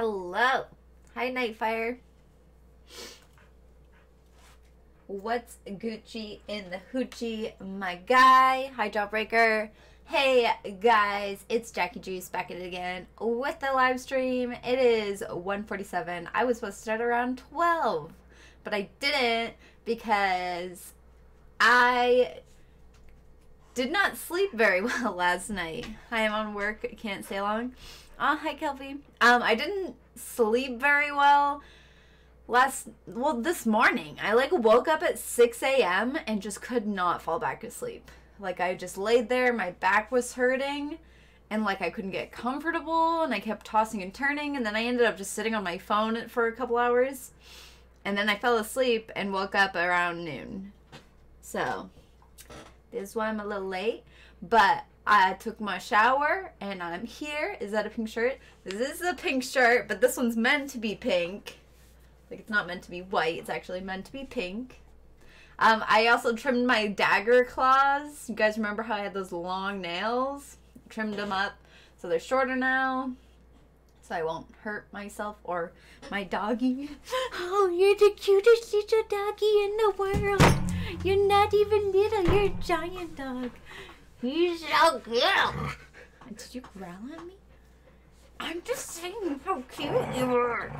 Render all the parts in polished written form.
Hello. Hi, Nightfire. What's Gucci in the hoochie, my guy? Hi, Jawbreaker. Hey, guys. It's Jackie Juice back at it again with the live stream. It is 1:47. I was supposed to start around 12, but I didn't because I did not sleep very well last night. I am on work. Can't stay long. Oh, hi, Kelpie. I didn't sleep very well. This morning I like woke up at 6 a.m. and just could not fall back asleep. Like, I just laid there, my back was hurting, and like I couldn't get comfortable, and I kept tossing and turning, and then I ended up just sitting on my phone for a couple hours, and then I fell asleep and woke up around noon. So this is why I'm a little late, but I took my shower and I'm here. Is that a pink shirt? This is a pink shirt, but this one's meant to be pink. Like, it's not meant to be white. It's actually meant to be pink. I also trimmed my dagger claws. You guys remember how I had those long nails? Trimmed them up so they're shorter now. So I won't hurt myself or my doggy. Oh, you're the cutest little doggy in the world. You're not even little. You're a giant dog. You're so cute. Did you growl at me? I'm just saying how cute you were.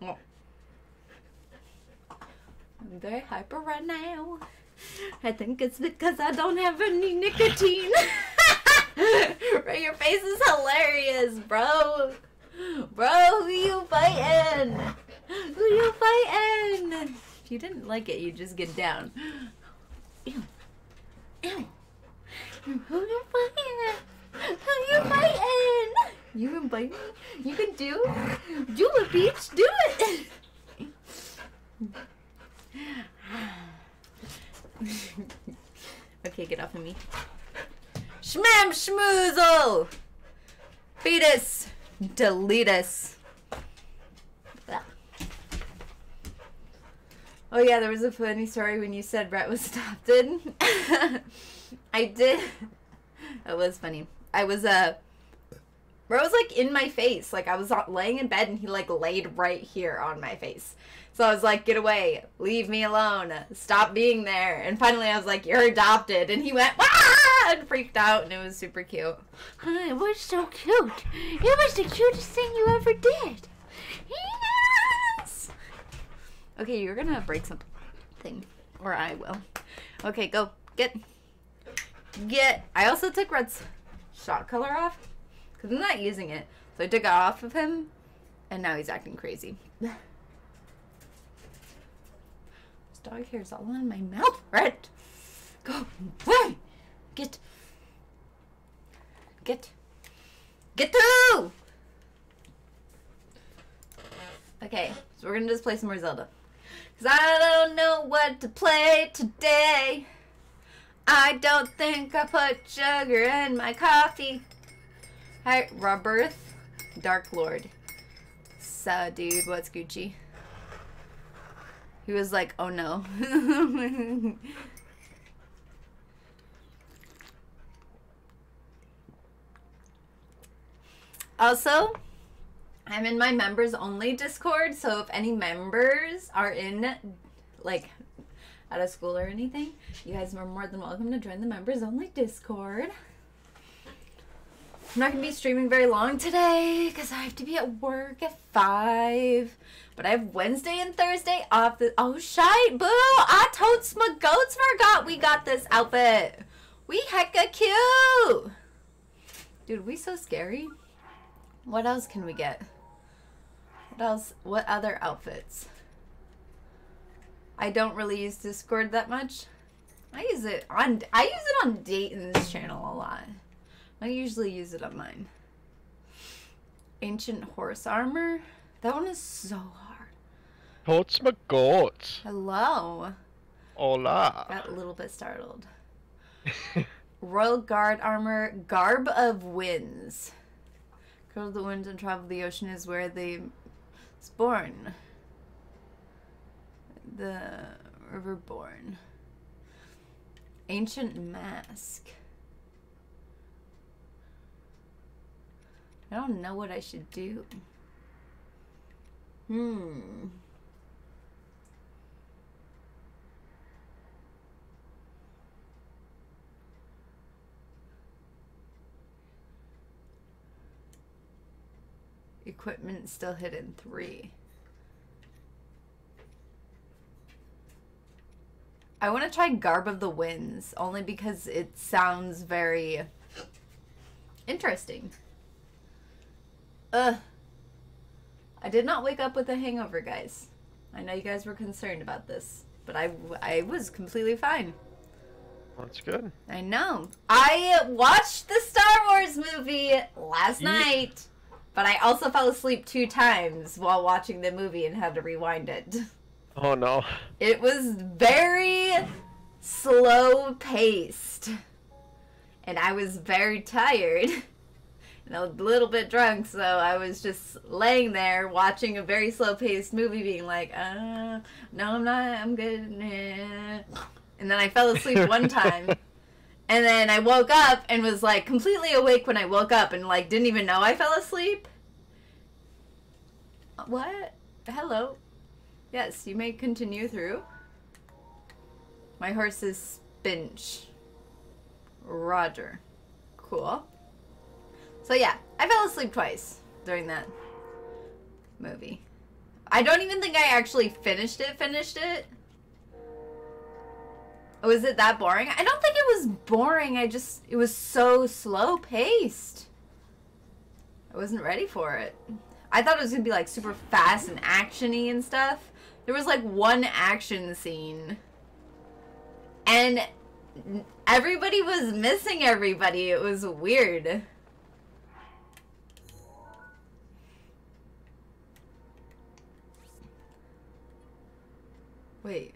I'm very hyper right now. I think it's because I don't have any nicotine. Your face is hilarious, bro. Bro, who you fighting? Who you fighting? If you didn't like it, you just get down. Ew. Ew. Who you fighting? Who you fighting? You invite me? You can do it, Beach. Do it. Okay, get off of me. Shmam schmoozle. Beat us. Delete us. Oh yeah, there was a funny story when you said Rhett was adopted. I did. That was funny. I was Bro was like in my face. Like, I was laying in bed and he like laid right here on my face. So I was like, get away, leave me alone, stop being there. And finally I was like, you're adopted. And he went, ah, and freaked out, and it was super cute. It was so cute. It was the cutest thing you ever did. Yes. Okay, you're gonna break something, or I will. Okay, go get. I also took Red's shot collar off. I'm not using it. So I took it off of him, and now he's acting crazy. This dog hair is all in my mouth, Rhett. Go away! Get to! Okay, so we're gonna just play some more Zelda. Because I don't know what to play today. I don't think I put sugar in my coffee. Hi, Robert Dark Lord. So, dude, what's Gucci? He was like, oh no. Also, I'm in my members only Discord, so if any members are in, like, out of school or anything, you guys are more than welcome to join the members only Discord. I'm not going to be streaming very long today because I have to be at work at 5. But I have Wednesday and Thursday off. Oh, shite, boo. I totes my goats forgot we got this outfit. We hecka cute. Dude, we so scary. What else can we get? What else? What other outfits? I don't really use Discord that much. I use it on Dayton's channel a lot. I usually use it on mine. Ancient horse armor. That one is so hard. What's my goat? Hello. Hola. Got a little bit startled. Royal Guard armor. Garb of Winds. Curl the winds and travel the ocean is where they is born. The river born. Ancient mask. I don't know what I should do. Equipment still hidden 3. I want to try Garb of the Winds, only because it sounds very interesting. Ugh. I did not wake up with a hangover, guys. I know you guys were concerned about this, but I was completely fine. That's good. I know. I watched the Star Wars movie last night, but I also fell asleep 2 times while watching the movie and had to rewind it. Oh no. It was very slow paced. And I was very tired. And I was a little bit drunk, so I was just laying there watching a very slow paced movie being like, no I'm not, I'm good. Nah. And then I fell asleep 1 time. And then I woke up and was like completely awake when I woke up and like didn't even know I fell asleep. What? Hello. Yes, you may continue through. My horse is Spinch. Roger. Cool. So yeah, I fell asleep 2 times during that movie. I don't even think I actually finished it. Oh, is it that boring? I don't think it was boring. It was so slow paced. I wasn't ready for it. I thought it was gonna be like super fast and action-y and stuff. There was like 1 action scene. And everybody was missing everybody. It was weird. Wait.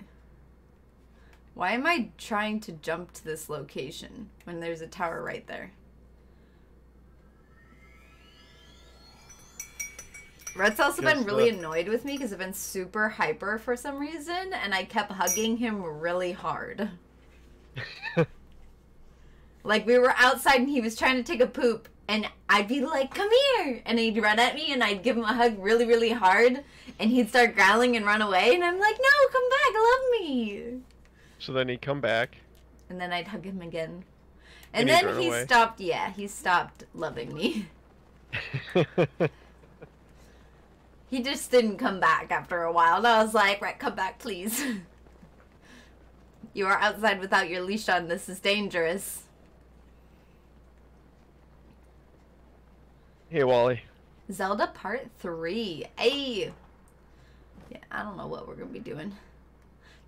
Why am I trying to jump to this location when there's a tower right there? Rhett's also been really annoyed with me because I've been super hyper for some reason, and I kept hugging him really hard. Like, we were outside, and he was trying to take a poop, and I'd be like, come here! And he'd run at me, and I'd give him a hug really, really hard, and he'd start growling and run away, and I'm like, no, come back, love me! So then he'd come back. And then I'd hug him again. And then he stopped, he stopped loving me. He just didn't come back after a while, and I was like, Rhett, come back, please. You are outside without your leash on. This is dangerous. Hey, Wally. Zelda Part 3. Hey. Yeah, I don't know what we're going to be doing.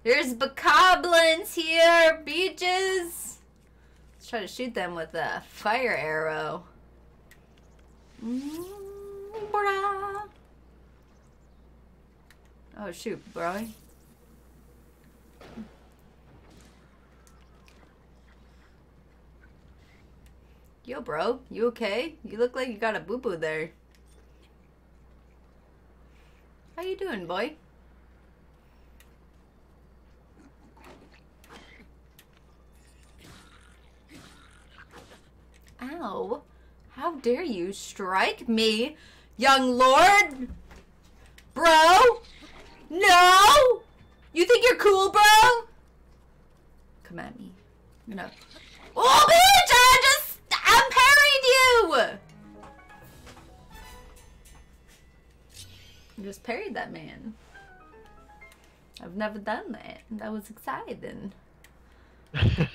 There's bokoblins here, beaches. Let's try to shoot them with a fire arrow. Oh, shoot, bro. Yo, bro. You okay? You look like you got a boo-boo there. How you doing, boy? Ow. How dare you strike me, young lord? Bro? No! You think you're cool, bro? Come at me. No. Oh, bitch! I parried you! I just parried that man. I've never done that. That was exciting. Do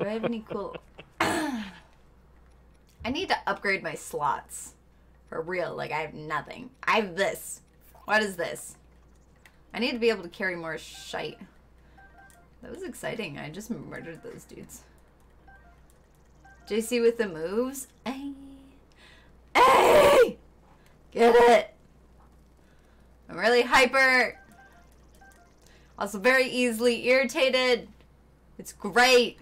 I have any cool... I need to upgrade my slots. For real, like I have nothing. I have this. What is this? I need to be able to carry more shite. That was exciting. I just murdered those dudes. JC with the moves. Ay. Ay! Get it! I'm really hyper. Also very easily irritated. It's great.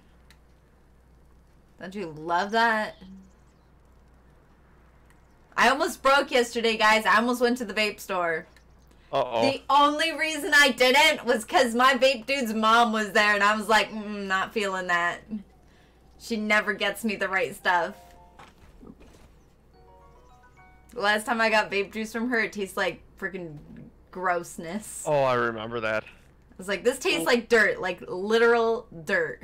Don't you love that? I almost broke yesterday, guys. I almost went to the vape store. Uh-oh. The only reason I didn't was because my vape dude's mom was there, and I was like, not feeling that. She never gets me the right stuff. Last time I got vape juice from her, it tastes like freaking grossness. Oh, I remember that. I was like, this tastes like dirt, like literal dirt.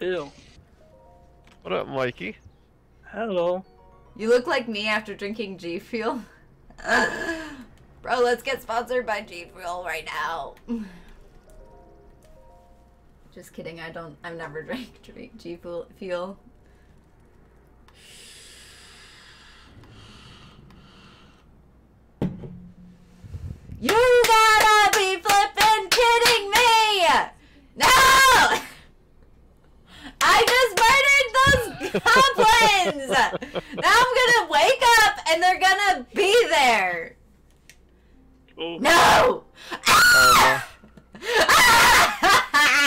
Ew. What up, Mikey? Hello. You look like me after drinking G Fuel. Bro, let's get sponsored by G Fuel right now. Just kidding, I don't, I've never drank G Fuel. You gotta be flippin' kidding me! No! I just murdered those goblins! Now I'm gonna wake up and they're gonna be there! Oh. No! Ah!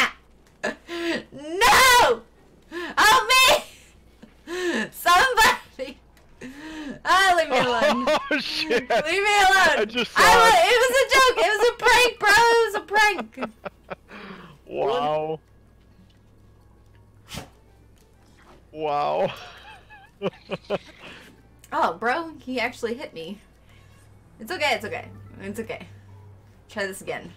Ah! No! Help me! Somebody! Ah, leave me alone. Oh, shit. Leave me alone. I just saw it. It was a joke. It was a prank, bro. It was a prank. Wow. Wow. Oh, bro, he actually hit me. It's okay, it's okay. It's okay. Try this again.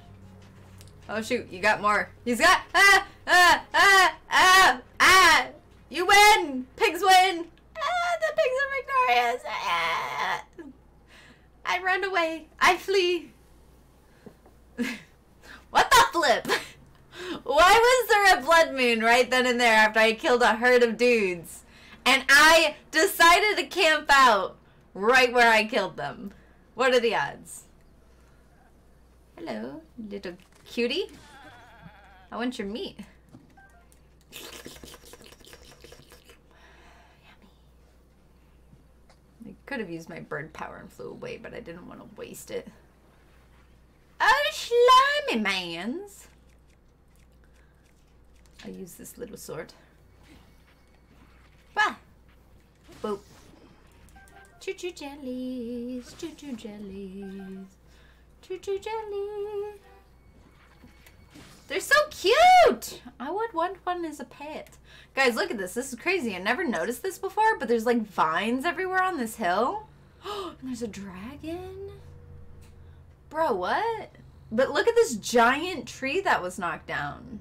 Oh, shoot, you got more. He's got... Ah! Ah! Ah! Ah! Ah! You win! Pigs win! Ah, the pigs are victorious! Ah. I run away. I flee. What the flip? Why was there a blood moon right then and there after I killed a herd of dudes? And I decided to camp out right where I killed them. What are the odds? Hello, little cutie. I want your meat. I could have used my bird power and flew away, but I didn't want to waste it. Oh, slimy mans! I'll use this little sword. Wah! Boop. Choo-choo jellies, choo-choo jellies, choo-choo jellies. They're so cute! I would want one as a pet. Guys, look at this. This is crazy. I never noticed this before, but there's like vines everywhere on this hill. Oh, and there's a dragon. Bro, what? But look at this giant tree that was knocked down.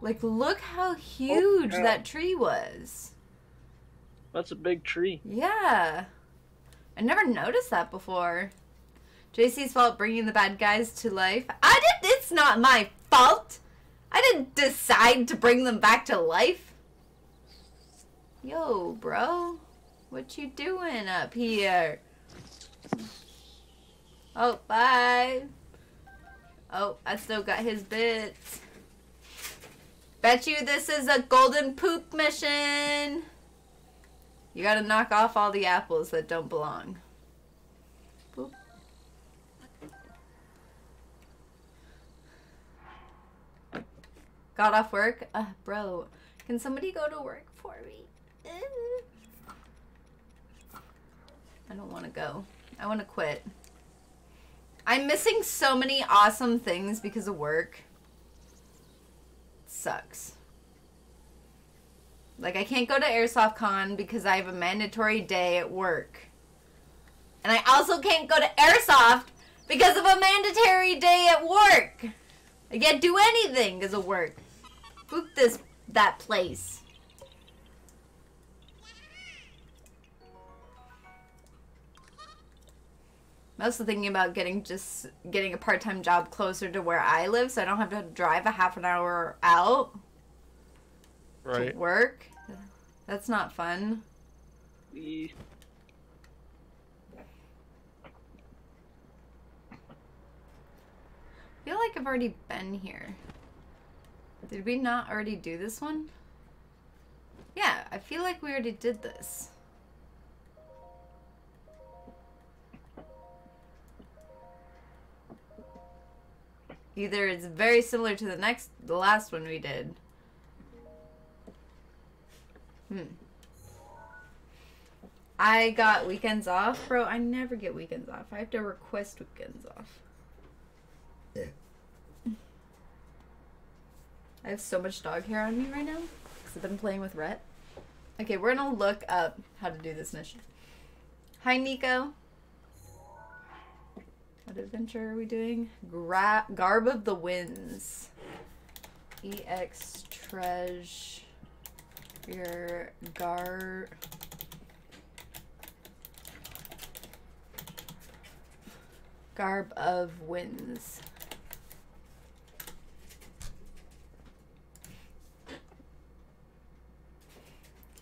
Like, look how huge that tree was. That's a big tree. Yeah. I never noticed that before. JC's fault bringing the bad guys to life. It's not my fault. I didn't decide to bring them back to life. Yo, bro. What you doing up here? Oh, bye. Oh, I still got his bits. Bet you this is a golden poop mission. You gotta knock off all the apples that don't belong. Boop. Got off work? Bro, can somebody go to work for me? I don't want to go. I want to quit. I'm missing so many awesome things because of work. It sucks. Like, I can't go to AirsoftCon because I have a mandatory day at work. And I also can't go to Airsoft because of a mandatory day at work. I can't do anything because of work. Boop this, that place. I'm also thinking about getting a part-time job closer to where I live so I don't have to drive a half an hour out to work. That's not fun. Wee. I feel like I've already been here. Did we not already do this one? Yeah, I feel like we already did this. Either it's very similar to the last one we did. I got weekends off, bro. I never get weekends off. I have to request weekends off. Yeah. I have so much dog hair on me right now because I've been playing with Rhett. Okay, we're gonna look up how to do this mission. Hi, Nico. What adventure are we doing? Garb of the Winds. EX Treasure. Your Gar... Garb of Winds.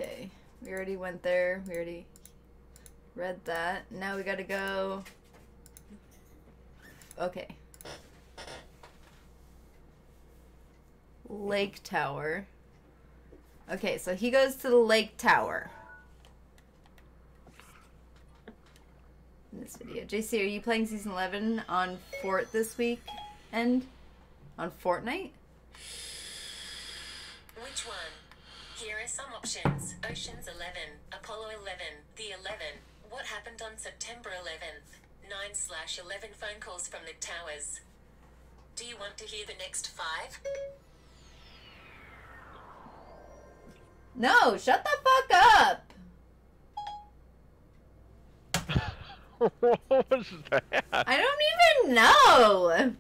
Okay, we already went there. We already read that. Now we gotta go... Okay. Lake Tower. Okay, so he goes to the Lake Tower. In this video. JC, are you playing Season 11 on Fort this week? And? On Fortnite? Which one? Here are some options. Ocean's 11, Apollo 11, The 11, What Happened on September 11th, 9/11 phone calls from the towers. Do you want to hear the next 5? No, shut the fuck up! What was that? I don't even know!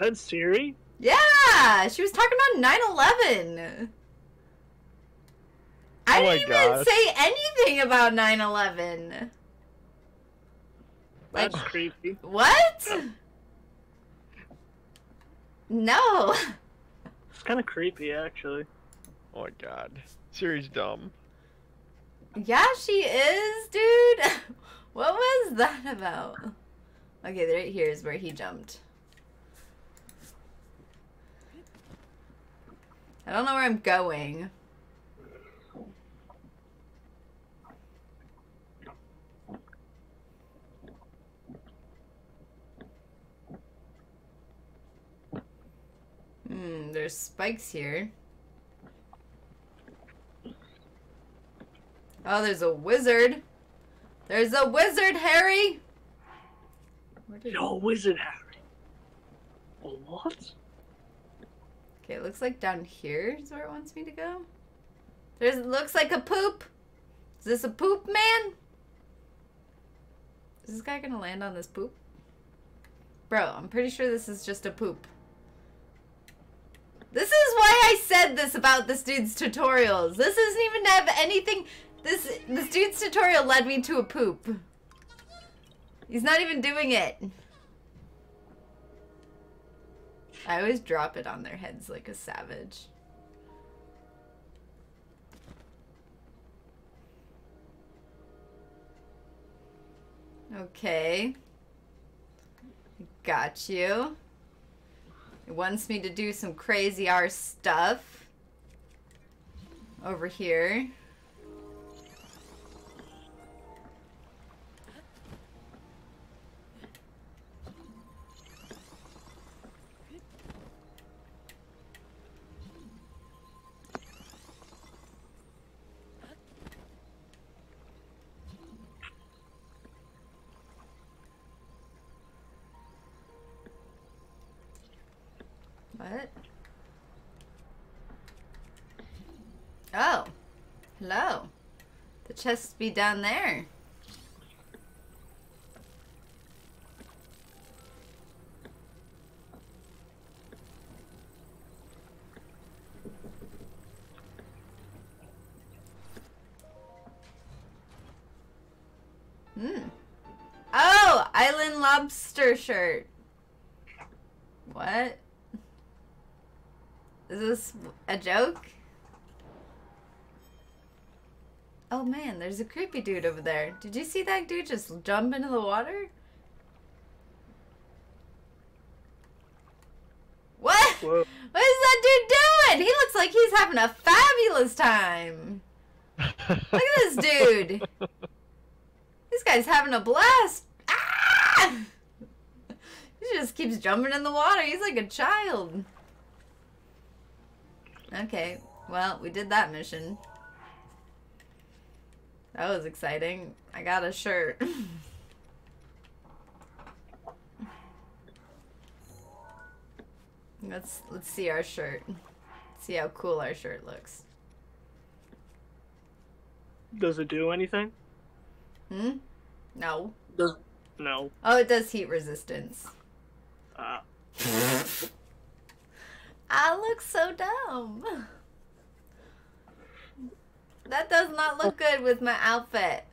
That's Siri? Yeah! She was talking about 9/11! I didn't even say anything about 9/11. That's like, creepy. What? No. It's kind of creepy, actually. Oh my god. Siri's dumb. Yeah, she is, dude. What was that about? Okay, right here is where he jumped. I don't know where I'm going. Hmm, there's spikes here. Oh, there's a wizard. There's a wizard, Harry! Yo, wizard, Harry. What? Okay, it looks like down here is where it wants me to go. There's, it looks like a poop. Is this a poop, man? Is this guy gonna land on this poop? Bro, I'm pretty sure this is just a poop. This is why I said this about this dude's tutorials. This doesn't even have anything. This dude's tutorial led me to a poop. He's not even doing it. I always drop it on their heads like a savage. Okay. Got you. It wants me to do some crazy R stuff over here. What? Oh. Hello. The chest be down there. Hmm. Oh! Island lobster shirt. What? Is this a joke? Oh man, there's a creepy dude over there. Did you see that dude just jump into the water? What? Whoa. What is that dude doing? He looks like he's having a fabulous time. Look at this dude. This guy's having a blast. Ah! He just keeps jumping in the water. He's like a child. Okay, well, we did that mission. That was exciting. I got a shirt. Let's see our shirt. See how cool our shirt looks. Does it do anything? Hmm? No. No. Oh, it does heat resistance. I look so dumb. That does not look good with my outfit.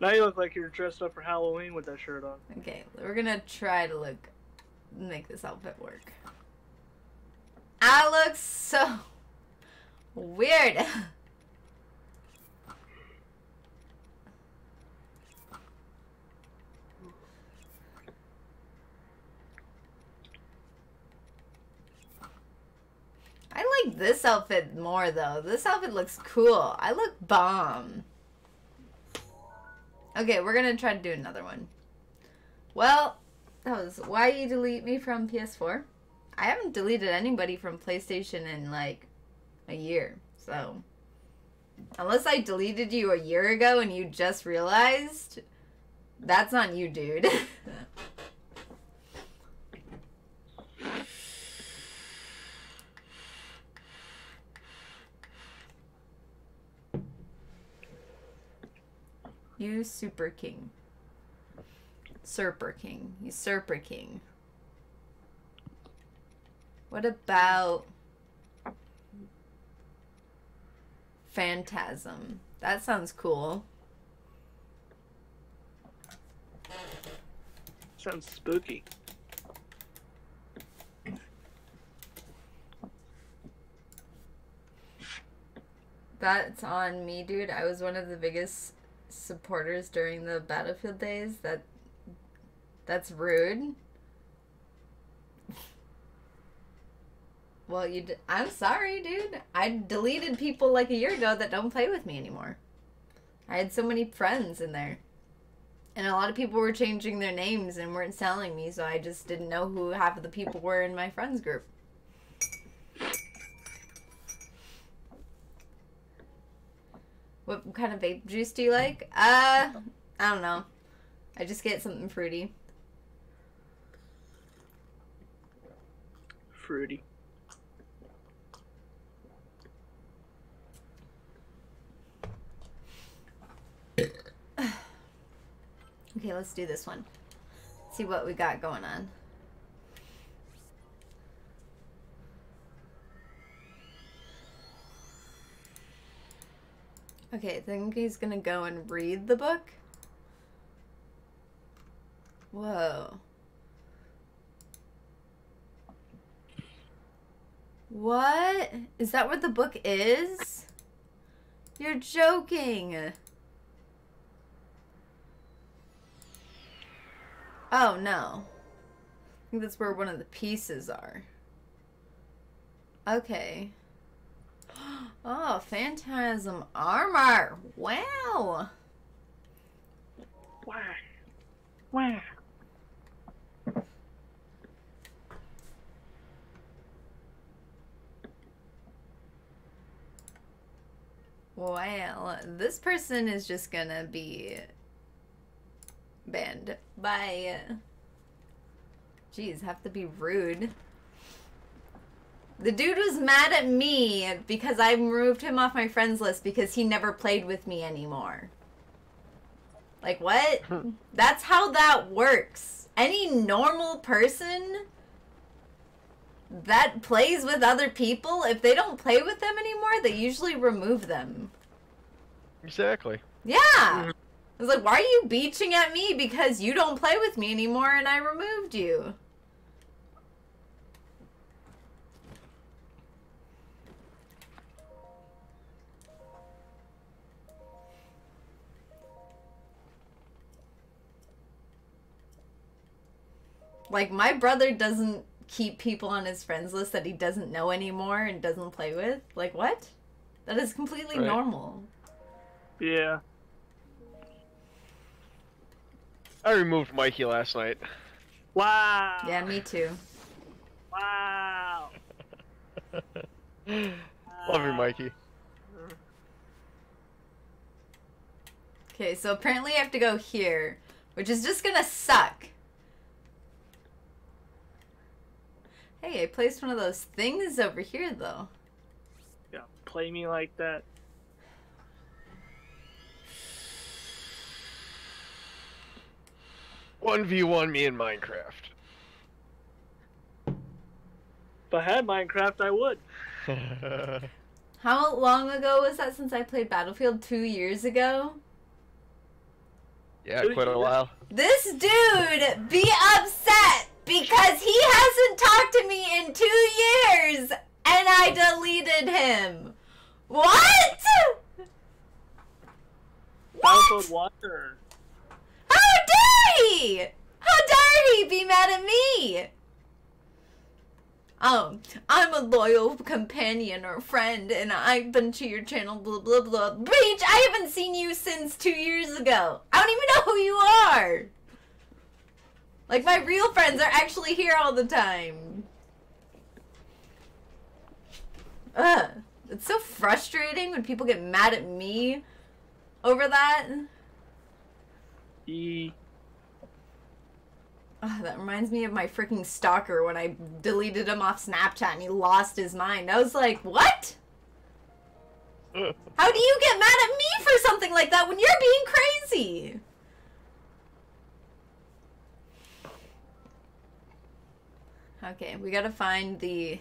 Now you look like you're dressed up for Halloween with that shirt on. Okay, we're gonna try to make this outfit work. I look so weird. I like this outfit more, though. This outfit looks cool. I look bomb. Okay, we're gonna try to do another one. Well, that was why you delete me from PS4. I haven't deleted anybody from PlayStation in, like, a year. So, unless I deleted you a year ago and you just realized, that's on you, dude. You super king. Usurper king. Usurper king. What about Phantasm? That sounds cool. Sounds spooky. That's on me, dude. I was one of the biggest supporters during the Battlefield days. That's rude. Well, I'm sorry, dude. I deleted people like a year ago that don't play with me anymore. I had so many friends in there. And a lot of people were changing their names and weren't telling me, so I just didn't know who half of the people were in my friends group. What kind of vape juice do you like? I don't know. I just get something fruity. Fruity. Okay, let's do this one. See what we got going on. Okay, I think he's gonna go and read the book. Whoa. What? Is that where the book is? You're joking. Oh, no. I think that's where one of the pieces are. Okay. Oh, Phantasm armor. Wow. Wow. Wow. Well, this person is just gonna be banned. Bye. Jeez, have to be rude. The dude was mad at me because I removed him off my friends list because he never played with me anymore. Like, what? That's how that works. Any normal person that plays with other people, if they don't play with them anymore, they usually remove them. Exactly. Yeah. I was like, why are you beaching at me because you don't play with me anymore and I removed you? Like, my brother doesn't keep people on his friends list that he doesn't know anymore and doesn't play with. Like, what? That is completely normal. Yeah. I removed Mikey last night. Wow. Yeah, me too. Wow. Love you, Mikey. Okay, so apparently I have to go here, which is just gonna suck. Hey, I placed one of those things over here, though. Yeah, play me like that. 1v1 me in Minecraft. If I had Minecraft, I would. How long ago was that since I played Battlefield? 2 years ago? Yeah, quite a while. This dude be upset because he hasn't talked to me in 2 years and I deleted him. What? Battlefield Water. How dare he? How dare he be mad at me? I'm a loyal companion or friend, and I've been to your channel, blah, blah, blah. Breach, I haven't seen you since 2 years ago. I don't even know who you are. Like, my real friends are actually here all the time. Ugh. It's so frustrating when people get mad at me over that. Oh, that reminds me of my freaking stalker when I deleted him off Snapchat and he lost his mind. I was like, what? How do you get mad at me for something like that when you're being crazy? Okay, we gotta find the...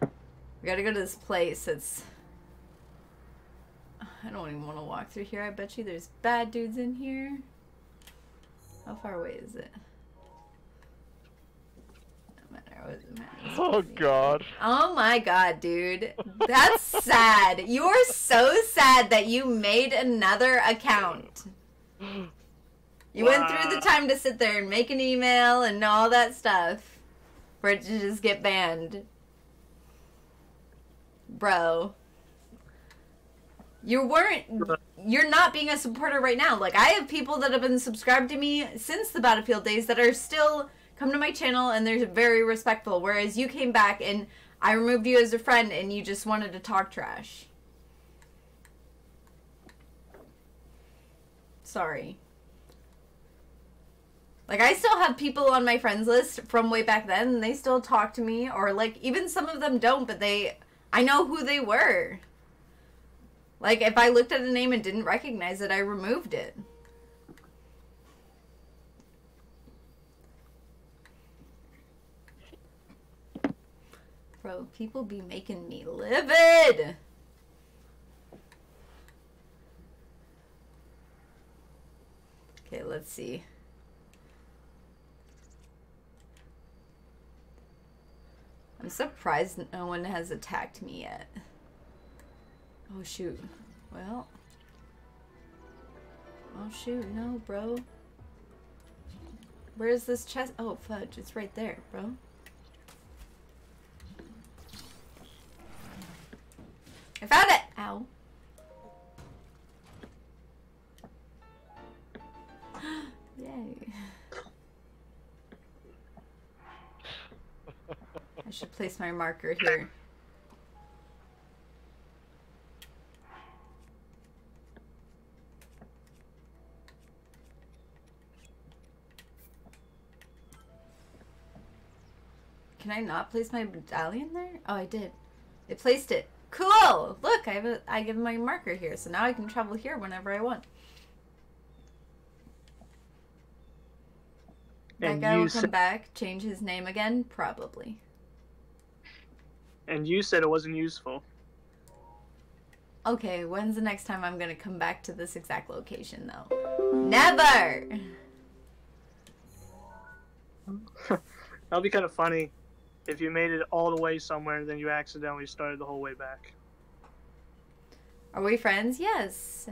We gotta go to this place. It's... I don't even want to walk through here. I bet you there's bad dudes in here. How far away is it? Oh god. Oh my god, dude. That's sad. You're so sad that you made another account. You went through the time to sit there and make an email and all that stuff for it to just get banned. Bro. You're not being a supporter right now. Like, I have people that have been subscribed to me since the Battlefield days that are still... come to my channel and they're very respectful, whereas you came back and I removed you as a friend and you just wanted to talk trash. Sorry. Like, I still have people on my friends list from way back then and they still talk to me, or like, even some of them don't, but I know who they were. Like, if I looked at a name and didn't recognize it, I removed it. Bro, people be making me livid! Okay, let's see. I'm surprised no one has attacked me yet. Oh shoot. Well. Oh shoot, no, bro. Where's this chest? Oh, fudge, it's right there, bro. I found it! Ow. Yay. I should place my marker here. Can I not place my medallion there? Oh, I did. It placed it. Cool! Look, I give my marker here, so now I can travel here whenever I want. And that guy will come back, change his name again, probably. And you said it wasn't useful. Okay, when's the next time I'm gonna come back to this exact location, though? Never! That'll be kind of funny. If you made it all the way somewhere, then you accidentally started the whole way back. Are we friends? Yes.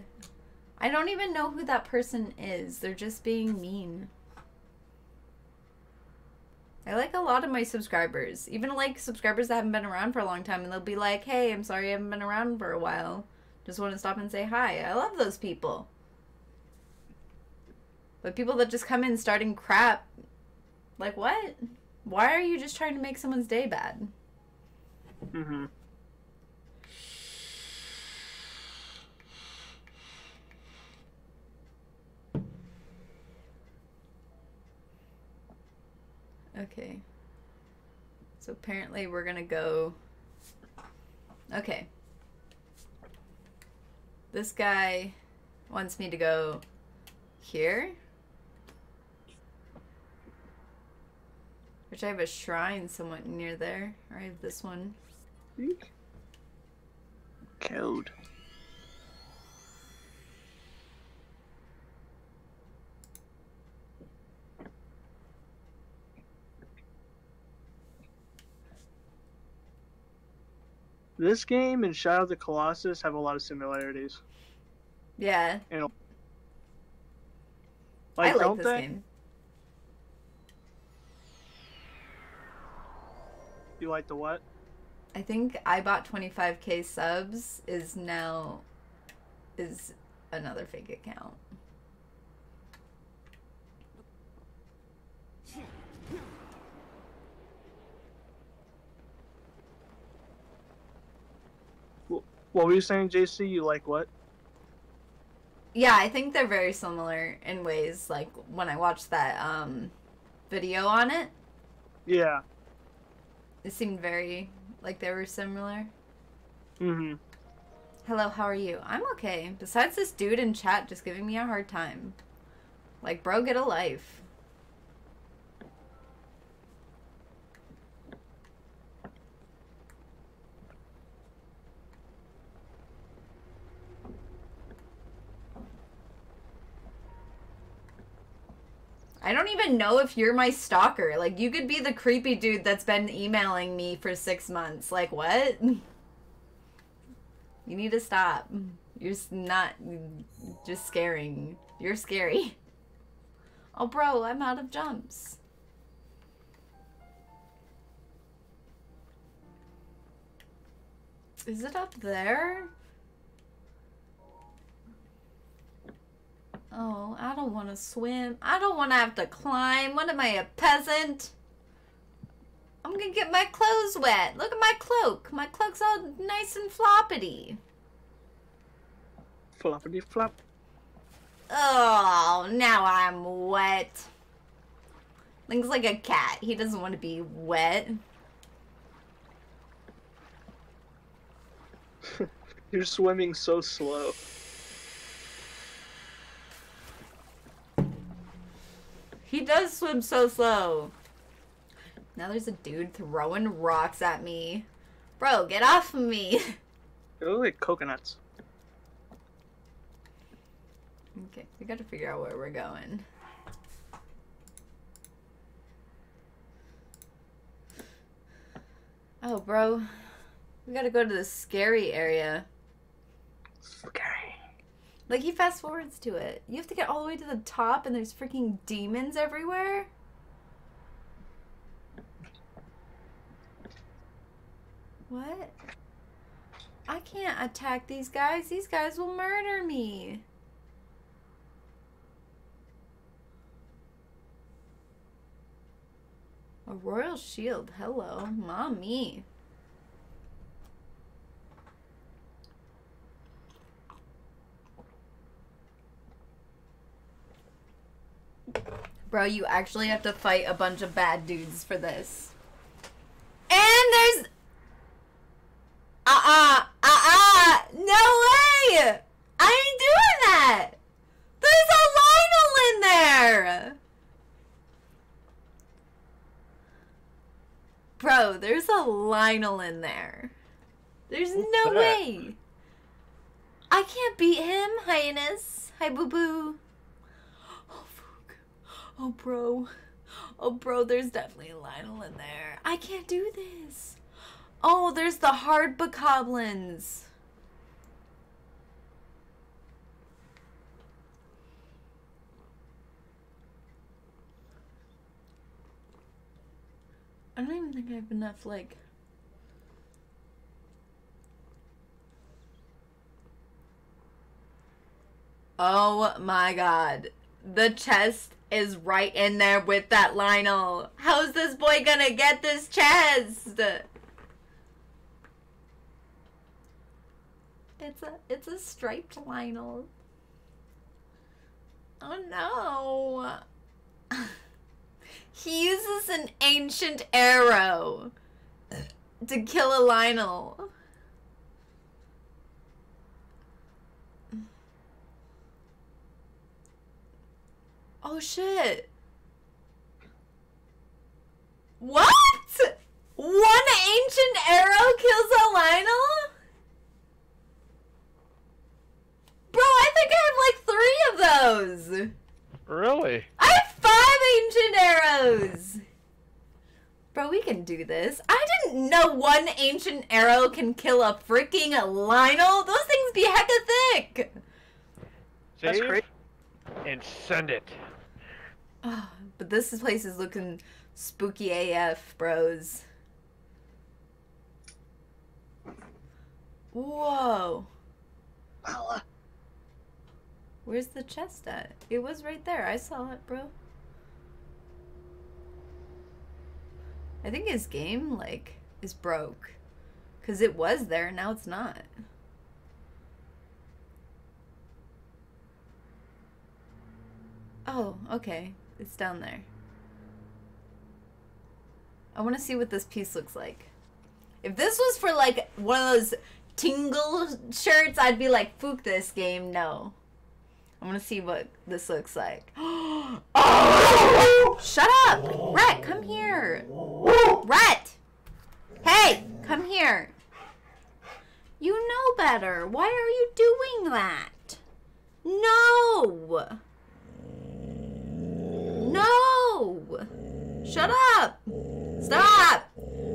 I don't even know who that person is. They're just being mean. I like a lot of my subscribers. Even like subscribers that haven't been around for a long time, and they'll be like, hey, I'm sorry I haven't been around for a while. Just want to stop and say hi. I love those people. But people that just come in starting crap, like what? Why are you just trying to make someone's day bad? Mm-hmm. Okay. So apparently we're gonna go... Okay. This guy wants me to go here. Which I have a shrine somewhat near there. Or I have this one. Code. This game and Shadow of the Colossus have a lot of similarities. Yeah. And, like, I like this game. You like the what? I think I bought 25K subs is now... is another fake account. What were you saying, JC? You like what? Yeah, I think they're very similar in ways, like, when I watched that, video on it. Yeah. It seemed very, like, they were similar. Mm-hmm. Hello, how are you? I'm okay. Besides this dude in chat just giving me a hard time. Like, bro, get a life. I don't even know if you're my stalker. Like, you could be the creepy dude that's been emailing me for 6 months. Like, what? You need to stop. You're not... just scaring. You're scary. Oh, bro, I'm out of jumps. Is it up there? Oh, I don't want to swim. I don't want to have to climb. What am I, a peasant? I'm going to get my clothes wet. Look at my cloak. My cloak's all nice and floppity. Floppity flop. Oh, now I'm wet. Link's like a cat. He doesn't want to be wet. You're swimming so slow. He does swim so slow. Now there's a dude throwing rocks at me. Bro, get off of me. They look like coconuts. Okay, we gotta figure out where we're going. Oh, bro. We gotta go to the scary area. Scary. Like, he fast forwards to it. You have to get all the way to the top, and there's freaking demons everywhere. What? I can't attack these guys. These guys will murder me. A royal shield. Hello, mommy. Bro, you actually have to fight a bunch of bad dudes for this. And there's... No way! I ain't doing that! There's a Lionel in there! Bro, there's a Lionel in there. There's no way! I can't beat him, hyenas. Hi, boo-boo. Oh, bro. Oh, bro, there's definitely a Lionel in there. I can't do this. Oh, there's the hard bokoblins. I don't even think I have enough, like... Oh, my God. The chest is right in there with that Lionel. How's this boy gonna get this chest? It's a striped Lionel. Oh no. He uses an ancient arrow to kill a Lionel. Oh, shit. What? One ancient arrow kills a Lionel? Bro, I think I have like 3 of those. Really? I have 5 ancient arrows. Bro, we can do this. I didn't know one ancient arrow can kill a freaking Lionel. Those things be hecka thick. Save. That's great. And send it. Oh, but this place is looking spooky AF, bros. Whoa. Where's the chest at? It was right there. I saw it, bro. I think his game, like, is broke. Because it was there, now it's not. Oh, okay. It's down there. I want to see what this piece looks like. If this was for, like, one of those tingle shirts, I'd be like, fuck this game, no. I want to see what this looks like. Oh! Shut up! Rhett, come here! Rhett! Hey! Come here! You know better. Why are you doing that? No! No! Shut up! Stop!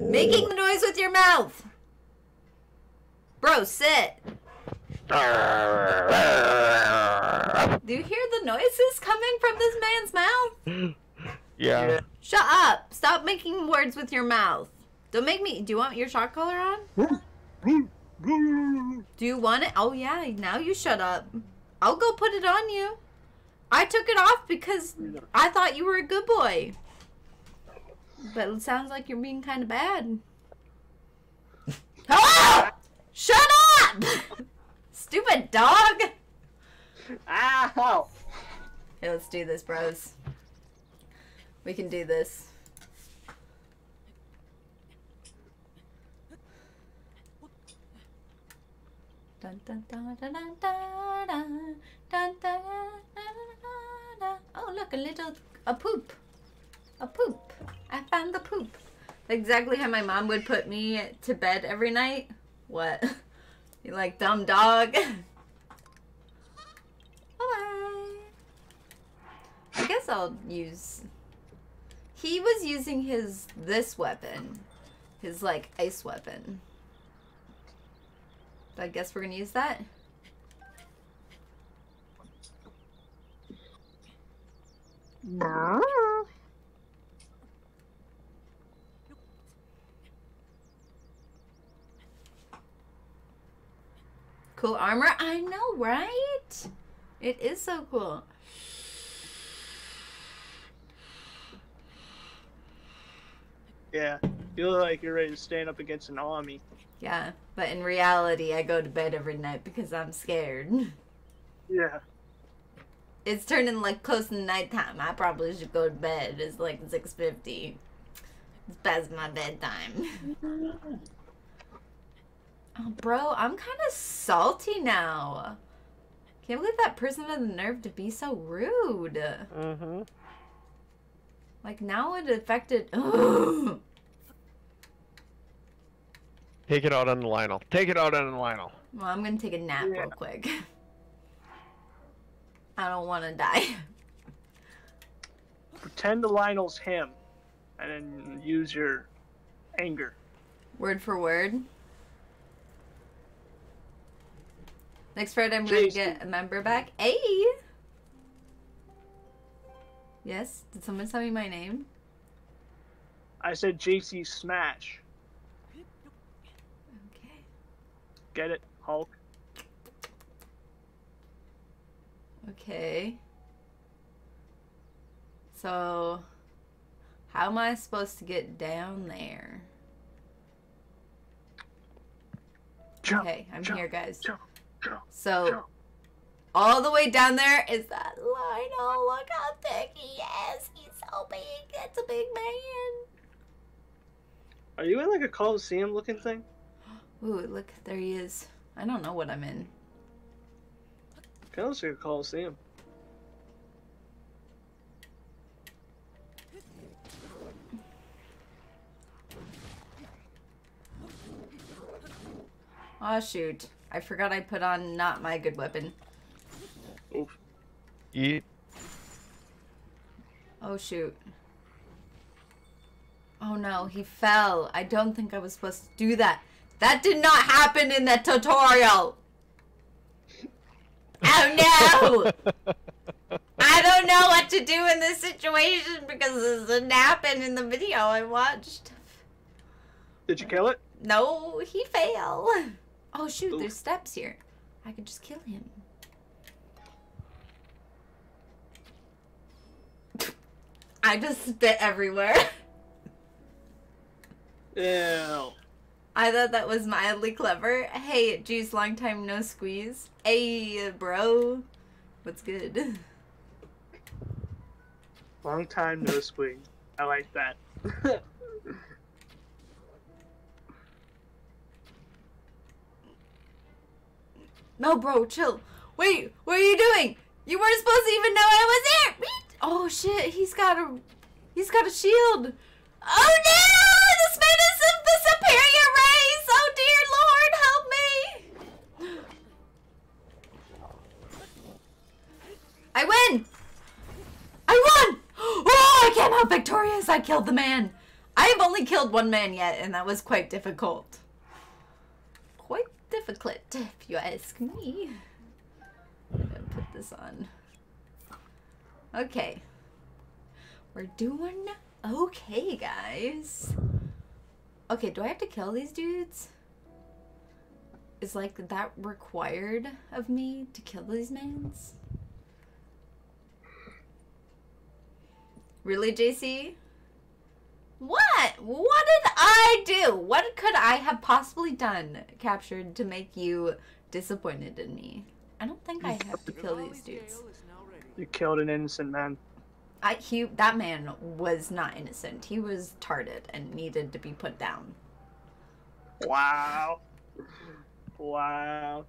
Making the noise with your mouth! Bro, sit! Do you hear the noises coming from this man's mouth? Yeah. Shut up! Stop making words with your mouth. Don't make me. Do you want your shock collar on? Do you want it? Oh yeah, now you shut up. I'll go put it on you. I took it off because I thought you were a good boy. But it sounds like you're being kind of bad. Oh! Shut up! Stupid dog! Ow! Hey, let's do this, bros. We can do this. Dun dun dun dun dun dun dun dun dun dun. Oh, look, a little poop. A poop. I found the poop. Exactly how my mom would put me to bed every night. What? You like dumb dog? Bye-bye. I guess I'll use... He was using his... this weapon. His, like, ice weapon. I guess we're gonna use that. Cool armor? I know, right? It is so cool. Yeah, you look like you're ready to stand up against an army. Yeah, but in reality, I go to bed every night because I'm scared. Yeah. It's turning, like, close to nighttime. I probably should go to bed. It's, like, 6:50. It's past my bedtime. Oh, bro, I'm kind of salty now. Can't believe that person had the nerve to be so rude. Mm-hmm. Like, now it affected... Ugh. Take it out on Lionel. Take it out on Lionel. Well, I'm going to take a nap real quick. I don't want to die. Pretend the Lionel's him. And then use your anger. Word for word? Next Friday, I'm going to get a member back. Hey! Yes? Did someone tell me my name? I said JC Smash. Okay. Get it, Hulk. Okay. So, how am I supposed to get down there? Jump, okay, I'm here, guys. Jump. So, all the way down there is that line. Oh, look how thick he is. He's so big. That's a big man. Are you in like a Coliseum looking thing? Ooh, look. There he is. I don't know what I'm in. Kind of looks like a Coliseum. Aw, shoot. I forgot I put on not my good weapon. Oof. Eat. Oh, shoot. Oh, no. He fell. I don't think I was supposed to do that. That did not happen in the tutorial. Oh, no. I don't know what to do in this situation because this didn't happen in the video I watched. Did you kill it? No, he failed. Oh, shoot. Oof. There's steps here. I could just kill him. I just spit everywhere. Ew. I thought that was mildly clever. Hey, geez, long time no squeeze. Hey, bro. What's good? Long time no squeeze. I like that. No, bro, chill. Wait, what are you doing? You weren't supposed to even know I was there. Oh shit, he's got a shield. Oh no! This man is of the superior race! Oh dear Lord, help me! I win! I won! Oh, I came out victorious! I killed the man! I have only killed one man yet, and that was quite difficult. Quite difficult, if you ask me. I'm gonna put this on. Okay. We're doing okay, guys. Okay, do I have to kill these dudes? Is, like, that required of me to kill these mans? Really, JC? What? What did I do? What could I have possibly done, captured, to make you disappointed in me? I don't think I have to kill these dudes. You killed an innocent man. That man was not innocent. He was tarted and needed to be put down. Wow. Wow.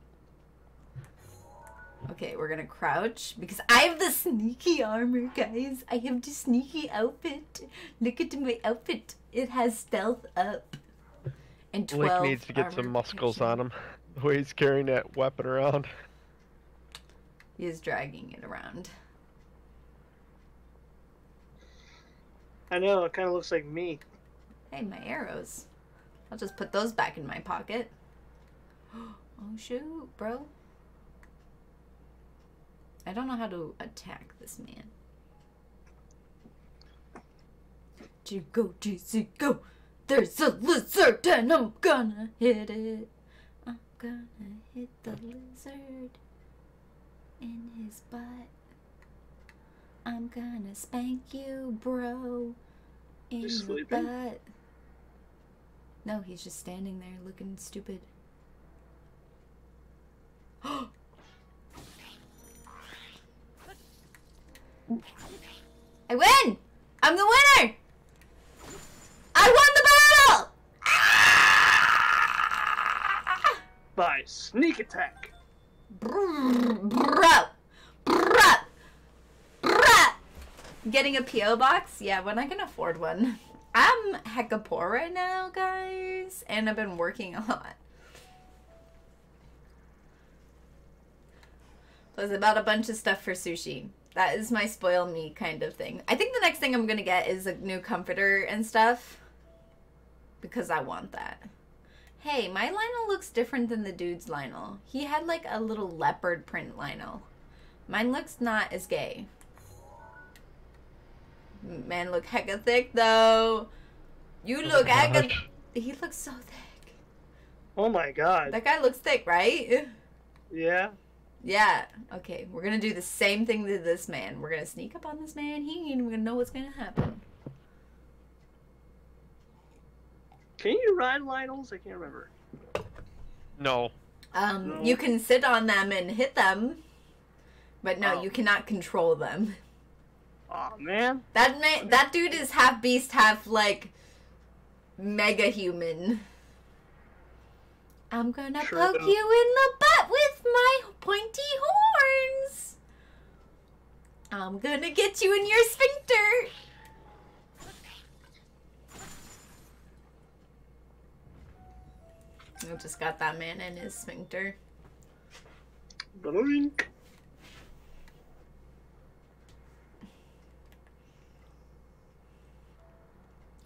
Okay, we're gonna crouch because I have the sneaky armor, guys. I have the sneaky outfit. Look at my outfit. It has stealth up. And 12 Link needs to get some muscles on him. The way he's carrying that weapon around. He is dragging it around. I know, it kind of looks like me. Hey, my arrows. I'll just put those back in my pocket. Oh, shoot, bro. I don't know how to attack this man. Go, GC, go! There's a lizard and I'm gonna hit it. I'm gonna hit the lizard. In his butt. I'm gonna spank you, bro. In your butt. No, he's just standing there looking stupid. I win! I'm the winner! I won the battle! Ah! By sneak attack. Bro. Getting a P.O. box? Yeah, when I can afford one. I'm hecka poor right now, guys. And I've been working a lot. Plus I bought a bunch of stuff for sushi. That is my spoil me kind of thing. I think the next thing I'm going to get is a new comforter and stuff. Because I want that. Hey, my Lionel looks different than the dude's Lionel. He had like a little leopard print Lionel. Mine looks not as gay. Man look hecka thick though. You look hecka... He looks so thick. Oh my god. That guy looks thick, right? Yeah. Yeah. Okay, we're gonna do the same thing to this man. We're gonna sneak up on this man. He ain't even gonna know what's gonna happen. Can you ride Lionels? I can't remember. No. No. You can sit on them and hit them, but no, you cannot control them. Aw, man. That dude is half beast, half, like, mega human. I'm gonna poke you in the butt with my pointy horns. I'm gonna get you in your sphincter. I just got that man and his sphincter. Blink.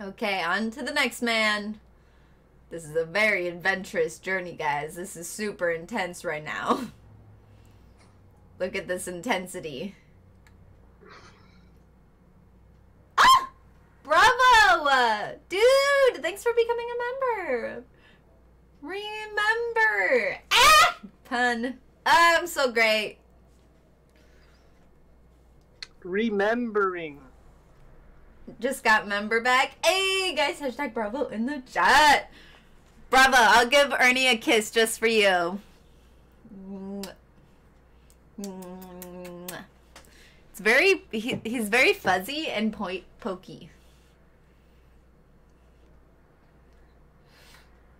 Okay, on to the next man. This is a very adventurous journey, guys. This is super intense right now. Look at this intensity. Ah! Bravo! Dude, thanks for becoming a member. Remember. Ah! Pun. I'm so great. Remembering. Just got member back. Hey, guys, hashtag Bravo in the chat. Bravo, I'll give Ernie a kiss just for you. It's very, he's very fuzzy and pokey.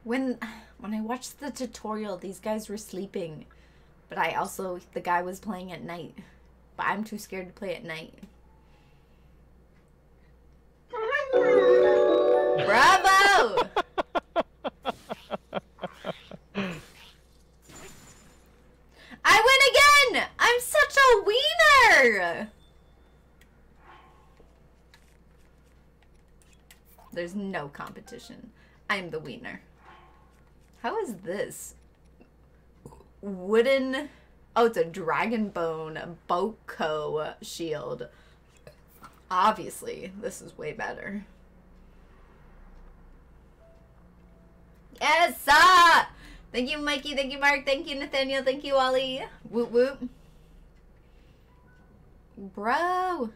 When I watched the tutorial, these guys were sleeping. But I also, the guy was playing at night. But I'm too scared to play at night. Bravo! I win again! I'm such a wiener! There's no competition. I'm the wiener. How is this? Wooden... Oh, it's a dragon bone Boko shield. Obviously, this is way better. Yes! Ah! Thank you, Mikey. Thank you, Mark. Thank you, Nathaniel. Thank you, Ollie. Woot woot. Bro!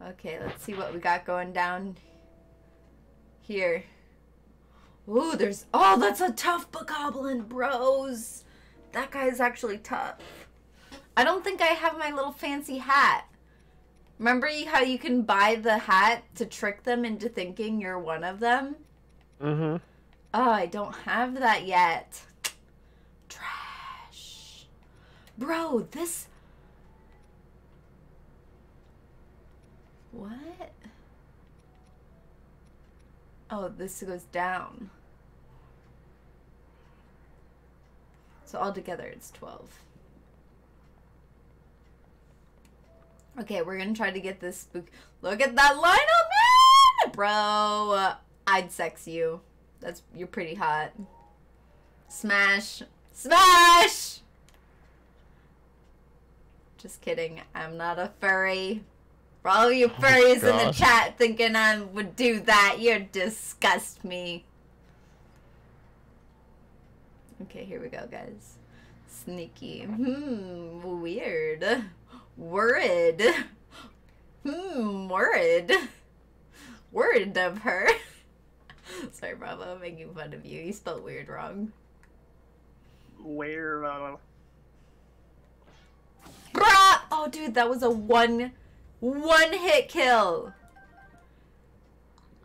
Okay, let's see what we got going down here. Ooh, there's... Oh, that's a tough bokoblin, bros! That guy's actually tough. I don't think I have my little fancy hat. Remember how you can buy the hat to trick them into thinking you're one of them? Mm-hmm. Oh, I don't have that yet. Trash. Bro, this... What? Oh, this goes down. So altogether, it's 12. Okay, we're gonna try to get this spook. Look at that lineup, man! Bro, I'd sex you. That's, you're pretty hot. Smash. Smash! Just kidding, I'm not a furry. For all you furries in the chat thinking I would do that, you disgust me. Okay, here we go, guys. Sneaky. Weird. Worried. Worried. Worried of her. Sorry, Bravo, I'm making fun of you. You spelled weird wrong. Where? Brah! Oh, dude, that was a one hit kill.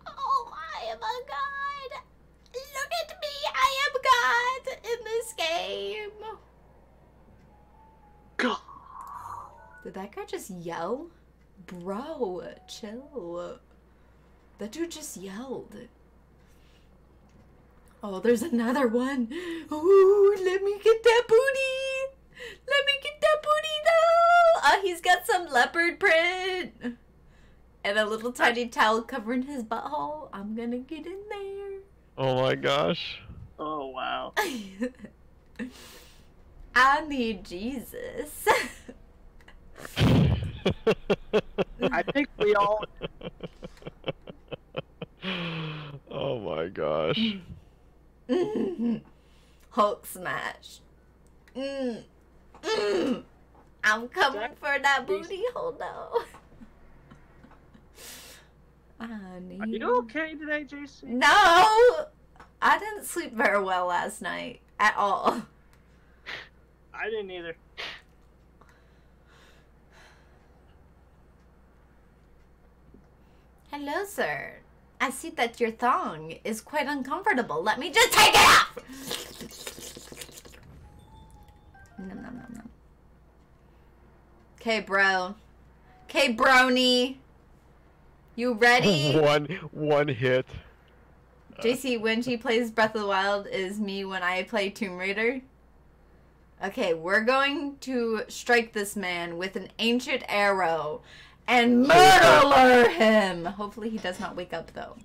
Oh, I am a god. Look at me, I am god in this game. God. Did that guy just yell? Bro, chill. That dude just yelled. Oh, there's another one. Ooh, let me get that booty. Let me get that booty, though. Oh, he's got some leopard print. And a little tiny towel covering his butthole. I'm gonna get in there. Oh, my gosh. Oh, wow. I need Jesus. I think we all... Oh my gosh. Hulk smash. I'm coming for that booty hole, though. Are you okay today, Jason? No! I didn't sleep very well last night. At all. I didn't either. Hello, sir. I see that your thong is quite uncomfortable. Let me just take it off! Nom, nom, nom, nom. Okay, bro. Okay, brony. You ready? One hit. JC, when she plays Breath of the Wild is me when I play Tomb Raider. Okay, we're going to strike this man with an ancient arrow and murder him. Hopefully he does not wake up, though.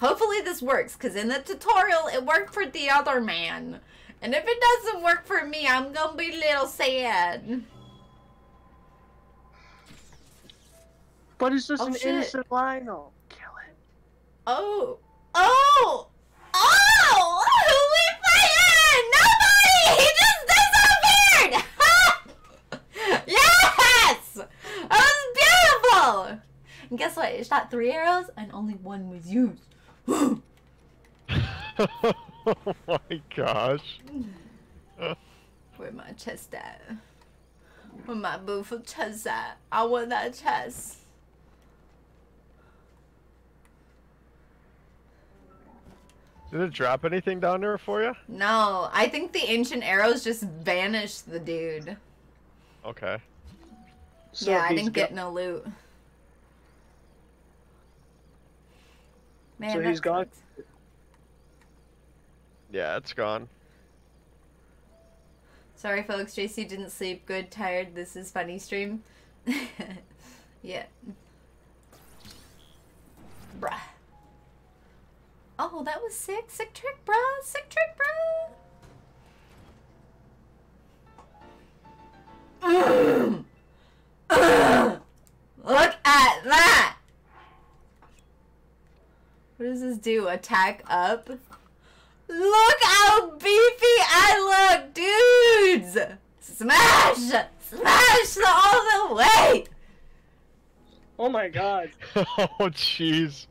Hopefully this works, because in the tutorial it worked for the other man. And if it doesn't work for me, I'm gonna be a little sad. But it's just an innocent Lionel. Kill it. Oh. Oh! Oh! We fightin'! Nobody! He just disappeared! Yes! That was beautiful! And guess what? It shot 3 arrows and only 1 was used. Oh my gosh. Where my chest at? Where my beautiful chest at? I want that chest. Did it drop anything down there for you? No, I think the ancient arrows just vanished the dude. Okay. So yeah, I didn't get no loot. Man, so he's gone? Yeah, it's gone. Sorry, folks. JC didn't sleep. Good, tired. This is funny stream. Yeah. Bruh. Oh, that was sick. Sick trick, bro. Sick trick, bro. Look at that. What does this do? Attack up? Look how beefy I look, dudes. Smash. Smash all the way. Oh, my God. Oh, jeez.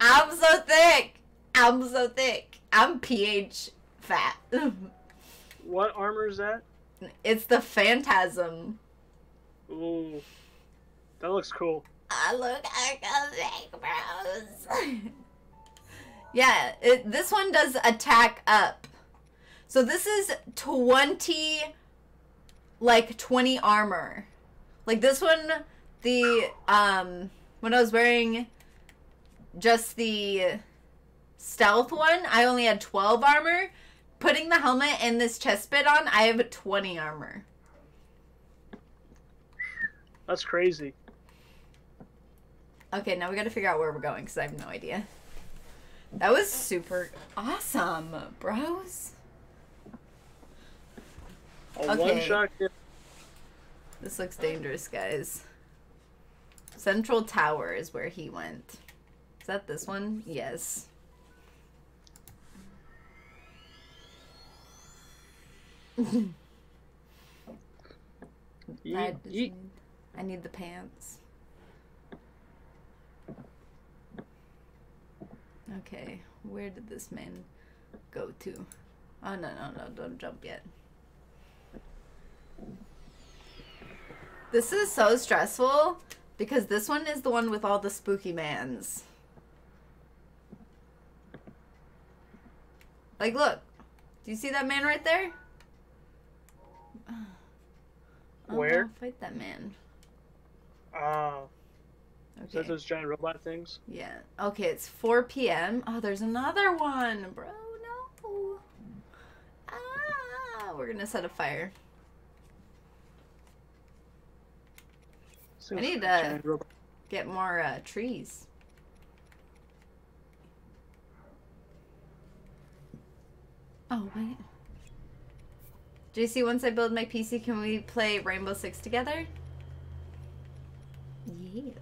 I'm so thick. I'm so thick. I'm PH fat. What armor is that? It's the Phantasm. Ooh. That looks cool. I look like a thick bros. Yeah, this one does attack up. So this is 20 armor. Like this one, the, when I was wearing just the stealth one, I only had 12 armor. Putting the helmet and this chest bit on, I have 20 armor. That's crazy. Okay, now we gotta figure out where we're going, because I have no idea. That was super awesome, bros. Okay. This looks dangerous, guys. Central Tower is where he went. Is that this one? Yes. I need the pants. Okay, where did this man go to? Oh, no, don't jump yet. This is so stressful because this one is the one with all the spooky mans. Like, look. Do you see that man right there? Where? I'll fight that man. Oh. Okay. So those giant robot things? Yeah. Okay, it's 4 p.m. Oh, there's another one, bro. No. Ah, we're gonna set a fire. I need to get more trees. Oh wait. JC, once I build my PC, can we play Rainbow Six together? Yes.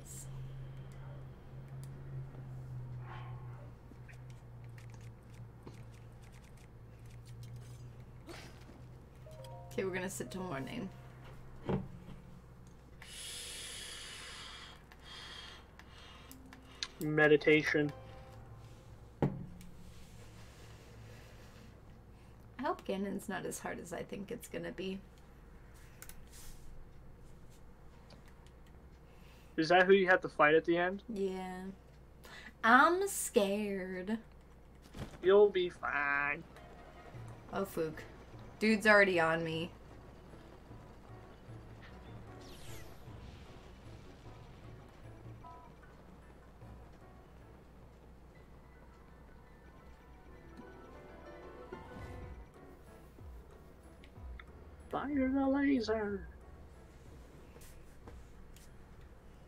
Okay, we're gonna sit till morning. Meditation. I hope Ganon's not as hard as I think it's gonna be. Is that who you have to fight at the end? Yeah. I'm scared. You'll be fine. Oh, Fook. Dude's already on me. Fire the laser.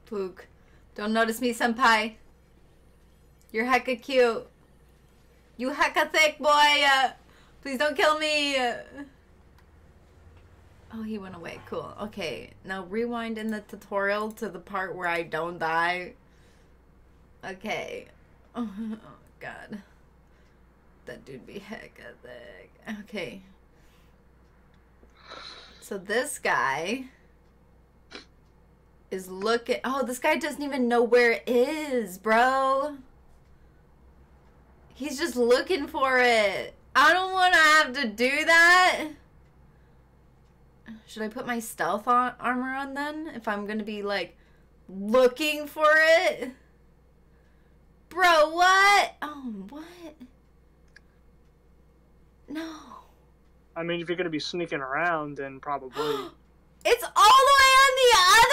Pook. Don't notice me, senpai. You're hecka cute. You hecka thick, boy. Please don't kill me. Oh, he went away. Cool. Okay. Now rewind in the tutorial to the part where I don't die. Okay. Oh, God. That dude be hecka thick. Okay. So this guy is looking. Oh, this guy doesn't even know where it is, bro. He's just looking for it. I don't want to have to do that. Should I put my stealth armor on then? If I'm going to be, like, looking for it? Bro, what? Oh, what? No. I mean, if you're going to be sneaking around, then probably. It's all the way on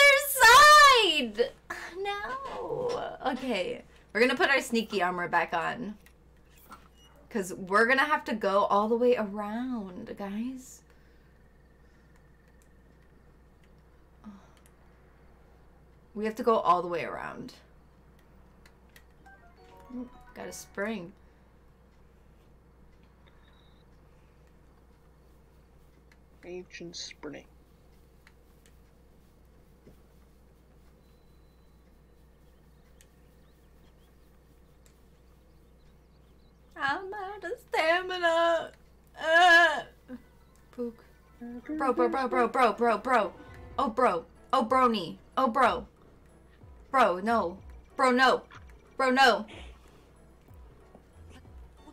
the other side! No. Okay. We're going to put our sneaky armor back on. Because we're going to have to go all the way around, guys. We have to go all the way around. Ooh, got a spring. Ancient spring. I'm out of stamina. Pook. Bro, bro, bro, bro, bro, bro, bro. Oh, bro. Oh, brony. Oh, bro. Bro, no. Bro, no. Bro, no.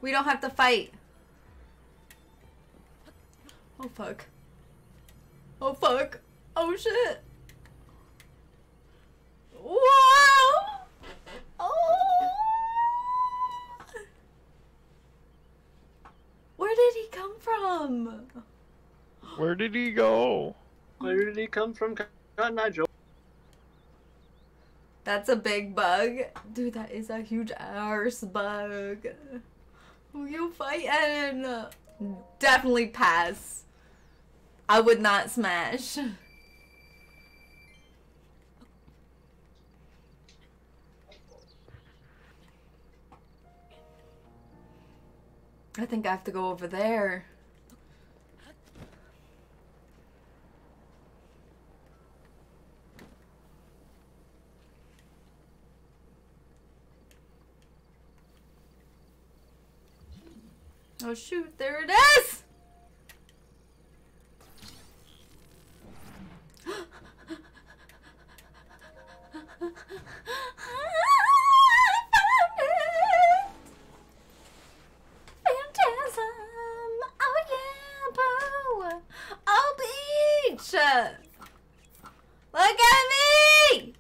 We don't have to fight. Oh, fuck. Oh, fuck. Oh, shit. Whoa! Oh! Where did he come from? Where did he go? Where did he come from? Nigel. That's a big bug. Dude, that is a huge arse bug. Who you fighting? Definitely pass. I would not smash. I think I have to go over there. Oh shoot, there it is! I found it! Phantasm! Oh yeah, boo! Oh, Beach! Look at me!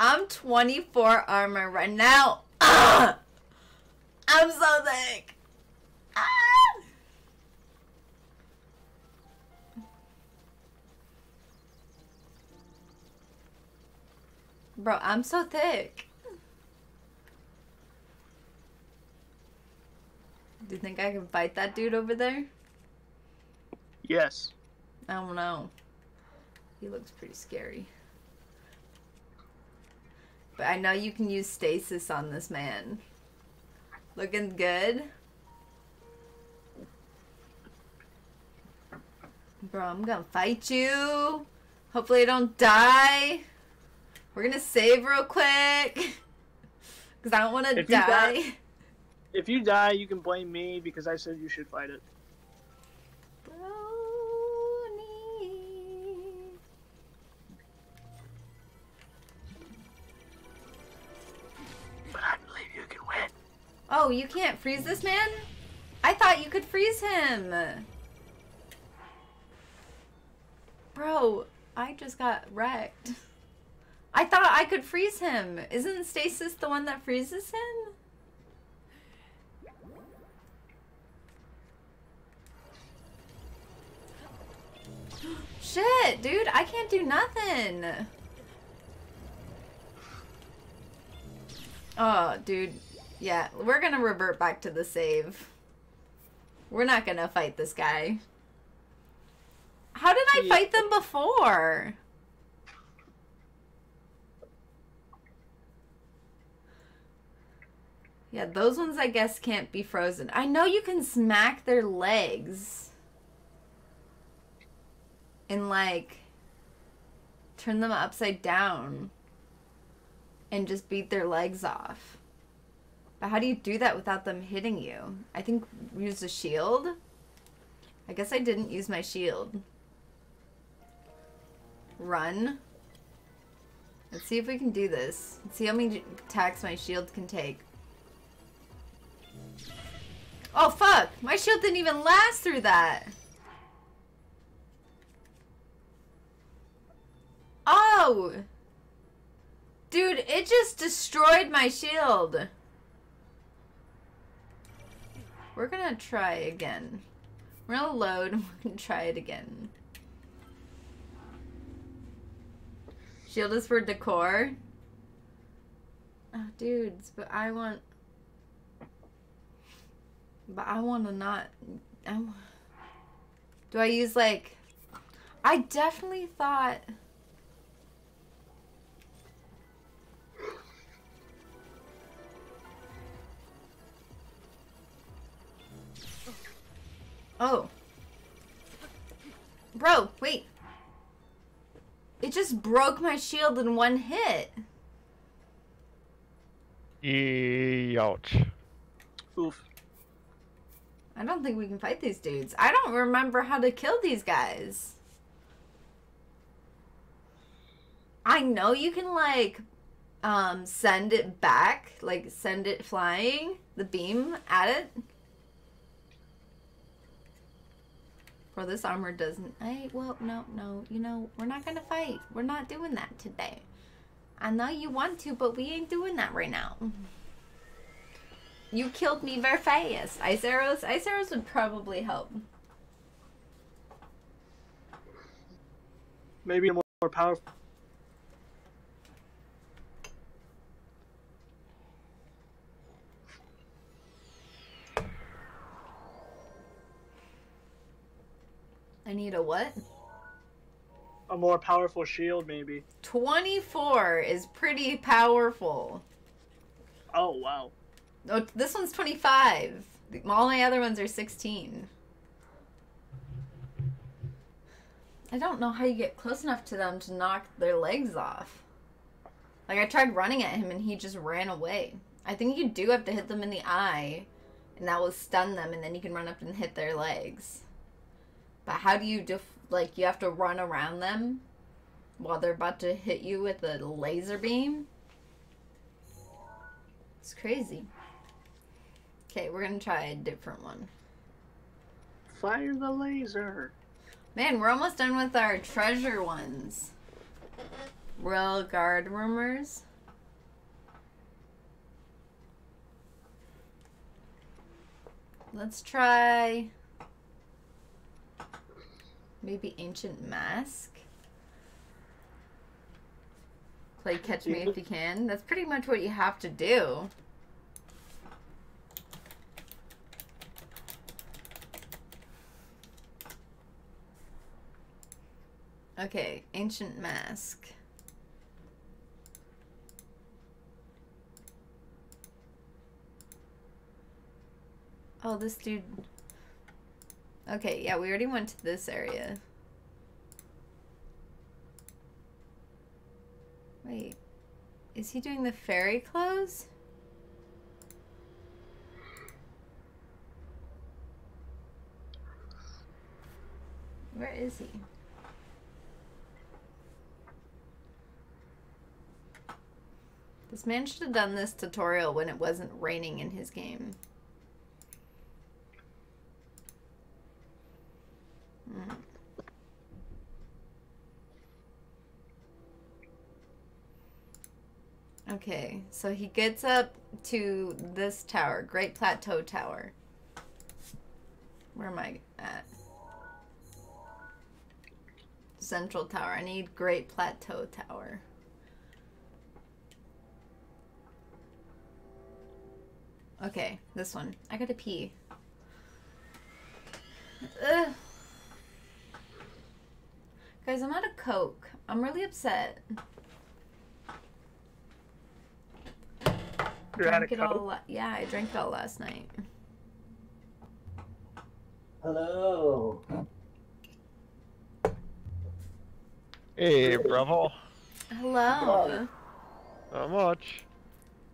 I'm 24 armor right now. Ugh! I'm so sick. Ah! Bro, I'm so thick. Do you think I can fight that dude over there? Yes. I don't know. He looks pretty scary. But I know you can use stasis on this man. Looking good. Bro, I'm gonna fight you. Hopefully I don't die. We're gonna save real quick. Because I don't want to die. If you die, you can blame me because I said you should fight it. Brony. But I believe you can win. Oh, you can't freeze this man? I thought you could freeze him. Bro, I just got wrecked. I thought I could freeze him. Isn't stasis the one that freezes him? Shit, dude, I can't do nothing. Oh, dude. Yeah, we're gonna revert back to the save. We're not gonna fight this guy. How did I fight them before? Yeah, those ones I guess can't be frozen. I know you can smack their legs and like turn them upside down and just beat their legs off. But how do you do that without them hitting you? I think use a shield. I guess I didn't use my shield. Run. Let's see if we can do this. Let's see how many attacks my shield can take. Oh, fuck! My shield didn't even last through that! Oh! Dude, it just destroyed my shield! We're gonna try again. We're gonna load and we're gonna try it again. Shield is for decor. Oh, dudes, but I want... But I want to not... Do I use, like... I definitely thought... Oh. Bro, wait. It just broke my shield in one hit. Ouch. Oof. I don't think we can fight these dudes. I don't remember how to kill these guys. I know you can, like, send it back. Like, send it flying. The beam at it. Bro, this armor doesn't... Hey, well, no. You know, we're not gonna fight. We're not doing that today. I know you want to, but we ain't doing that right now. You killed me very fast. Ice arrows? Ice arrows would probably help. Maybe more powerful. I need a what? A more powerful shield, maybe. 24 is pretty powerful. Oh, wow. Oh, this one's 25. All my other ones are 16. I don't know how you get close enough to them to knock their legs off. Like, I tried running at him and he just ran away. I think you do have to hit them in the eye, and that will stun them, and then you can run up and hit their legs. But how do you, like, you have to run around them while they're about to hit you with a laser beam? It's crazy. Okay, we're gonna try a different one. Fire the laser. Man, we're almost done with our treasure ones. Royal Guard rumors. Let's try... Maybe Ancient Mask? Play Catch Me If You Can. That's pretty much what you have to do. Okay, Ancient Mask. Oh, this dude... Okay, yeah, we already went to this area. Wait. Is he doing the fairy clothes? Where is he? This man should have done this tutorial when it wasn't raining in his game. Mm. Okay, so he gets up to this tower, Great Plateau Tower. Where am I at? Central Tower. I need Great Plateau Tower. Okay, this one. I gotta pee. Ugh. Guys, I'm out of Coke. I'm really upset. You're out of Coke? Yeah, I drank it all last night. Hello. Hey, Bravo. Hello. Not much.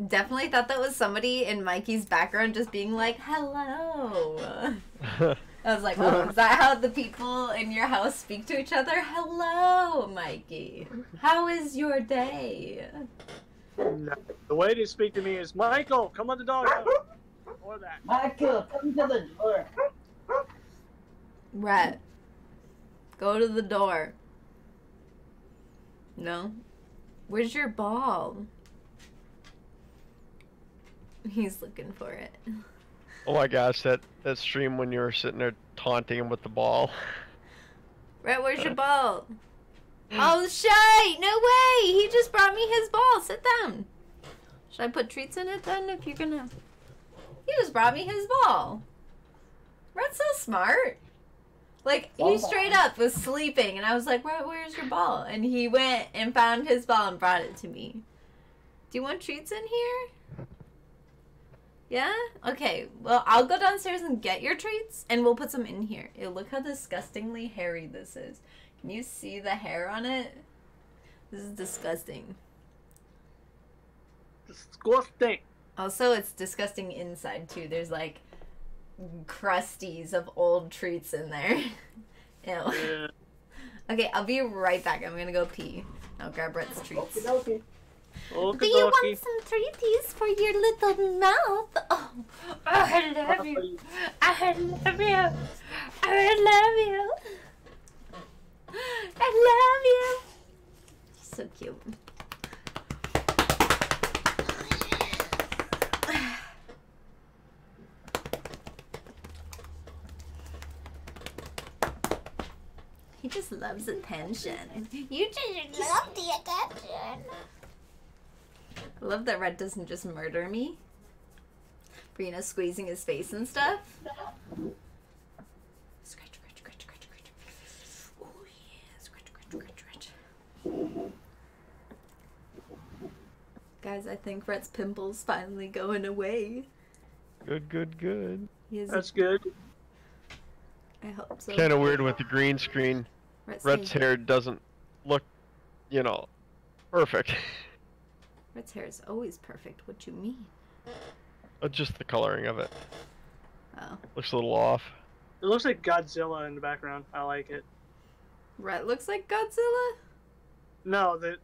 Definitely thought that was somebody in Mikey's background just being like, hello. I was like, oh, is that how the people in your house speak to each other? Hello, Mikey. How is your day? The way they speak to me is, Michael, come on the dog. Or that. Michael, come to the door. Rhett, go to the door. No? Where's your ball? He's looking for it. Oh my gosh, that stream when you were sitting there taunting him with the ball. Rhett, where's your ball? Oh, shite! No way! He just brought me his ball. Sit down. Should I put treats in it then if you're gonna... He just brought me his ball. Rhett's so smart. Like, he straight up was sleeping, and I was like, where's your ball? And he went and found his ball and brought it to me. Do you want treats in here? Yeah? Okay, well, I'll go downstairs and get your treats, and we'll put some in here. Ew, look how disgustingly hairy this is. Can you see the hair on it? This is disgusting. Disgusting! Also, it's disgusting inside, too. There's, like... crusties of old treats in there. Ew. Okay, I'll be right back. I'm gonna go pee. I'll grab Rhett's treats. Okey-dokey. Okey-dokey. Do you want some treaties for your little mouth? Oh, I love you. I love you. I love you. I love you. So cute. He just loves attention. You just love the attention. I love that Rhett doesn't just murder me. Brina squeezing his face and stuff. Scratch, scratch, scratch, scratch, scratch. Oh yeah, scratch, scratch, scratch, scratch. Guys, I think Rhett's pimple's finally going away. Good, good, good. That's good. I hope so. Kind of weird with the green screen. Rhett's hair doesn't look, you know, perfect. Rhett's hair is always perfect. What you mean? Just the coloring of it. Oh. Looks a little off. It looks like Godzilla in the background. I like it. Rhett looks like Godzilla? No, the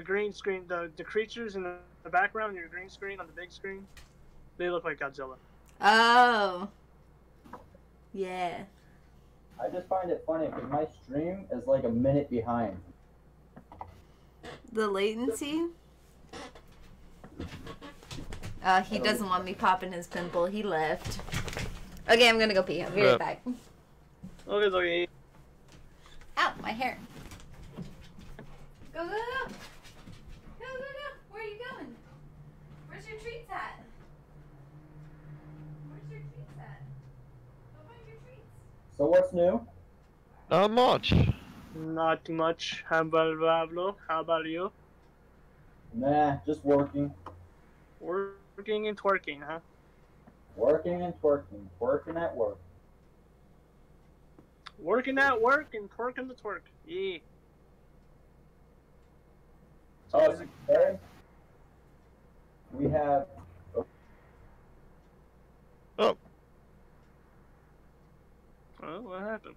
green screen, the creatures in the background, your green screen on the big screen, they look like Godzilla. Oh. Yeah. I just find it funny because my stream is like a minute behind. The latency? He doesn't want me popping his pimple. He left. Okay, I'm gonna go pee. I'll be right back. Okay, okay. Ow, my hair. Go, go, go. Go, go, go. Where are you going? Where's your treats at? So what's new? Not much. Not much. How about you? Nah, just working. Working and twerking, huh? Working and twerking. Working at work. Working at work and twerking the twerk. Yeah. Oh, today we have... Oh. Oh, what happened?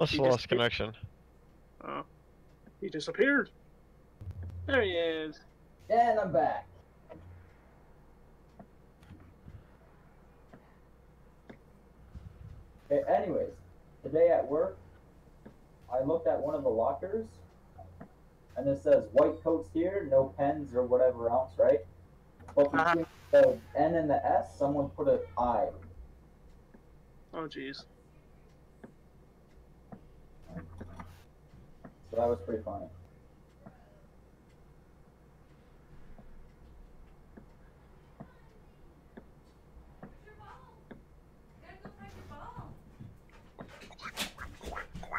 Must have lost connection. Oh. He disappeared. There he is. And I'm back. Okay, anyways, today at work, I looked at one of the lockers, and it says white coats here, no pens or whatever else, right? But between the N and the S, someone put an I. Oh, jeez. So that was pretty funny. Where's your ball? You gotta go find your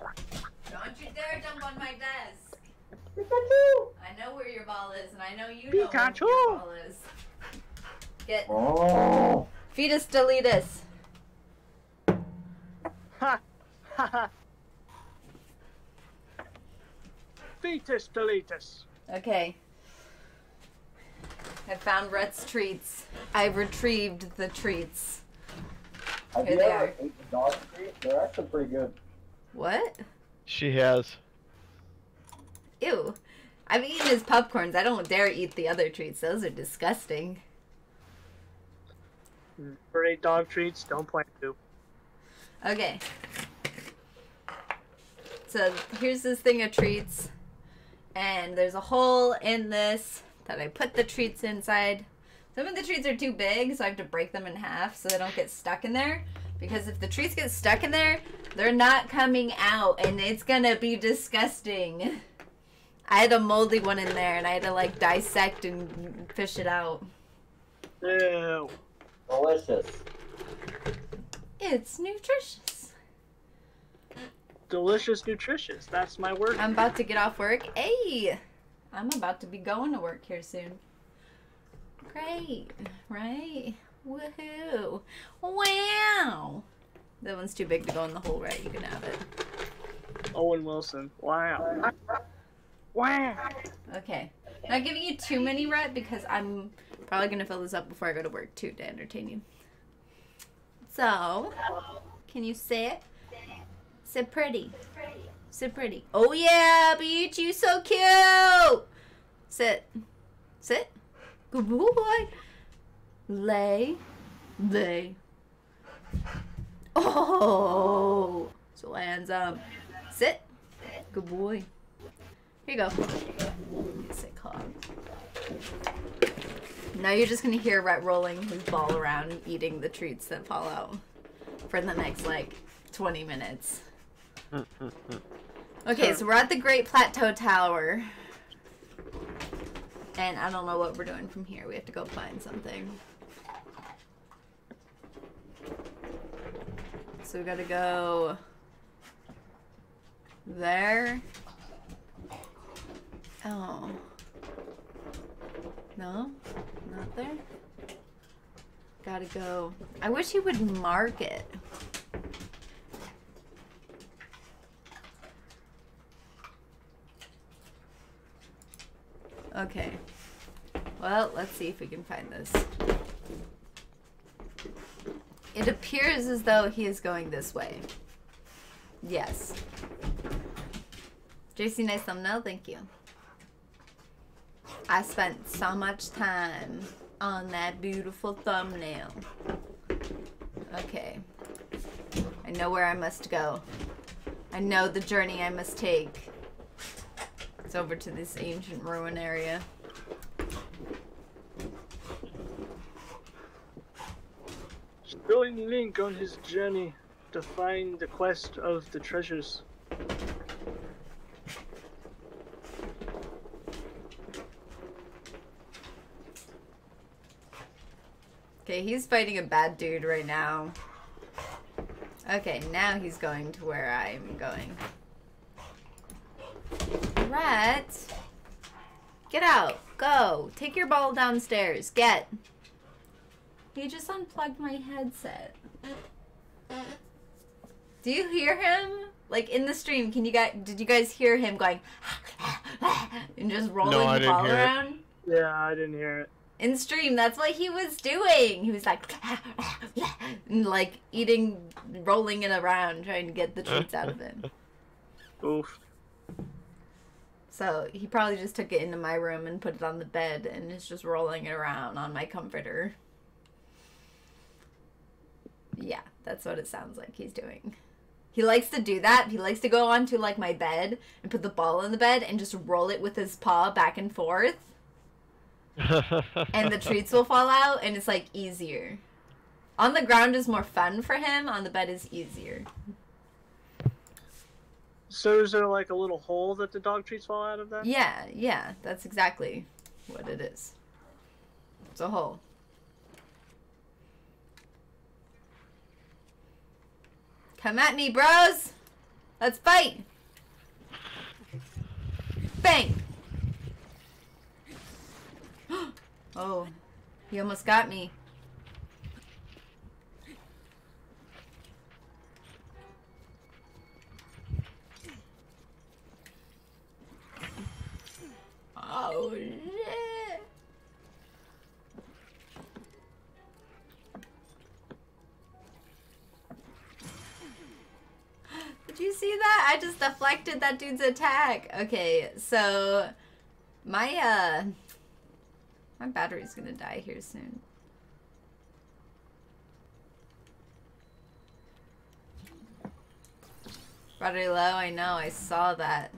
ball. Don't my desk. Pikachu! I know where your ball is, and I know you know Pikachu. Where your ball is. Get. Oh. Fetus deletus. Ha! Ha ha! Fetus deletus. Okay. I found Rhett's treats. I retrieved the treats. Have you ever ate the dog treats? They're actually pretty good. What? She has. Ew. I've eaten his popcorns. I don't dare eat the other treats. Those are disgusting. Never ate dog treats. Don't plan to. Okay. So here's this thing of treats. And there's a hole in this that I put the treats inside. Some of the treats are too big, so I have to break them in half so they don't get stuck in there. Because if the treats get stuck in there, they're not coming out, and it's gonna be disgusting. I had a moldy one in there, and I had to, like, dissect and fish it out. Ew. Delicious. It's nutritious. Delicious, nutritious. That's my word. I'm about to get off work. Hey! I'm about to be going to work here soon. Great. Right? Woohoo. Wow. That one's too big to go in the hole, right? You can have it. Owen Wilson. Wow. Wow. Okay. Not giving you too many, Rhett, because I'm probably going to fill this up before I go to work, too, to entertain you. So, can you say it? So pretty. So pretty. Oh, yeah, Beach, you so cute. Sit. Sit. Good boy. Lay. Lay. Oh. So hands up. Sit. Good boy. Here you go. Sit calm. Now you're just going to hear Rhett rolling his ball around and eating the treats that fall out for the next, like, 20 minutes. Okay, so we're at the Great Plateau Tower. And I don't know what we're doing from here. We have to go find something. So we gotta go there. Oh. No? Not there? Gotta go. I wish he would mark it. Okay. Well, let's see if we can find this. It appears as though he is going this way. Yes. JC, nice thumbnail. Thank you. I spent so much time on that beautiful thumbnail. Okay. I know where I must go. I know the journey I must take. It's over to this ancient ruin area. Showing Link on his journey to find the quest of the treasures. Okay, he's fighting a bad dude right now. Okay, now he's going to where I'm going. Rhett, get out. Go. Take your ball downstairs. Get. He just unplugged my headset. Do you hear him? Like in the stream, can you guys? Did you guys hear him going and just rolling the ball around? Yeah, I didn't hear it. In stream, that's what he was doing. He was like and like eating, rolling it around, trying to get the treats out of it. Oof. So he probably just took it into my room and put it on the bed and is just rolling it around on my comforter. Yeah, that's what it sounds like he's doing. He likes to do that. He likes to go onto, like, my bed and put the ball in the bed and just roll it with his paw back and forth. And the treats will fall out and it's, like, easier. On the ground is more fun for him. On the bed is easier. So is there like a little hole that the dog treats fall out of then? Yeah, yeah. That's exactly what it is. It's a hole. Come at me, bros! Let's fight! Oh, he almost got me. Oh, shit. Did you see that? I just deflected that dude's attack. Okay, so my, my battery's gonna die here soon. Battery low, I know, I saw that.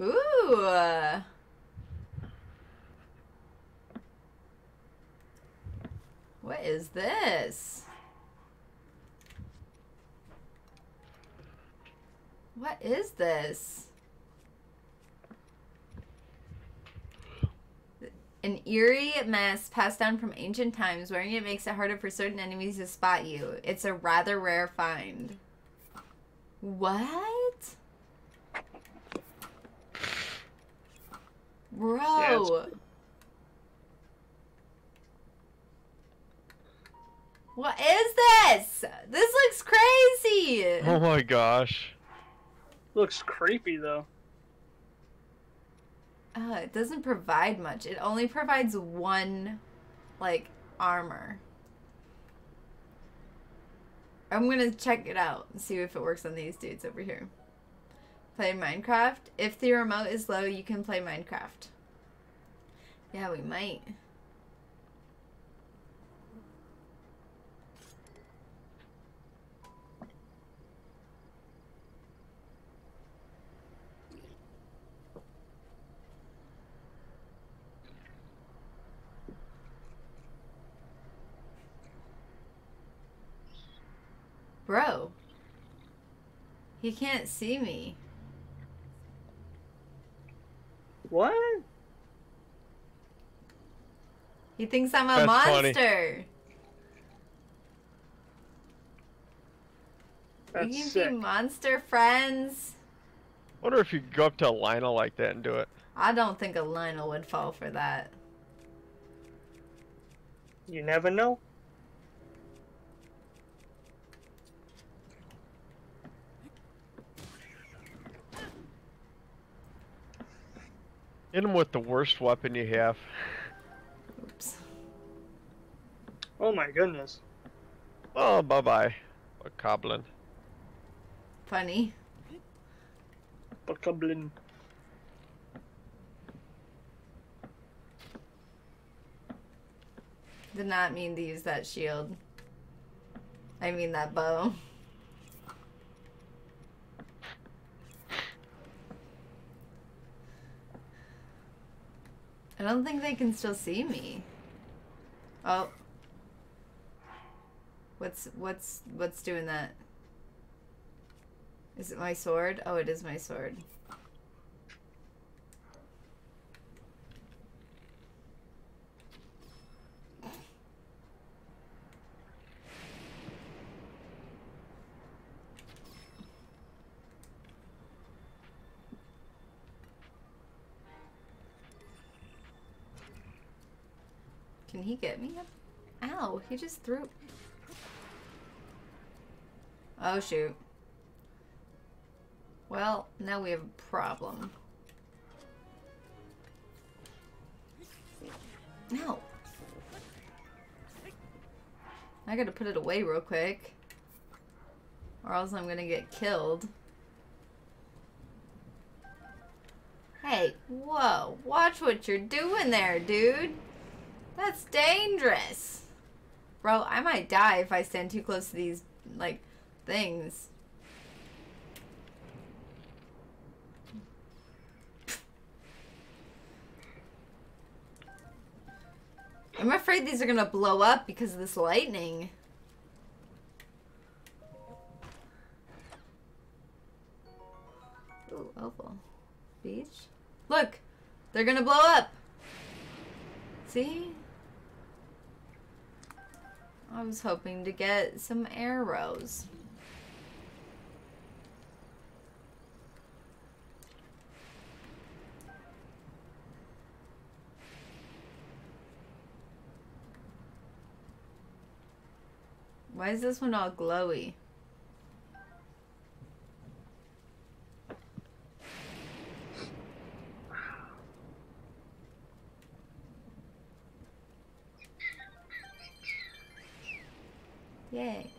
Ooh! What is this? What is this? An eerie mask passed down from ancient times. Wearing it makes it harder for certain enemies to spot you. It's a rather rare find. What? Bro. Yeah, what is this? This looks crazy. Oh my gosh. Looks creepy, though. It doesn't provide much. It only provides one, like, armor. I'm gonna check it out and see if it works on these dudes over here. Play Minecraft? If the remote is low, you can play Minecraft. Yeah, we might. Bro, he can't see me. What? He thinks I'm a monster. That's sick. You can be monster friends. I wonder if you go up to Lionel like that and do it. I don't think a Lionel would fall for that. You never know. Hit him with the worst weapon you have. Oops. Oh my goodness. Oh, bye-bye. Bokoblin. Funny. Bokoblin. Did not mean to use that shield. I mean that bow. I don't think they can still see me. Oh. What's doing that? Is it my sword? Oh, it is my sword. Can he get me up? Ow, he just threw. Oh, shoot. Well, now we have a problem. No. I gotta put it away real quick. Or else I'm gonna get killed. Hey, whoa. Watch what you're doing there, dude. That's dangerous. Bro, I might die if I stand too close to these, like, things. I'm afraid these are gonna blow up because of this lightning. Ooh, oval. Beach? Look! They're gonna blow up! See? I was hoping to get some arrows. Why is this one all glowy? Yay.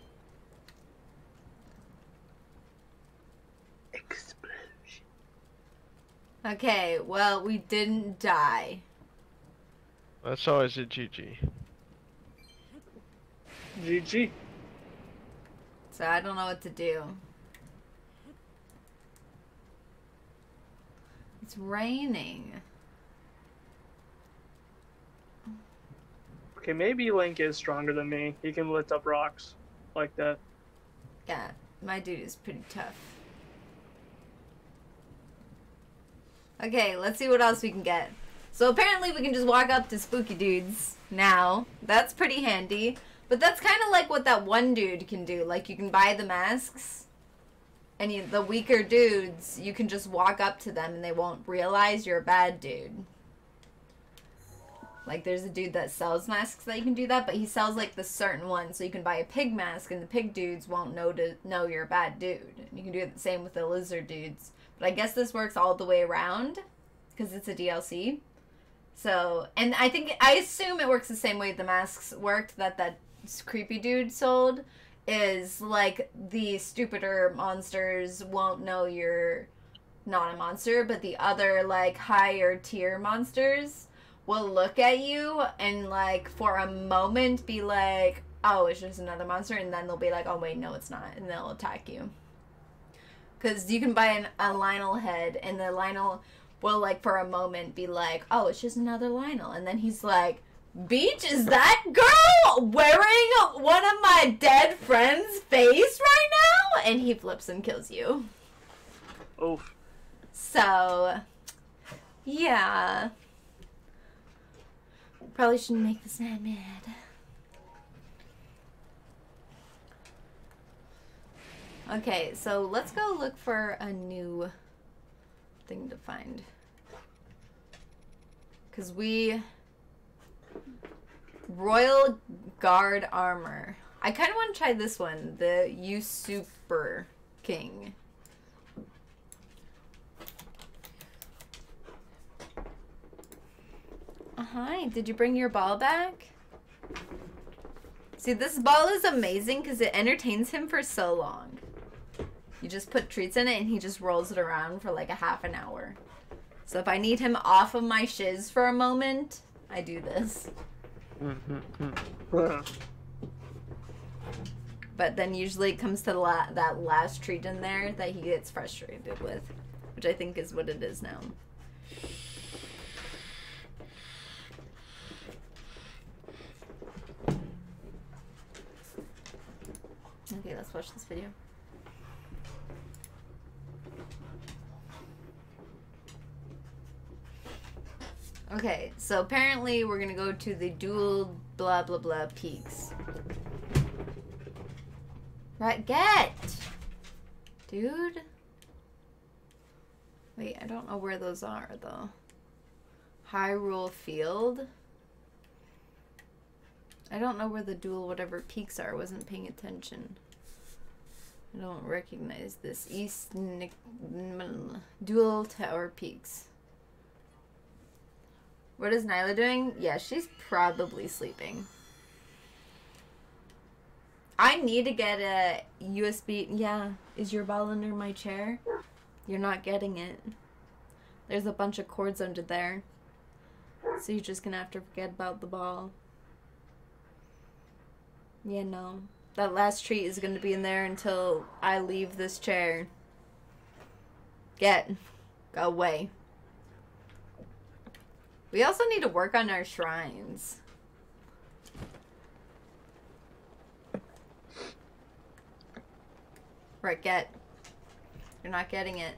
Explosion. Okay, well, we didn't die. That's always a GG. GG. So I don't know what to do. It's raining. Okay, maybe Link is stronger than me. He can lift up rocks like that. Yeah, my dude is pretty tough. Okay, let's see what else we can get. So apparently we can just walk up to spooky dudes now. That's pretty handy. But that's kind of like what that one dude can do. Like, you can buy the masks, and you, the weaker dudes, you can just walk up to them and they won't realize you're a bad dude. Like, there's a dude that sells masks that you can do that, but he sells, like, the certain one. So you can buy a pig mask, and the pig dudes won't know you're a bad dude. And you can do the same with the lizard dudes. But I guess this works all the way around, because it's a DLC. So, and I think, I assume it works the same way the masks worked that creepy dude sold, is, like, the stupider monsters won't know you're not a monster, but the other, like, higher tier monsters will look at you and, like, for a moment be like, oh, it's just another monster, and then they'll be like, oh, wait, no, it's not, and they'll attack you. Because you can buy a Lionel head, and the Lionel will, like, for a moment be like, oh, it's just another Lionel, and then he's like, Beach, is that girl wearing one of my dead friend's face right now? And he flips and kills you. Oof. So, yeah. Probably shouldn't make this man mad. Okay, so let's go look for a new thing to find. Because we... Royal Guard Armor. I kind of want to try this one. The Usurper King. Hi, did you bring your ball back? See, this ball is amazing because it entertains him for so long. You just put treats in it and he just rolls it around for like a half an hour. So if I need him off of my shiz for a moment, I do this. But then usually it comes to that last treat in there that he gets frustrated with, which I think is what it is now. Okay, let's watch this video. Okay, so apparently we're gonna go to the dual blah blah blah peaks. Right, get! Dude. Wait, I don't know where those are though. Hyrule Field? I don't know where the dual whatever peaks are. I wasn't paying attention. I don't recognize this. East Dual Tower Peaks. What is Nyla doing? Yeah, she's probably sleeping. I need to get a USB. Yeah. Is your ball under my chair? You're not getting it. There's a bunch of cords under there. So you're just gonna have to forget about the ball. Yeah, no. That last treat is going to be in there until I leave this chair. Get away. We also need to work on our shrines. Right, get. You're not getting it.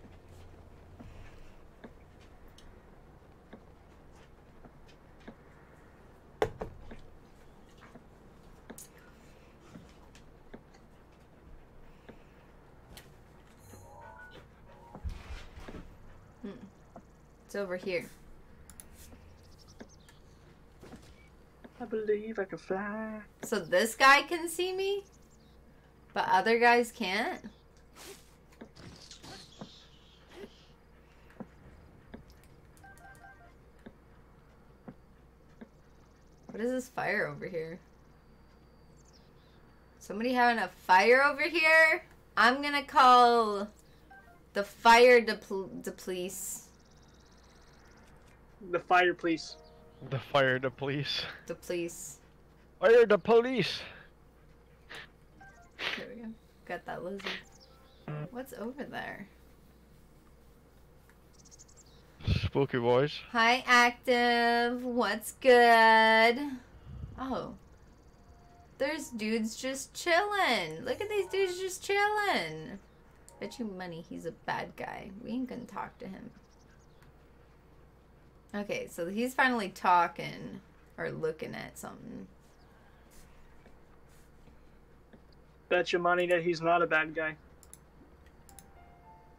It's over here. I believe I can fly. So this guy can see me? But other guys can't? What is this fire over here? Somebody having a fire over here? I'm gonna call the fire police. The fire police. The fire the police. The police. Fire the police. There we go. Got that lizard. What's over there? Spooky voice. Hi, active. What's good? Oh. There's dudes just chillin'. Look at these dudes just chillin'. Bet you money he's a bad guy. We ain't gonna talk to him. Okay, so he's finally talking or looking at something. Bet your money that he's not a bad guy.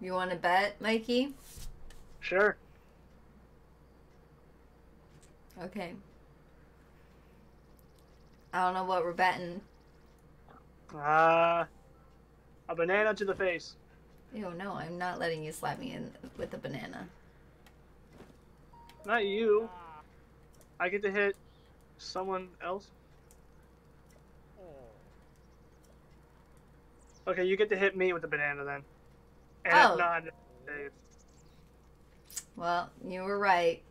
You want to bet, Mikey? Sure. Okay. I don't know what we're betting. A banana to the face. Ew, no, I'm not letting you slap me in with a banana. Not you. I get to hit someone else. Okay, you get to hit me with a banana then. And oh. If not, Dave. Well, you were right.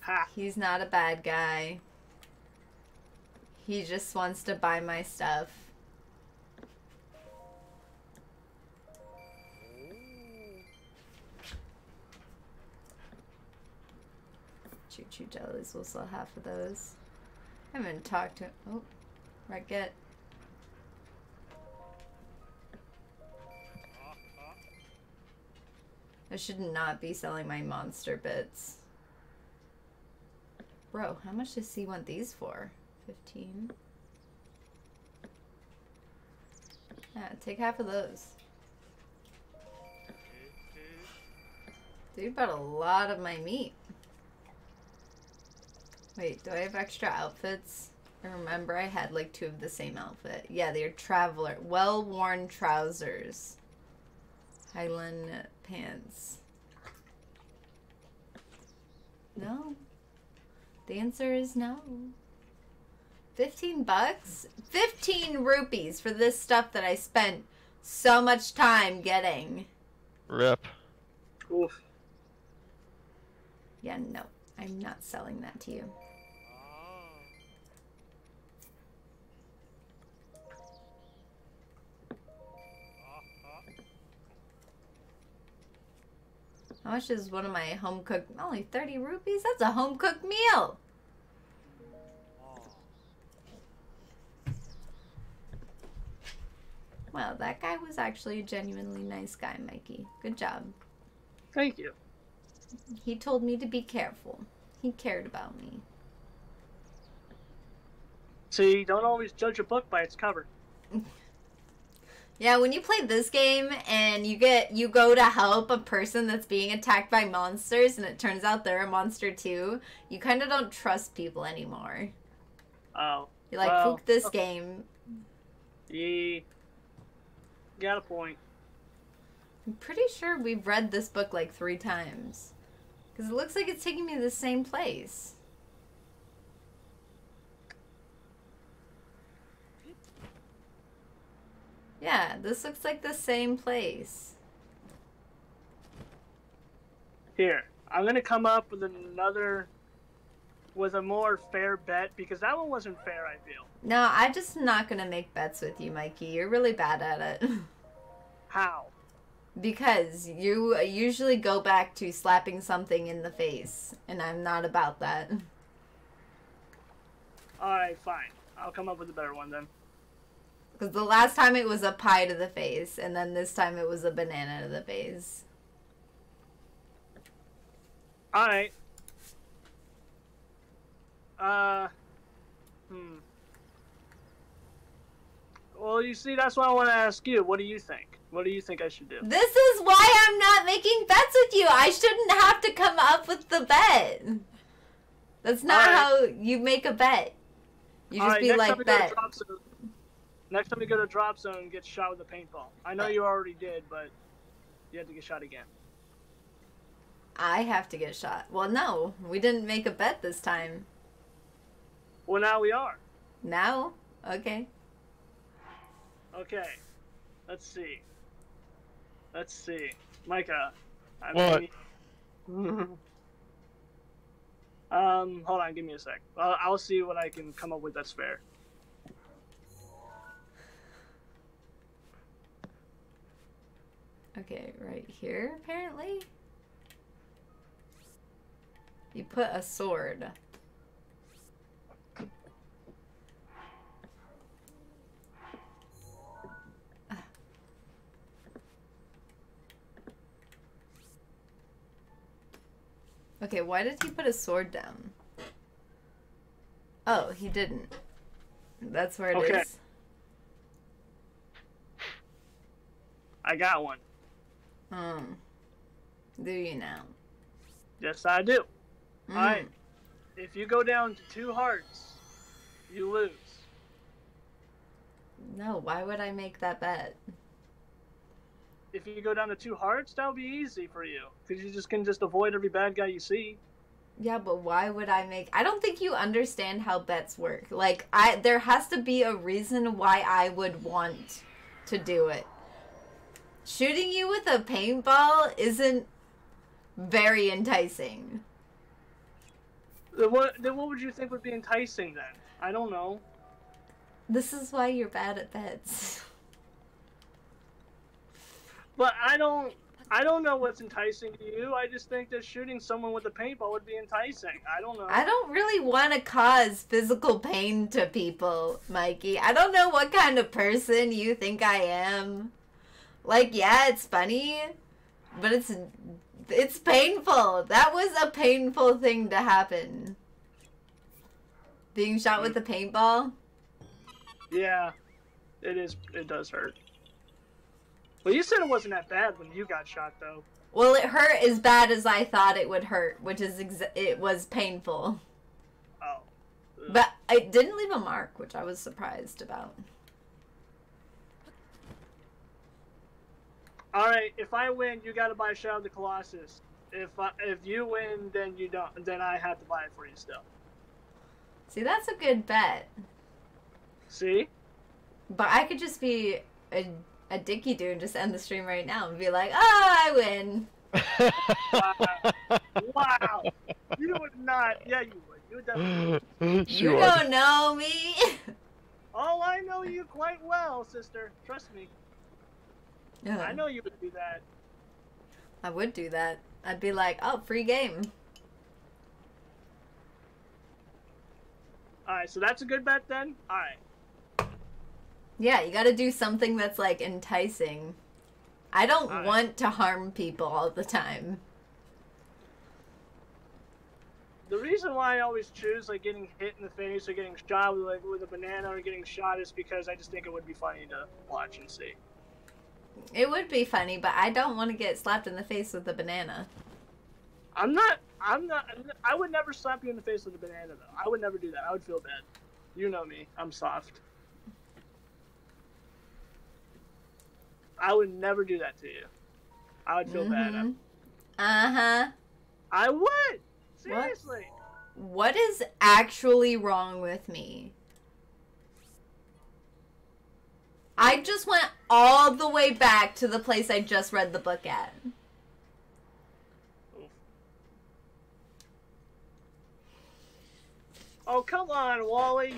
Ha. He's not a bad guy. He just wants to buy my stuff. Choo choo jellies, we'll sell half of those. I haven't talked to him. Oh, right, get. I should not be selling my monster bits. Bro, how much does he want these for? 15. Yeah, take half of those. Dude bought a lot of my meat. Wait, do I have extra outfits? I remember I had like 2 of the same outfit. Yeah, they're traveler. Well-worn trousers. Highland pants. No. The answer is no. 15 bucks? 15 rupees for this stuff that I spent so much time getting. Rip. Oof. Yeah, no. I'm not selling that to you. How much is one of my home-cooked? Only 30 rupees? That's a home-cooked meal! Well, that guy was actually a genuinely nice guy, Mikey. Good job. Thank you. He told me to be careful. He cared about me. See, don't always judge a book by its cover. Yeah, when you play this game and you go to help a person that's being attacked by monsters and it turns out they're a monster too, you kind of don't trust people anymore. Oh. You're like, well, fuck this game. Yeah. Got a point. I'm pretty sure we've read this book like 3 times. Because it looks like it's taking me to the same place. Yeah, this looks like the same place. Here, I'm going to come up with another, with a more fair bet, because that one wasn't fair, I feel. No, I'm just not going to make bets with you, Mikey. You're really bad at it. How? Because you usually go back to slapping something in the face, and I'm not about that. Alright, fine. I'll come up with a better one then. Because the last time it was a pie to the face, and then this time it was a banana to the face. Alright. Well, you see, that's why I want to ask you. What do you think? What do you think I should do? This is why I'm not making bets with you. I shouldn't have to come up with the bet. That's not how you make a bet. You just be like, bet. Next time you go to drop zone, get shot with a paintball. I know you already did, but you have to get shot again. I have to get shot. Well, no, we didn't make a bet this time. Well, now we are. Now? Okay. Okay. Let's see. Let's see. Micah. What? Hold on, give me a sec. I'll see what I can come up with that's fair. Okay, right here, apparently. You put a sword. Okay, why did he put a sword down? Oh, he didn't. That's where it is. I got one. Do you now? Yes, I do. Mm. Alright. If you go down to 2 hearts, you lose. No, why would I make that bet? If you go down to 2 hearts, that'll be easy for you. Because you just can just avoid every bad guy you see. Yeah, but why would I make... I don't think you understand how bets work. Like, there has to be a reason why I would want to do it. Shooting you with a paintball isn't very enticing. Then what would you think would be enticing then? I don't know. This is why you're bad at bets. But I don't know what's enticing to you. I just think that shooting someone with a paintball would be enticing. I don't know. I don't really want to cause physical pain to people, Mikey. I don't know what kind of person you think I am. Like, yeah, it's funny, but it's painful. That was a painful thing to happen. Being shot with a paintball? Yeah, it is. It does hurt. Well, you said it wasn't that bad when you got shot, though. Well, it hurt as bad as I thought it would hurt, which is it was painful. Oh. Ugh. But it didn't leave a mark, which I was surprised about. All right, if I win, you gotta buy Shadow of the Colossus. If you win, then you don't. Then I have to buy it for you still. See, that's a good bet. See? But I could just be a dicky dude and just end the stream right now and be like, "Oh, I win." Wow. You would not. Yeah, you would. You would definitely would. Sure. You don't know me. Oh, I know you quite well, sister. Trust me. Yeah. I know you would do that. I would do that. I'd be like, oh, free game. Alright, so that's a good bet then? Alright. Yeah, you gotta do something that's, like, enticing. I don't want to harm people all the time. The reason why I always choose, like, getting hit in the face or getting shot with, like, with a banana or getting shot is because I just think it would be funny to watch and see. It would be funny, but I don't want to get slapped in the face with a banana. I would never slap you in the face with a banana, though. I would never do that. I would feel bad. You know me. I'm soft. I would never do that to you. I would feel bad. Uh-huh. I would! Seriously. What is actually wrong with me? I just went all the way back to the place I just read the book at. Oh, come on, Wally.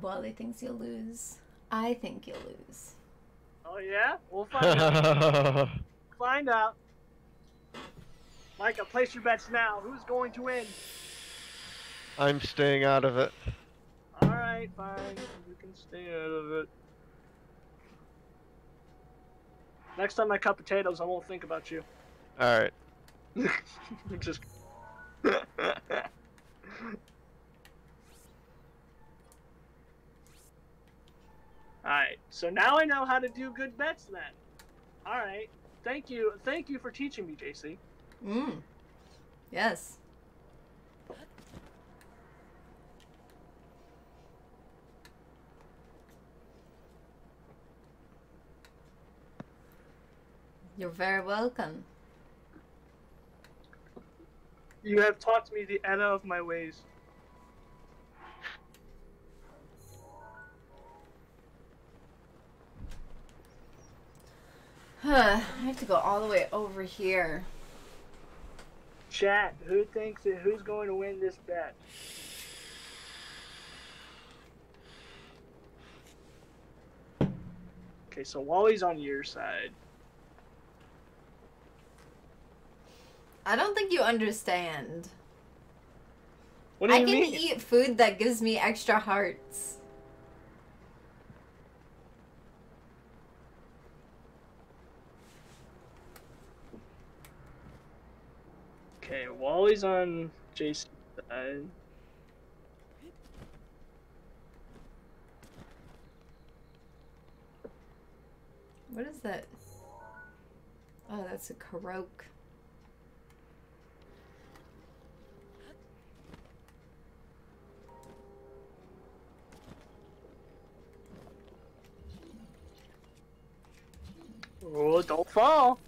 Wally thinks you'll lose. I think you'll lose. Oh, yeah? We'll find out. Find out. Micah, place your bets now. Who's going to win? I'm staying out of it. All right, fine. You can stay out of it. Next time I cut potatoes, I won't think about you. Alright. Just... Alright, so now I know how to do good bets then. Alright, thank you. Thank you for teaching me, JC. Mm. Yes. You're very welcome. You have taught me the error of my ways. Huh, I have to go all the way over here. Chat, who thinks that who's going to win this bet? Okay, so Wally's on your side. I don't think you understand. What do you mean? I can eat food that gives me extra hearts. Okay, Wally's on Jason's side. What is that? Oh, that's a Karoke. Oh, don't fall.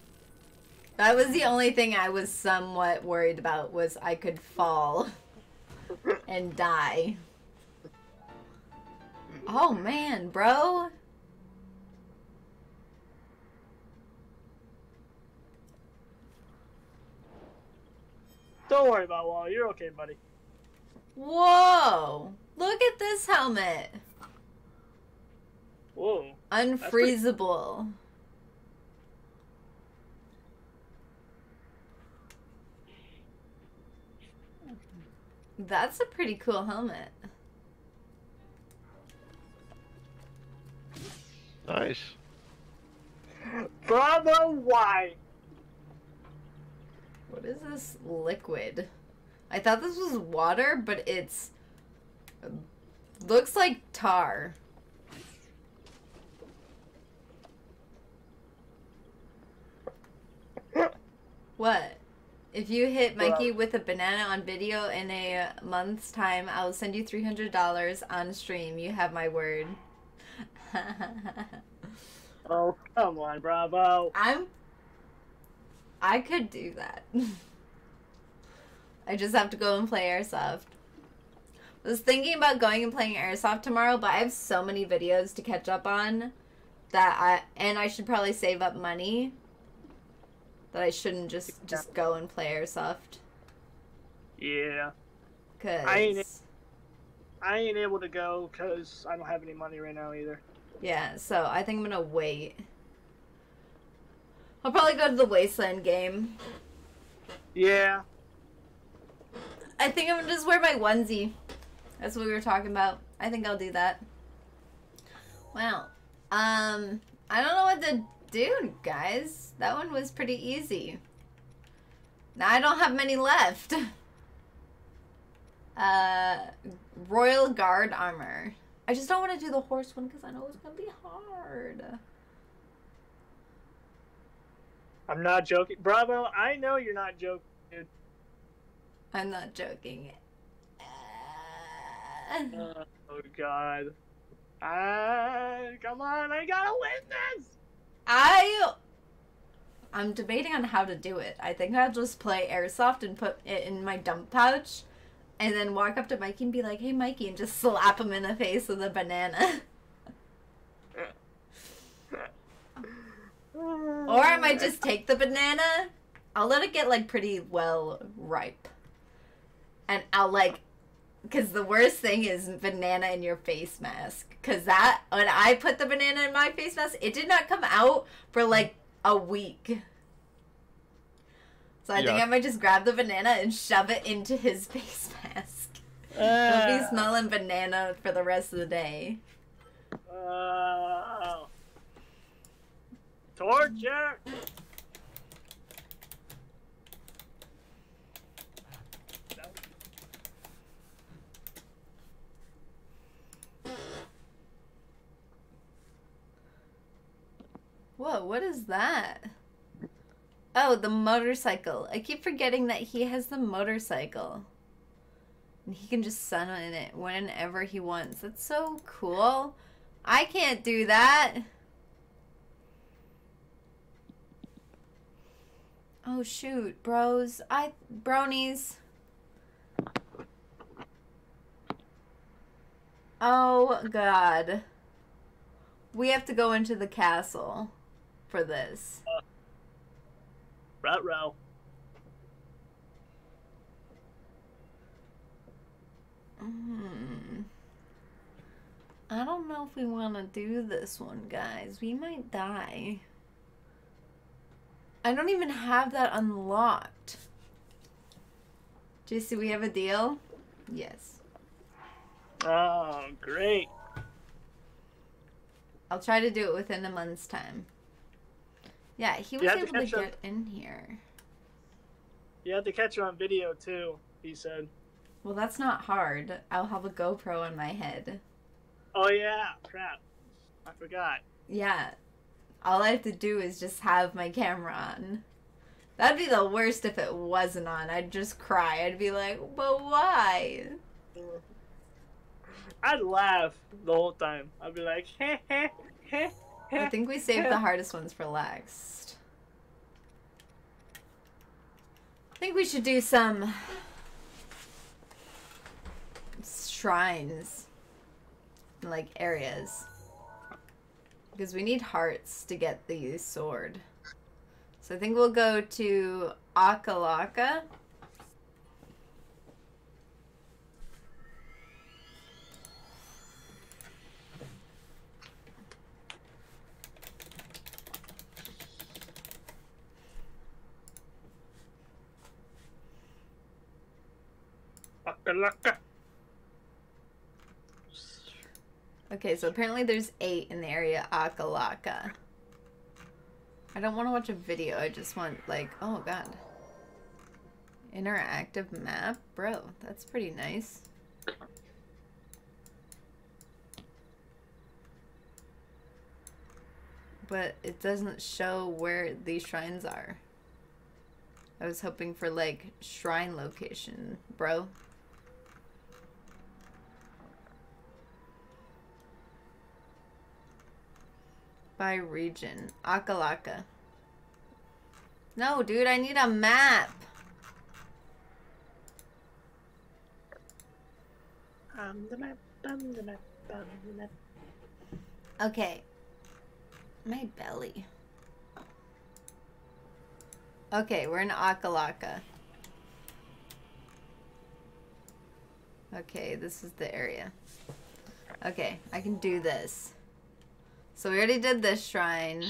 That was the only thing I was somewhat worried about, was I could fall and die. Oh man, bro. Don't worry about Wally. You're okay, buddy. Whoa! Look at this helmet. Whoa. Unfreezable. That's a pretty cool helmet. Nice. Bravo, why? What is this liquid? I thought this was water, but it's... looks like tar. What? If you hit Mikey with a banana on video in a month's time, I'll send you $300 on stream. You have my word. Oh, come on, Bravo. I could do that. I just have to go and play Airsoft. I was thinking about going and playing Airsoft tomorrow, but I have so many videos to catch up on that I should probably save up money. That I shouldn't just go and play Airsoft. Yeah. Cause... I ain't able to go because I don't have any money right now either. Yeah, so I think I'm going to wait. I'll probably go to the Wasteland game. Yeah. I think I'm going to just wear my onesie. That's what we were talking about. I think I'll do that. Wow. I don't know what to... Dude, guys, that one was pretty easy. Now I don't have many left. Royal Guard armor. I just don't want to do the horse one because I know it's going to be hard. I'm not joking. Bravo, I know you're not joking, dude. I'm not joking. Oh, God. Come on, I gotta win this! I'm debating on how to do it. I think I'll just play Airsoft and put it in my dump pouch and then walk up to Mikey and be like, hey, Mikey, and just slap him in the face with a banana. Or I might just take the banana. I'll let it get, like, pretty well ripe. And I'll, like... Because the worst thing is banana in your face mask. Because that, when I put the banana in my face mask, it did not come out for like a week. So I think I might just grab the banana and shove it into his face mask. He'll be smelling banana for the rest of the day. Torture! Whoa, what is that? Oh, the motorcycle. I keep forgetting that he has the motorcycle. And he can just sun in it whenever he wants. That's so cool. I can't do that. Oh shoot, bronies. Oh god. We have to go into the castle for this. Row. I don't know if we want to do this one, guys. We might die. I don't even have that unlocked. JC, we have a deal? Yes. Oh, great. I'll try to do it within a month's time. Yeah, he was able to get in here. You have to catch it on video, too, he said. Well, that's not hard. I'll have a GoPro on my head. Oh, yeah. Crap. I forgot. Yeah. All I have to do is just have my camera on. That'd be the worst if it wasn't on. I'd just cry. I'd be like, but why? I'd laugh the whole time. I'd be like, heh, heh, heh, heh. I think we saved the hardest ones for last. I think we should do some... shrines and like areas, because we need hearts to get the sword. So I think we'll go to Akalaka. Akalaka. Okay, so apparently there's 8 in the area Akalaka. I don't want to watch a video. I just want, like, oh, God. Interactive map? Bro, that's pretty nice. But it doesn't show where these shrines are. I was hoping for, like, shrine location, bro. By region. Akalaka. No, dude, I need a map. I'm the map. Okay. My belly. Okay, we're in Akalaka. Okay, this is the area. Okay, I can do this. So we already did this shrine.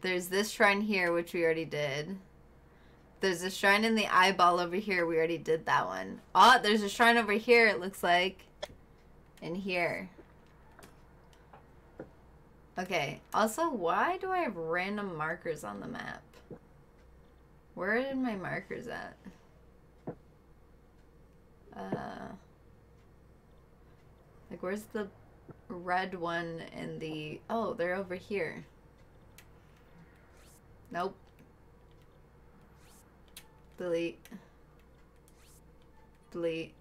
There's this shrine here, which we already did. There's a shrine in the eyeball over here. We already did that one. Oh, there's a shrine over here, it looks like. In here. Okay. Also, why do I have random markers on the map? Where are my markers at? Like, where's the... red one and the... oh, they're over here. Nope. Delete. Delete.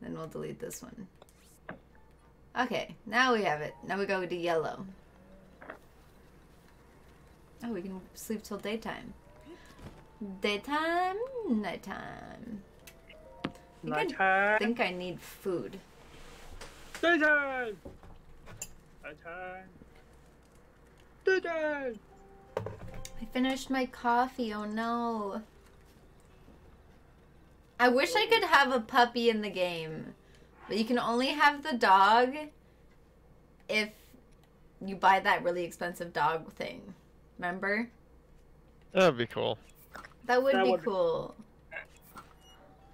Then we'll delete this one. Okay, now we have it. Now we go to yellow. Oh, we can sleep till daytime. Daytime? Nighttime. I think I need food. Daytime! Daytime! Daytime! I finished my coffee, oh no. I wish I could have a puppy in the game. But you can only have the dog if you buy that really expensive dog thing. Remember? That'd be cool. That would be cool.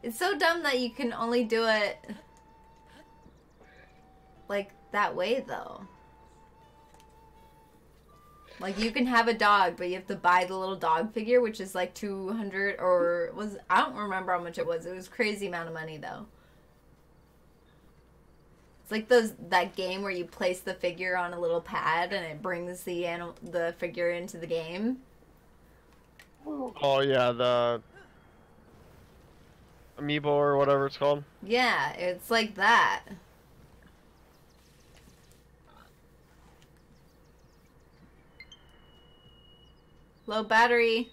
It's so dumb that you can only do it... like, that way, though. Like, you can have a dog, but you have to buy the little dog figure, which is like 200 or was... I don't remember how much it was. It was a crazy amount of money, though. It's like those that game where you place the figure on a little pad and it brings the figure into the game. Oh, yeah, the... Amiibo or whatever it's called. Yeah, it's like that. Low battery.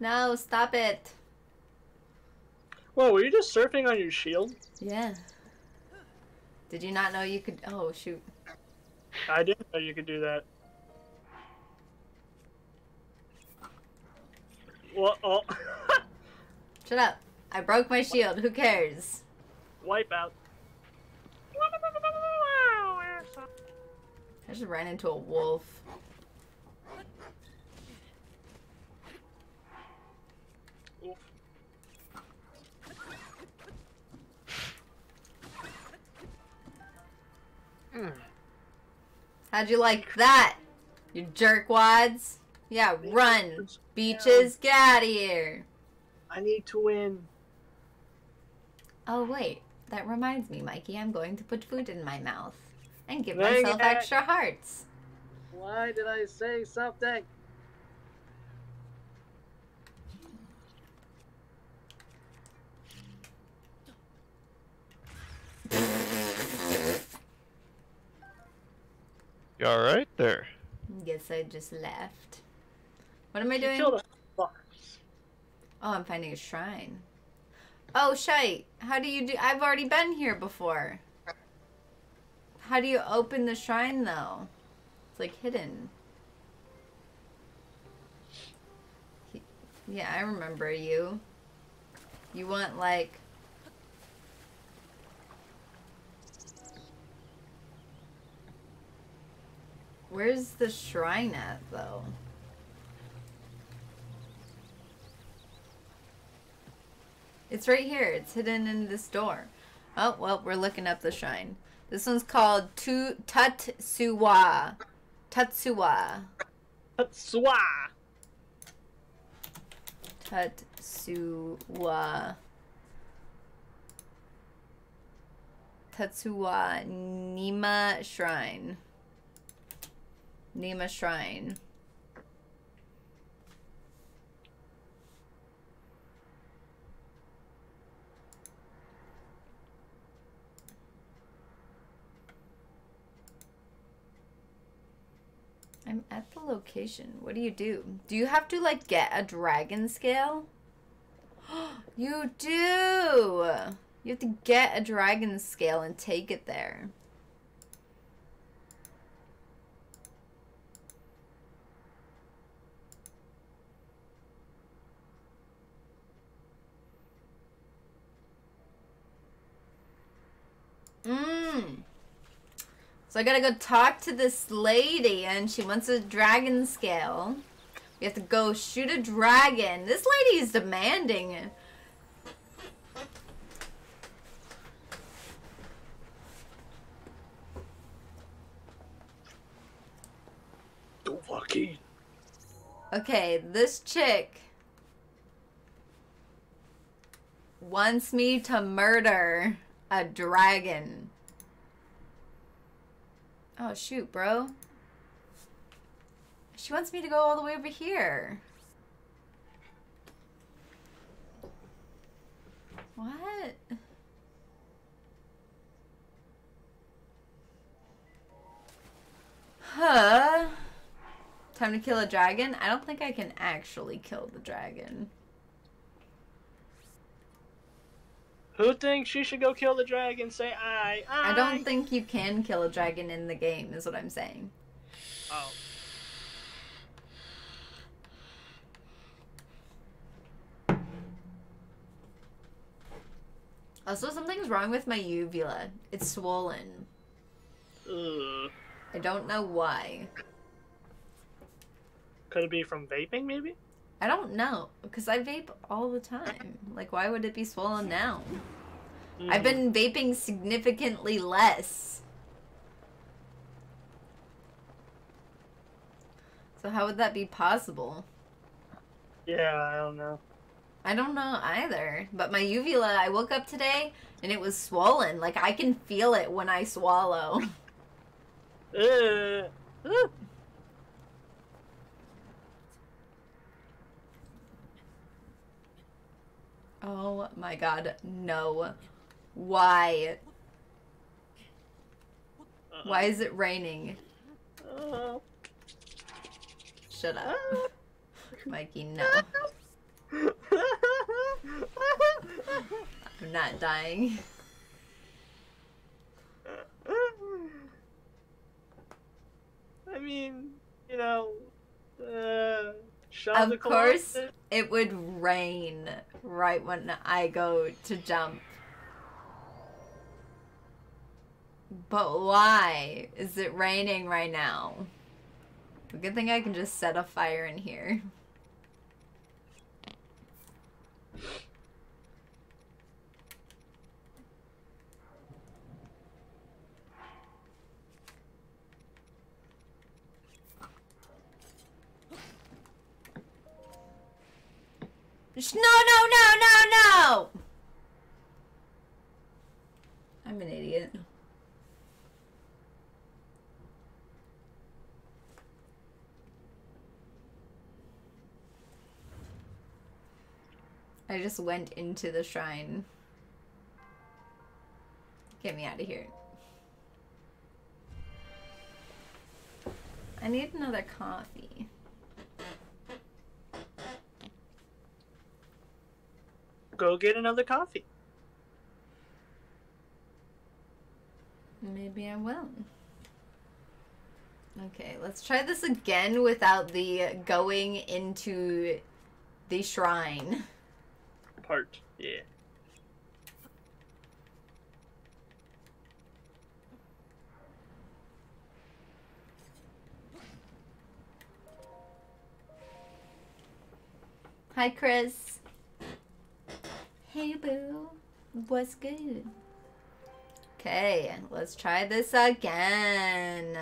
No, stop it. Whoa, were you just surfing on your shield? Yeah. Did you not know you could... Oh, shoot. I didn't know you could do that. What? Oh. Shut up. I broke my shield. Who cares? Wipe out. I just ran into a wolf. Ooh. How'd you like that, you jerkwads? Yeah, run, beaches, get out of here. I need to win. Oh wait, that reminds me, Mikey, I'm going to put food in my mouth and give myself extra hearts. Why did I say something? You alright there? Guess I just left. What am I doing? Oh, I'm finding a shrine. Oh, shite. How do you do? I've already been here before. How do you open the shrine, though? It's like hidden. Yeah, I remember you. You want, like... Where's the shrine at, though? It's right here. It's hidden in this door. Oh, well, we're looking up the shrine. This one's called Tatsuwa. Tatsuwa. Tatsuwa. Tatsuwa. Tatsuwa Nima Shrine. Name a shrine. I'm at the location. What do you do? Do you have to, like, get a dragon scale? You do! You have to get a dragon scale and take it there. So I gotta go talk to this lady, and she wants a dragon scale. We have to go shoot a dragon. This lady is demanding. Don't walk in. Okay, this chick wants me to murder a dragon. Oh, shoot, bro. She wants me to go all the way over here. What? Huh? Time to kill a dragon? I don't think I can actually kill the dragon. Who thinks she should go kill the dragon? Say I. I don't think you can kill a dragon in the game, is what I'm saying. Oh. Also, something's wrong with my uvula. It's swollen. Ugh. I don't know why. Could it be from vaping, maybe? I don't know, because I vape all the time. Like, why would it be swollen now? Mm. I've been vaping significantly less. So how would that be possible? Yeah, I don't know. I don't know either. But my uvula, I woke up today, and it was swollen. Like, I can feel it when I swallow. Oh my god, no. Why? Uh-oh. Why is it raining? Shut up. Mikey, no. I'm not dying. I mean, you know, Shadow of the Colossus. Of course, it would rain right when I go to jump. But why is it raining right now? Good thing I can just set a fire in here. No, no, no, no, no! I'm an idiot. I just went into the shrine. Get me out of here. I need another coffee. Go get another coffee. Maybe I will. Okay, let's try this again without the going into the shrine. Part, yeah. Hi, Chris. Hey, boo. What's good? Okay, let's try this again.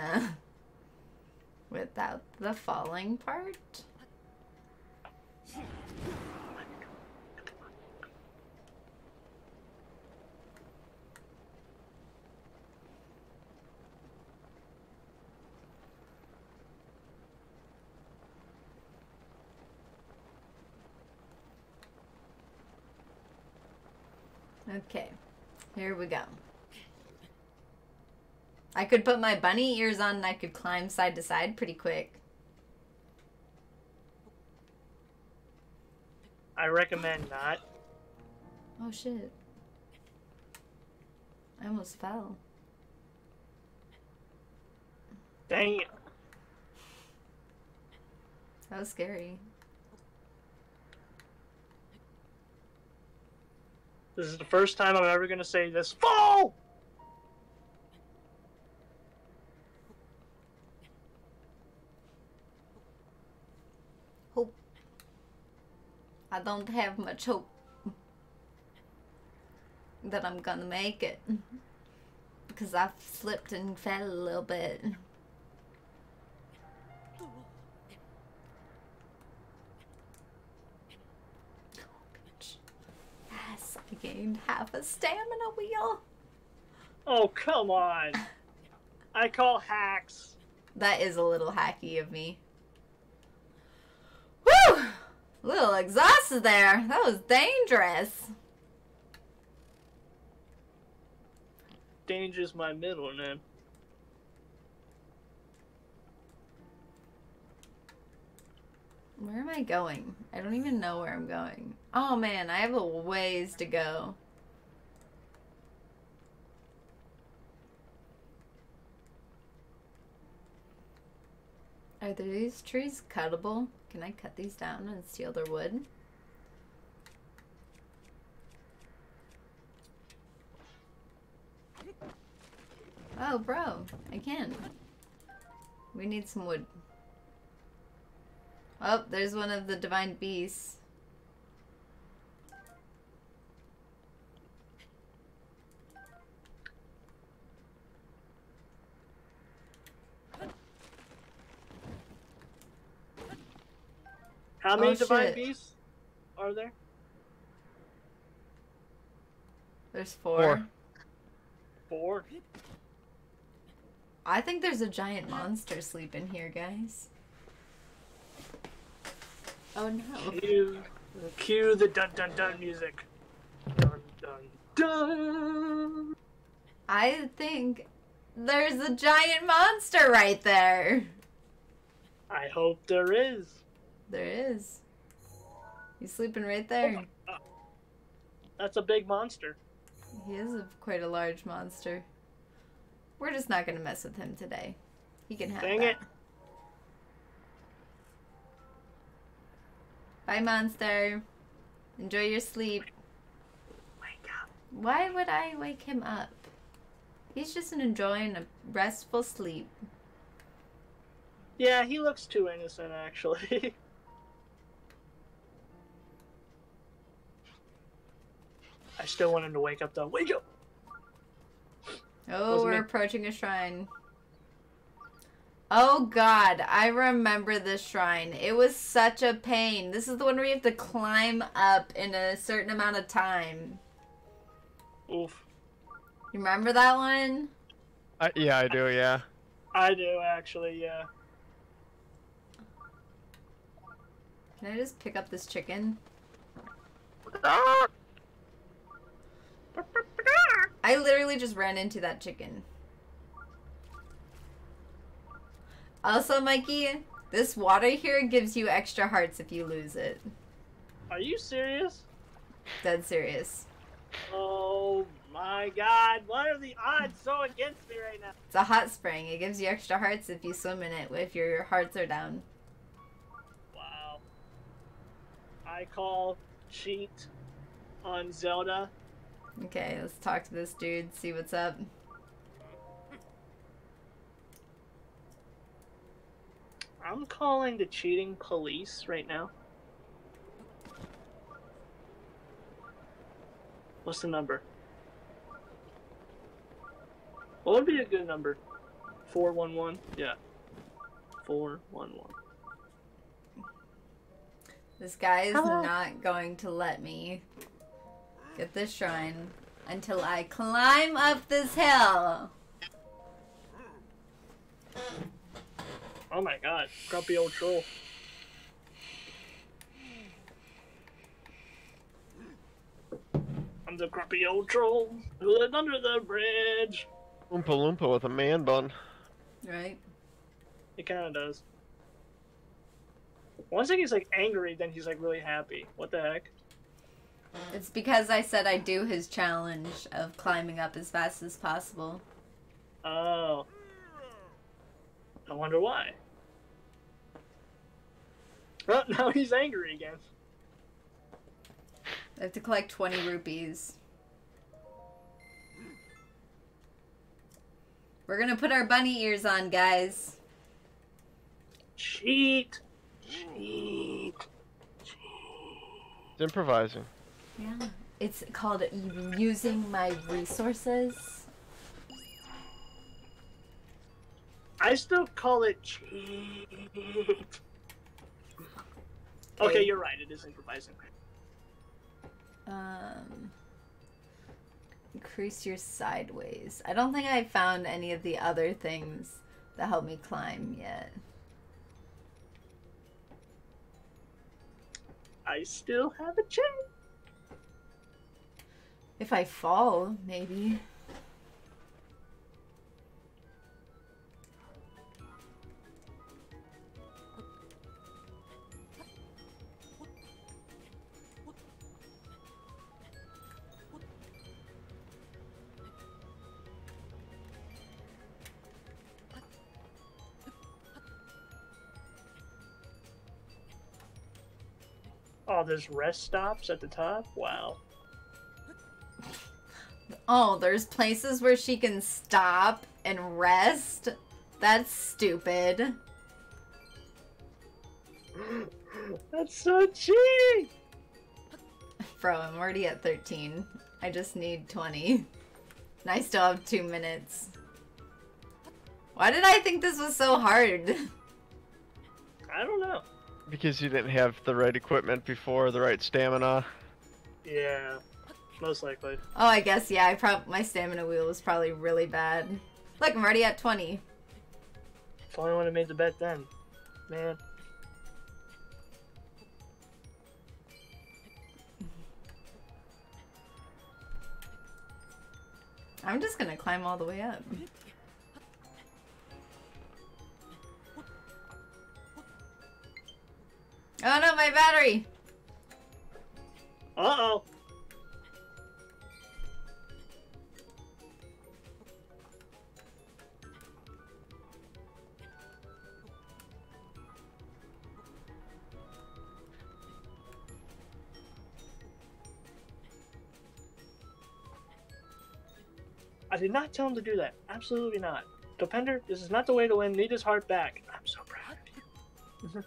Without the falling part. Okay, here we go. I could put my bunny ears on and I could climb side to side pretty quick. I recommend not. Oh shit. I almost fell. Dang. That was scary. This is the first time I'm ever gonna say this. Fall! Hope. I don't have much hope that I'm gonna make it. Because I slipped and fell a little bit. I gained half a stamina wheel. Oh, come on. I call hacks. That is a little hacky of me. Woo! A little exhausted there. That was dangerous. Danger's my middle name. Where am I going? I don't even know where I'm going. Oh man, I have a ways to go. Are these trees cuttable? Can I cut these down and steal their wood? Oh, bro, I can. We need some wood. Oh, there's one of the divine beasts. How many divine beasts are there? There's four. Four? I think there's a giant monster sleeping here, guys. Oh no. Cue the dun dun dun music. Dun dun dun. I think there's a giant monster right there. I hope there is. There is. He's sleeping right there. Oh, that's a big monster. He is quite a large monster. We're just not going to mess with him today. He can have Dang it. Bye, monster. Enjoy your sleep. Wake up. Why would I wake him up? He's just enjoying a restful sleep. Yeah, he looks too innocent, actually. I still want him to wake up, though. Wake up! Oh, we're approaching a shrine. Oh, God. I remember this shrine. It was such a pain. This is the one where you have to climb up in a certain amount of time. Oof. You remember that one? Yeah, I do, yeah. I do, actually, yeah. Can I just pick up this chicken? I literally just ran into that chicken. Also, Mikey, this water here gives you extra hearts if you lose it. Are you serious? Dead serious. Oh my God, why are the odds so against me right now? It's a hot spring. It gives you extra hearts if you swim in it, if your hearts are down. Wow. I call cheat on Zelda. Okay, let's talk to this dude, see what's up. I'm calling the cheating police right now. What's the number? What would be a good number? 411? Yeah. 411. This guy is not going to let me get this shrine until I climb up this hill. Oh my God, grumpy old troll. I'm the grumpy old troll who lived under the bridge. Oompa Loompa with a man bun. Right. It kind of does. Once he's like angry, then he's like really happy. What the heck? It's because I said I do his challenge of climbing up as fast as possible. Oh. I wonder why. Well, now he's angry again. I have to collect 20 rupees. We're gonna put our bunny ears on, guys. Cheat. Cheat. Cheat. It's improvising. Yeah, it's called using my resources. I still call it cheat. Okay, you're right. It is improvising. Increase your sideways. I don't think I found any of the other things that help me climb yet. I still have a chance. If I fall, maybe. Oh, there's rest stops at the top? Wow. Oh, there's places where she can stop and rest? That's stupid. That's so cheating! Bro, I'm already at 13. I just need 20. And I still have 2 minutes. Why did I think this was so hard? I don't know. Because you didn't have the right equipment before, the right stamina. Yeah, most likely. Oh, I guess, yeah, my stamina wheel was probably really bad. Look, I'm already at 20. If only I would have made the bet then. Man. I'm just gonna climb all the way up. Oh no, my battery! Uh-oh! I did not tell him to do that. Absolutely not. Dopender, this is not the way to win. Need his heart back. I'm so proud of you.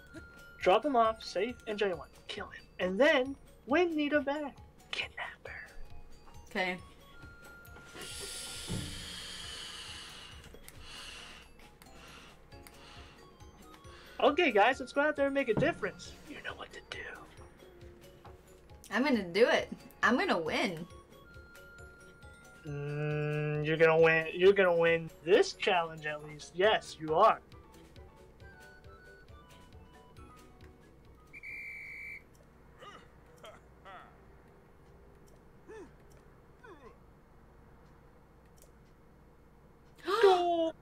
Drop him off, safe and genuine. Kill him. And then win Nita back. Kidnapper. Okay. Okay, guys, let's go out there and make a difference. You know what to do. I'm gonna do it. I'm gonna win. You're gonna win. You're gonna win this challenge at least. Yes, you are.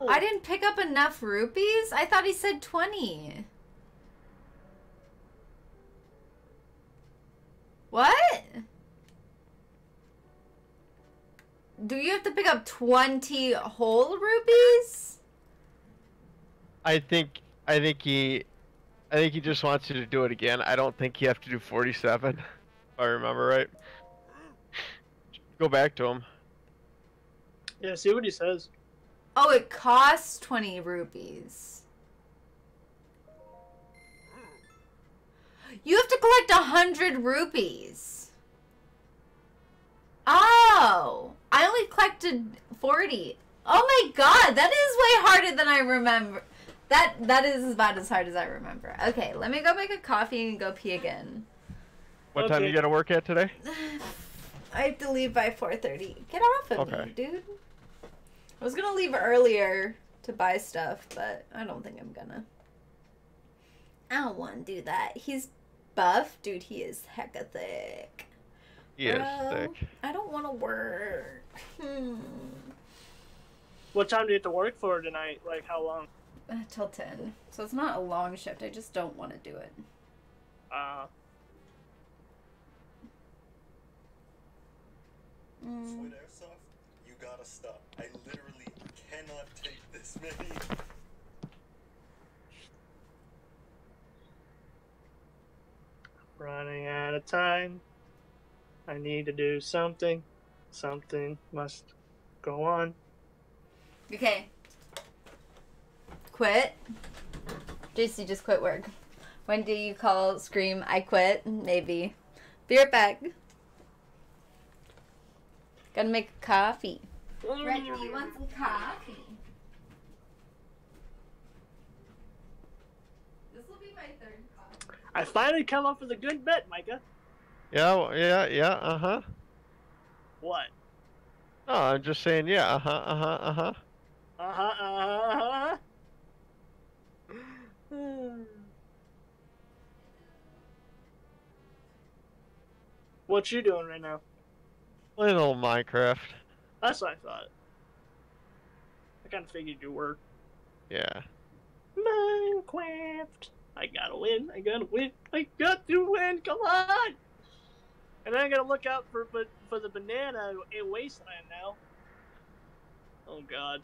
I didn't pick up enough rupees? I thought he said 20. What? Do you have to pick up 20 whole rupees? I think he just wants you to do it again. I don't think you have to do 47, if I remember right. Go back to him. Yeah, see what he says. Oh, it costs 20 rupees. You have to collect 100 rupees. Oh, I only collected 40. Oh my god, that is way harder than I remember. That is about as hard as I remember. Okay, let me go make a coffee and go pee again. What time you gotta work at today? I have to leave by 4:30. Get off of me, dude. I was gonna leave earlier to buy stuff, but I don't think I'm gonna. I don't want to do that. He's buff. Dude, he is hecka thick. He is thick. I don't want to work. What time do you have to work for tonight? Like, how long? Till 10. So it's not a long shift. I just don't want to do it. Sweet Airsoft, you gotta stop. I literally cannot take this many. Running out of time. I need to do something. Something must go on. Okay. Quit. JC just quit work. When do you call, scream, I quit? Maybe. Be right back. Gotta make coffee. Rhett, do you want some coffee? This will be my third coffee. I finally come up with a good bet, Micah. Yeah, uh-huh. What? Oh, I'm just saying, yeah, What you doing right now? Playing a little Minecraft. That's what I thought. I kind of figured you were. Yeah. Minecraft. I gotta win. I gotta win. I got to win. Come on. And I gotta look out for the banana in Wasteland now. Oh God.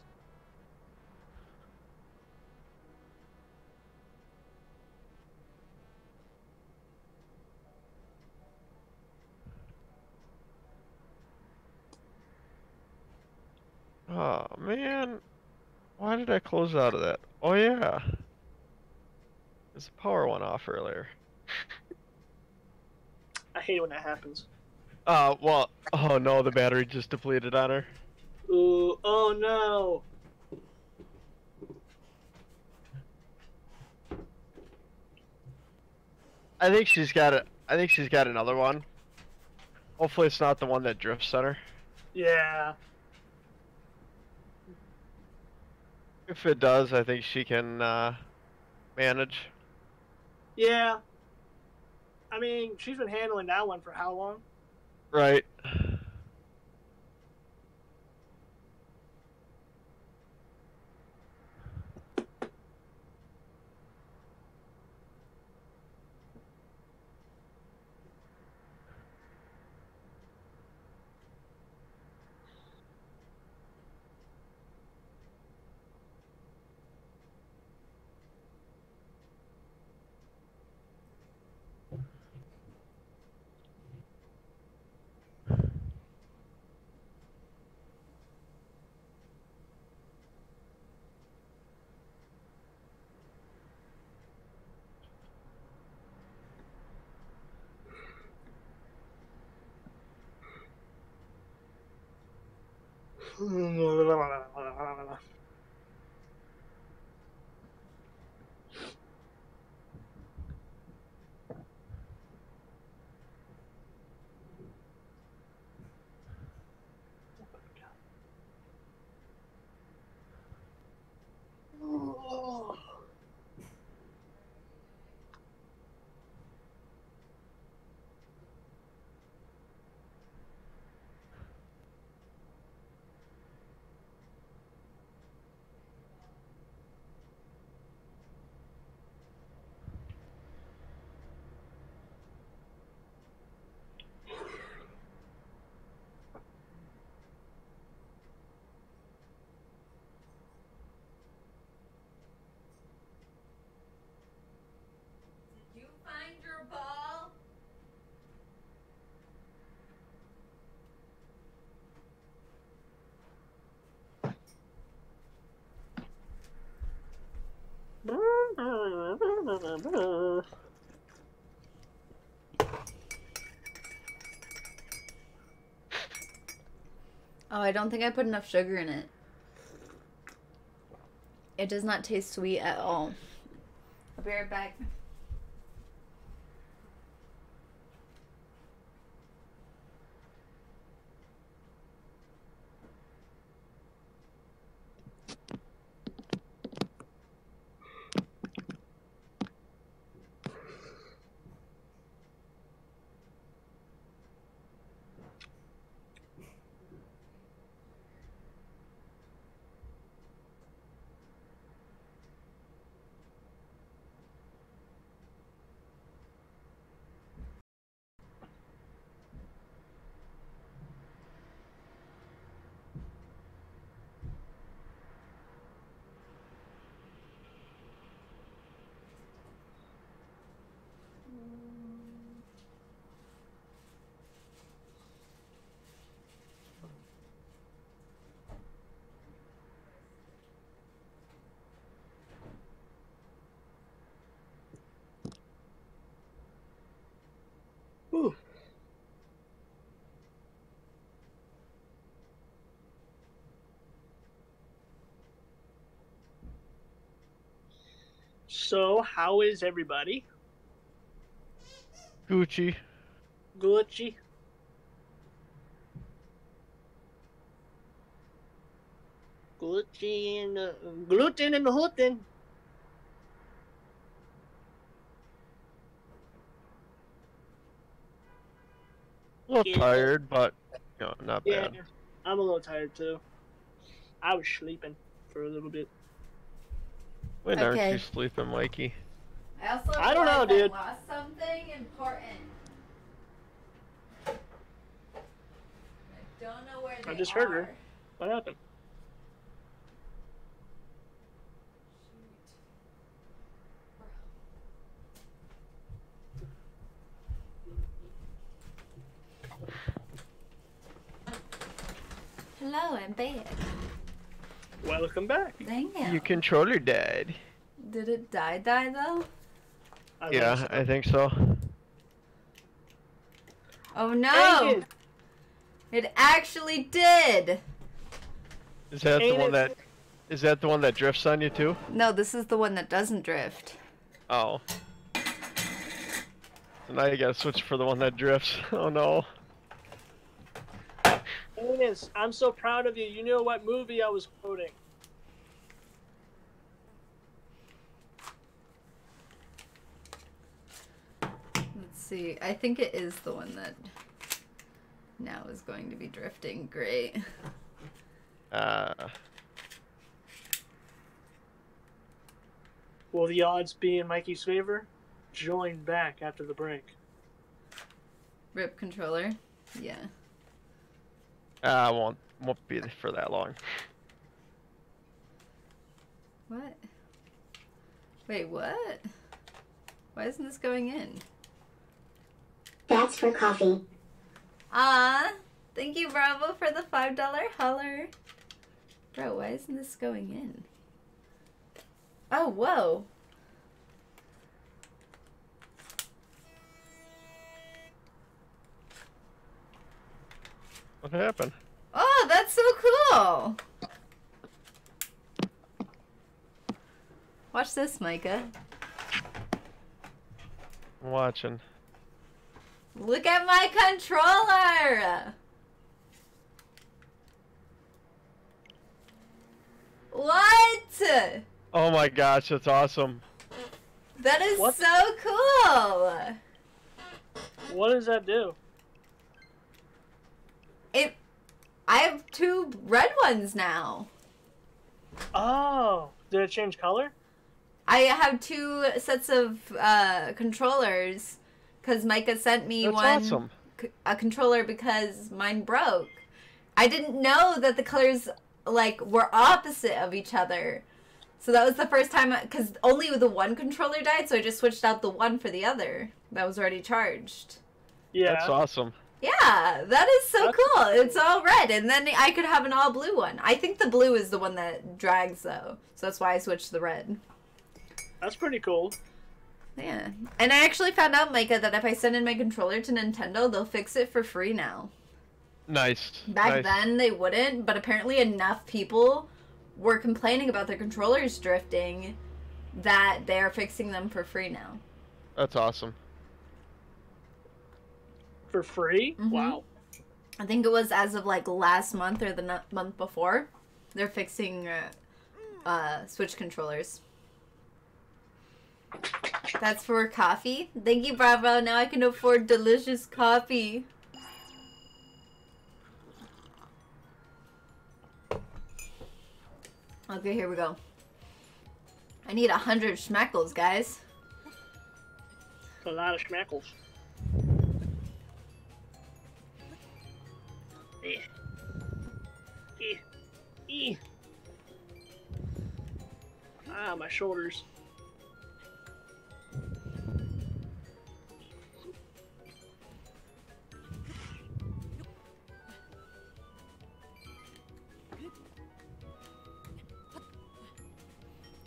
Oh man, why did I close out of that? Oh yeah, this power went off earlier. I hate when that happens. Well, oh no, the battery just depleted on her. Ooh, oh no. I think she's got it. I think she's got another one. Hopefully, it's not the one that drifts on her. Yeah. If it does, I think she can manage. Yeah. I mean, she's been handling that one for how long? Right. Oh, I don't think I put enough sugar in it. It does not taste sweet at all. I'll be right back. So, how is everybody? Gucci. Gucci. Gucci and gluten and hootin. A little tired, but no, not bad. Yeah, I'm a little tired too. I was sleeping for a little bit. When aren't you sleeping, Mikey? I also don't know, dude. I lost something important. I don't know where they are. I just heard her. What happened? Hello, I'm back. Welcome back. Damn. Your controller died. Did it die though? Yeah, I think so. Oh no! It actually did! Is that the one that... Is that the one that drifts on you too? No, this is the one that doesn't drift. Oh. So now you gotta switch for the one that drifts. Oh no. Ines, I'm so proud of you. You know what movie I was quoting. Let's see. I think it is the one that now is going to be drifting. Great. Will the odds be in Mikey's favor? Join back after the break. Rip controller? Yeah. I won't be there for that long. What? Wait, what? Why isn't this going in? That's for coffee. Ah, thank you, Bravo, for the $5 holler. Bro, why isn't this going in? Oh, whoa. What happened? Oh, that's so cool! Watch this, Micah. I'm watching. Look at my controller! What? Oh my gosh, that's awesome. That is what? So cool! What does that do? It... I have two red ones now. Oh! Did it change color? I have two sets of controllers. Because Micah sent me a controller because mine broke. I didn't know that the colors like were opposite of each other. So that was the first time, because only the one controller died, so I just switched out the one for the other that was already charged. Yeah. That's awesome. Yeah, that is so cool. It's all red, and then I could have an all blue one. I think the blue is the one that drags, though, so that's why I switched to the red. That's pretty cool. Yeah, and I actually found out, Micah, that if I send in my controller to Nintendo, they'll fix it for free now. Nice. Back then, they wouldn't, but apparently enough people were complaining about their controllers drifting that they are fixing them for free now. That's awesome. For free? Mm-hmm. Wow. I think it was as of, like, last month or the month before. They're fixing Switch controllers. That's for coffee. Thank you, Bravo. Now I can afford delicious coffee. Okay, here we go. I need 100 schmeckles, guys. That's a lot of schmeckles. Ah, my shoulders.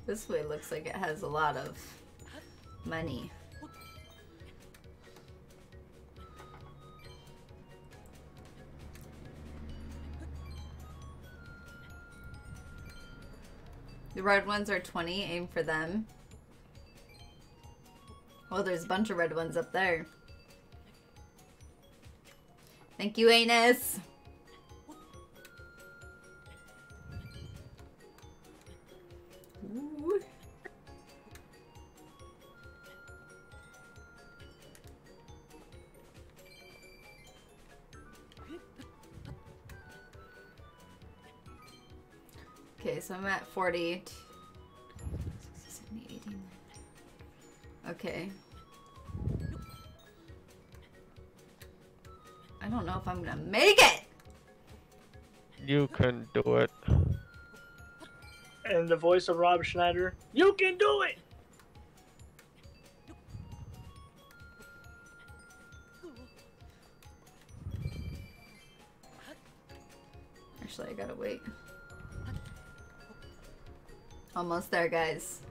This way looks like it has a lot of money. The red ones are 20, aim for them. Well, there's a bunch of red ones up there. Thank you, Anus! Okay, so I'm at 40. Okay. I don't know if I'm gonna make it! You can do it. And the voice of Rob Schneider, you can do it! Actually, I gotta wait. Almost there, guys.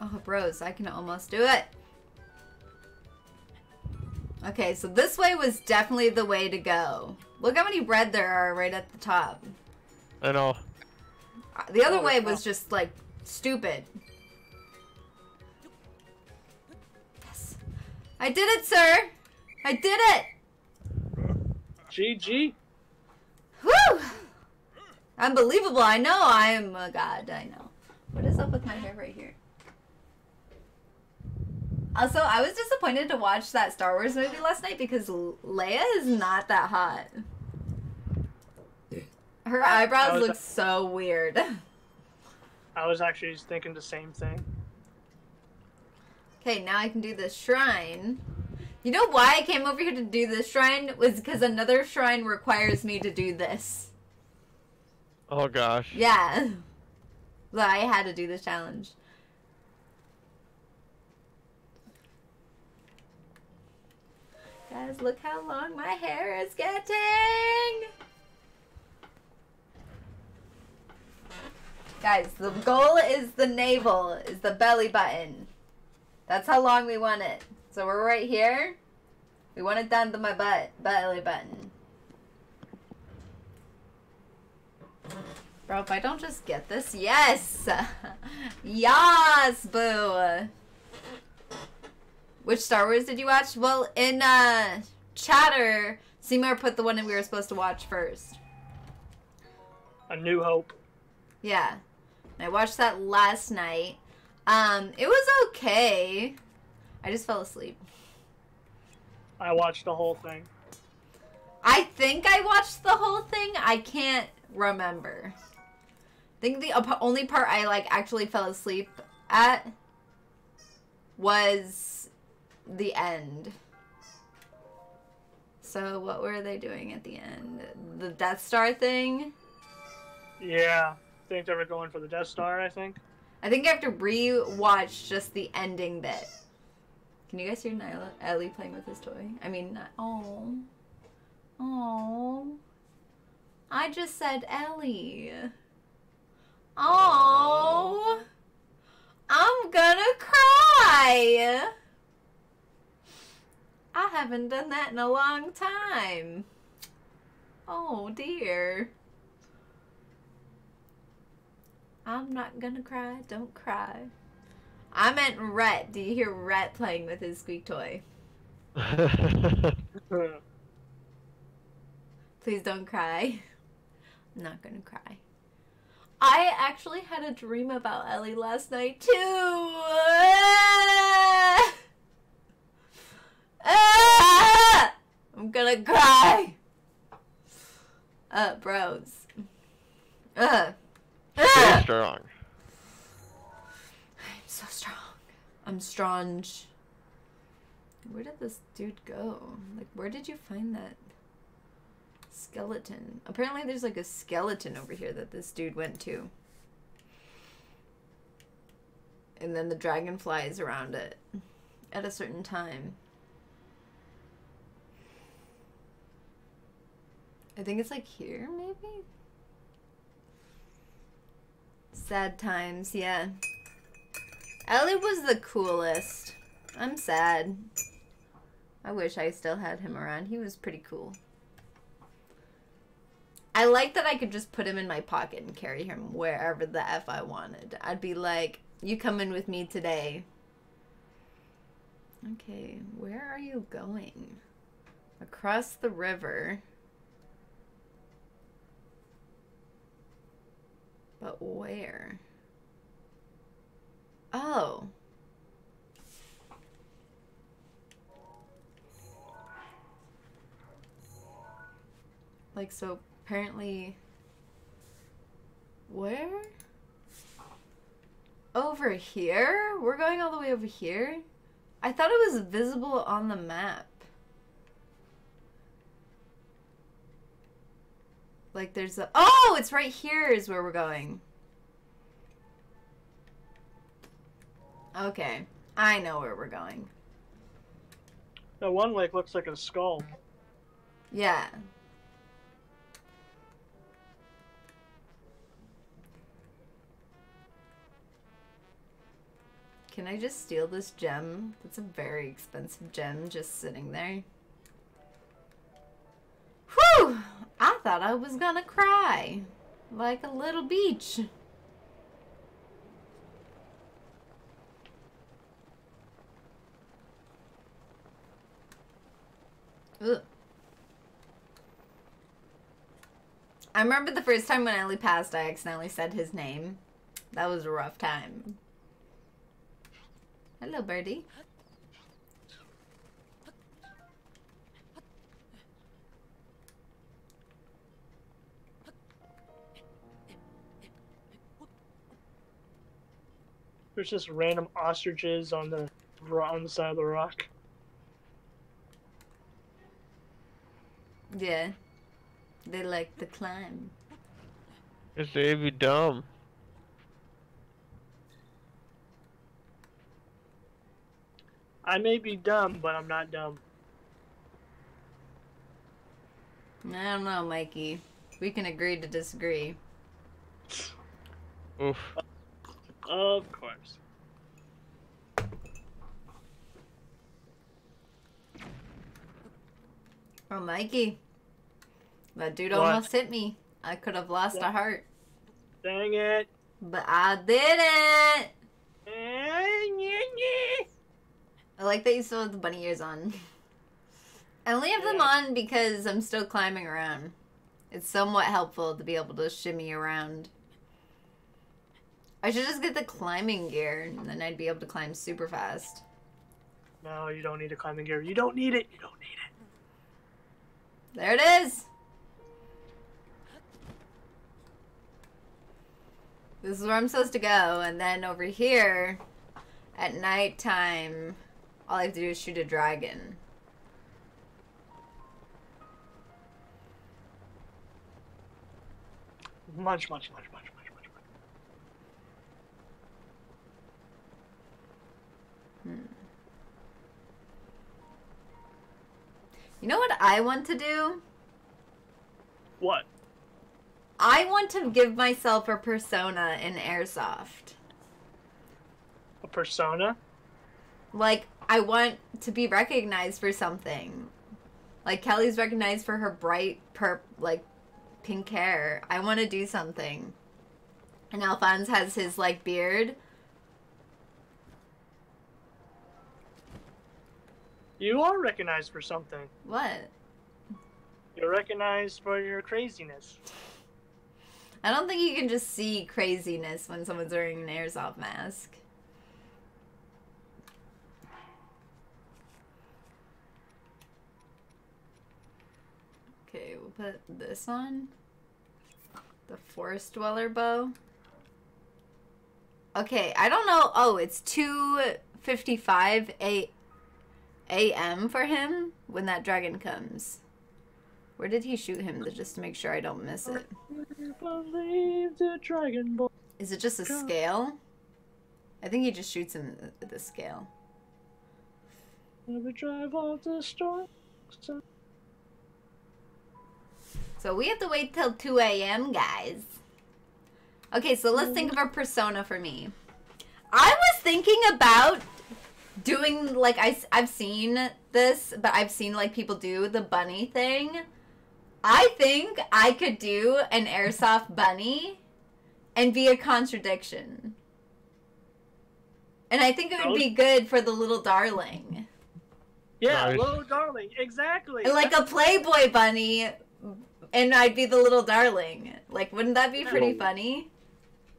Oh, bros, I can almost do it. Okay, so this way was definitely the way to go. Look how many red there are right at the top. I know. The other way was just, like, stupid. Yes. I did it, sir! I did it! GG. Woo! Unbelievable. I know. I am a god. I know. What is up with my hair right here? Also, I was disappointed to watch that Star Wars movie last night because Leia is not that hot. Her eyebrows look so weird. I was actually just thinking the same thing. Okay, now I can do the shrine. You know why I came over here to do this shrine? Was because another shrine requires me to do this. Oh gosh. Yeah. So I had to do this challenge. Guys, look how long my hair is getting! Guys, the goal is the navel, is the belly button. That's how long we want it. So we're right here. We want it down to my belly button. Bro, if I don't just get this, yes! Yes, boo! Which Star Wars did you watch? Well, in chatter, Seymour put the one that we were supposed to watch first. A New Hope. Yeah. I watched that last night. It was okay. I just fell asleep. I watched the whole thing. I think I watched the whole thing. I can't remember. I think the only part I like actually fell asleep at was the end. So what were they doing at the end? The Death Star thing? Yeah. I think they were going for the Death Star, I think. I think I have to re-watch just the ending bit. Can you guys hear Nyla, Ellie playing with his toy? I mean, not... Oh. Oh. I just said Ellie. Oh. I'm gonna cry. I haven't done that in a long time. Oh, dear. I'm not gonna cry. Don't cry. I meant Rhett. Do you hear Rhett playing with his squeak toy? Please don't cry. I'm not gonna cry. I actually had a dream about Ellie last night too. I'm gonna cry. Bros. So strong. I'm so strong. I'm strong. Where did this dude go? Like, where did you find that skeleton? Apparently there's like a skeleton over here that this dude went to. And then the dragonflies around it at a certain time. I think it's like here, maybe? Sad times, yeah. Ellie was the coolest. I'm sad. I wish I still had him around. He was pretty cool. I like that I could just put him in my pocket and carry him wherever the F I wanted. I'd be like, you coming with me today. Okay, where are you going? Across the river. But where? Oh. Like, so apparently... Where? Over here? We're going all the way over here? I thought it was visible on the map. Like there's a... Oh! It's right here is where we're going. Okay. I know where we're going. That one lake looks like a skull. Yeah. Can I just steal this gem? That's a very expensive gem just sitting there. Whew! I thought I was gonna cry. Like a little beach. Ugh. I remember the first time when Ellie passed, I accidentally said his name. That was a rough time. Hello, birdie. There's just random ostriches on the side of the rock. Yeah, they like to climb. It's really dumb. I may be dumb, but I'm not dumb. I don't know, Mikey. We can agree to disagree. Oof. Of course. Oh, Mikey. That dude almost hit me. I could have lost a heart. Dang it. But I didn't. I like that you still have the bunny ears on. I only have them on because I'm still climbing around. It's somewhat helpful to be able to shimmy around. I should just get the climbing gear, and then I'd be able to climb super fast. No, you don't need a climbing gear. You don't need it. You don't need it. There it is. This is where I'm supposed to go, and then over here, at nighttime, all I have to do is shoot a dragon. Munch. You know what I want to do? What? I want to give myself a persona in Airsoft. A persona? Like, I want to be recognized for something. Like, Kelly's recognized for her bright, pink hair. I want to do something. And Alphonse has his, beard. You are recognized for something. What? You're recognized for your craziness. I don't think you can just see craziness when someone's wearing an Airsoft mask. Okay, we'll put this on. The Forest Dweller bow. Okay, I don't know. Oh, it's 2:55 a.m. for him when that dragon comes. Where did he shoot him just to make sure I don't miss it? Is it just a scale? I think he just shoots him at the scale. So we have to wait till 2 a.m., guys. Okay, so let's think of a persona for me. I was thinking about doing, I've seen this, but I've seen, people do the bunny thing. I think I could do an Airsoft bunny and be a contradiction. And I think it would be good for the little darling. Yeah, little darling, exactly. And like a Playboy bunny, and I'd be the little darling. Like, wouldn't that be pretty funny?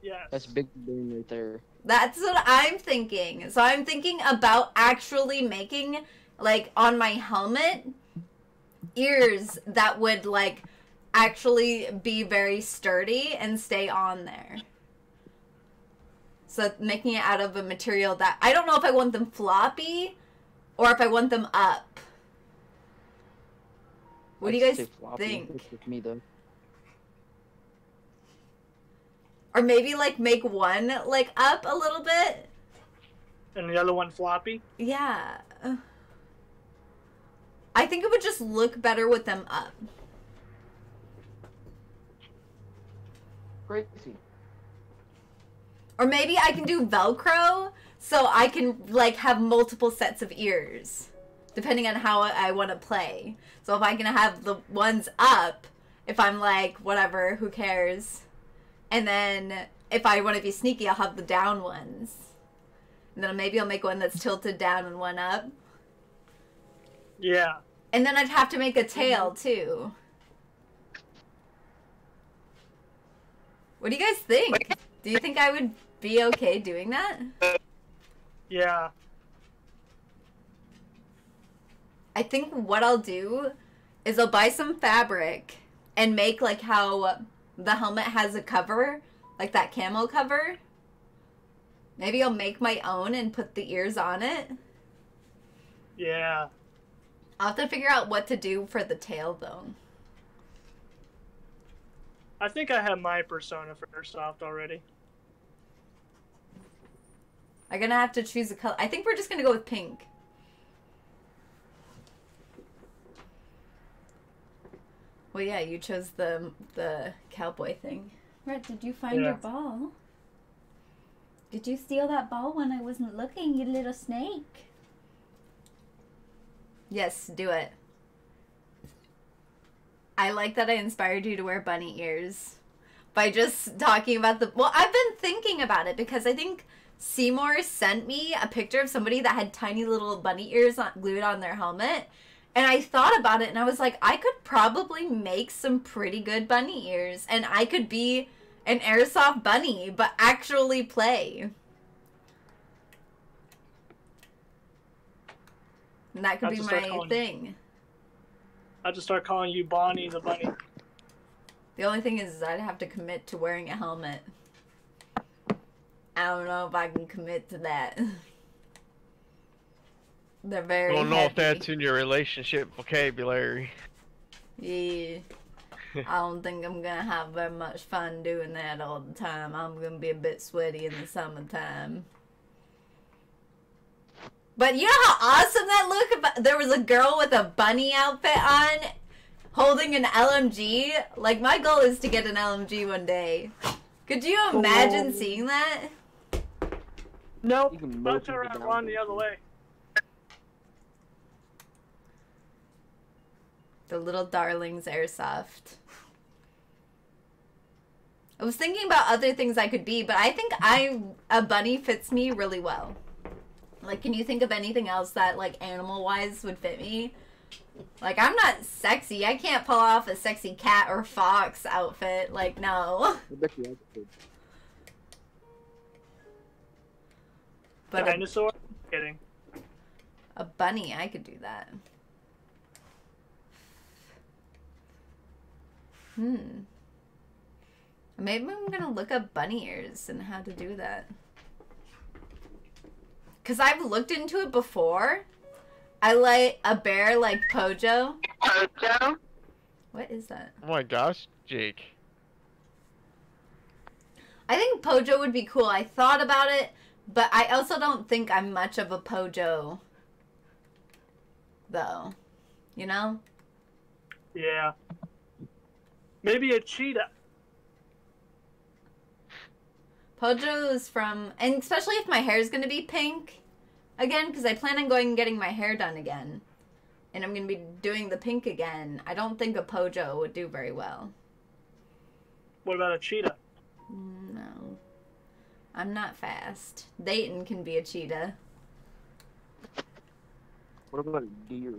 Yeah. That's big boom right there. That's what I'm thinking. So I'm thinking about actually making, on my helmet, ears that would actually be very sturdy and stay on there. So making it out of a material that I don't know if I want them floppy or if I want them up. What do you guys think? Me though. Or maybe make one up a little bit and the other one floppy. Yeah. I think it would just look better with them up. Crazy. Or maybe I can do Velcro so I can, have multiple sets of ears, depending on how I want to play. So if I can have the ones up, if I'm whatever, who cares? And then if I want to be sneaky, I'll have the down ones. And then maybe I'll make one that's tilted down and one up. Yeah. And then I'd have to make a tail, too. What do you guys think? Do you think I would be okay doing that? Yeah. I think what I'll do is I'll buy some fabric and make, how the helmet has a cover, that camo cover. Maybe I'll make my own and put the ears on it. Yeah. I'll have to figure out what to do for the tail, though. I think I have my persona for Airsoft already. I'm gonna have to choose a color. I think we're just gonna go with pink. Well, yeah, you chose the cowboy thing. Rhett, did you find your ball? Did you steal that ball when I wasn't looking, you little snake? Yes, do it. I like that I inspired you to wear bunny ears by just talking about the... Well, I've been thinking about it because I think Seymour sent me a picture of somebody that had tiny little bunny ears glued on their helmet. And I thought about it and I was like, I could probably make some pretty good bunny ears. And I could be an airsoft bunny, but actually play. And that could be my thing. I'll just start calling you Bonnie the Bunny. The only thing is I'd have to commit to wearing a helmet. I don't know if I can commit to that. They're very don't know heavy. If that's in your relationship vocabulary. Yeah. I don't think I'm gonna have very much fun doing that all the time. I'm gonna be a bit sweaty in the summertime. But you know how awesome that looked? There was a girl with a bunny outfit on, holding an LMG. Like, my goal is to get an LMG one day. Could you imagine seeing that? Nope. That's alright, I'm on the other way. The little darlings airsoft. I was thinking about other things I could be, but I think a bunny fits me really well. Like, can you think of anything else that, like, animal-wise would fit me? Like, I'm not sexy. I can't pull off a sexy cat or fox outfit. Like, no. But dinosaur? Kidding. A bunny, I could do that. Maybe I'm gonna look up bunny ears and how to do that. Because I've looked into it before. I like a bear like Pojo. Pojo? What is that? Oh my gosh, Jake. I think Pojo would be cool. I thought about it, but I also don't think I'm much of a Pojo, though. You know? Yeah. Maybe a cheetah. Pojo is from, and especially if my hair is going to be pink again, because I plan on going and getting my hair done again. And I'm going to be doing the pink again. I don't think a Pojo would do very well. What about a cheetah? No. I'm not fast. Dayton can be a cheetah. What about a deer?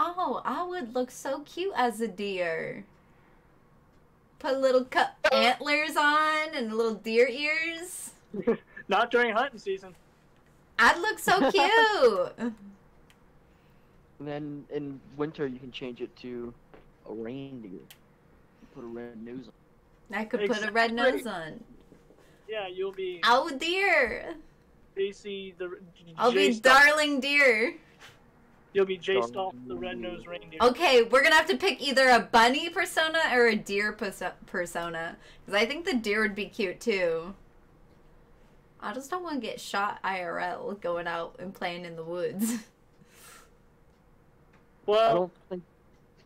Oh, I would look so cute as a deer. Put little antlers on and little deer ears. Not during hunting season. I'd look so cute. And then in winter you can change it to a reindeer. Put a red nose on. I could put a red nose on. Yeah, you'll be... Oh, deer. I'll be darling deer. You'll be J-Stalk, the red-nosed reindeer. Okay, we're going to have to pick either a bunny persona or a deer persona. Because I think the deer would be cute, too. I just don't want to get shot IRL going out and playing in the woods. Well, I don't think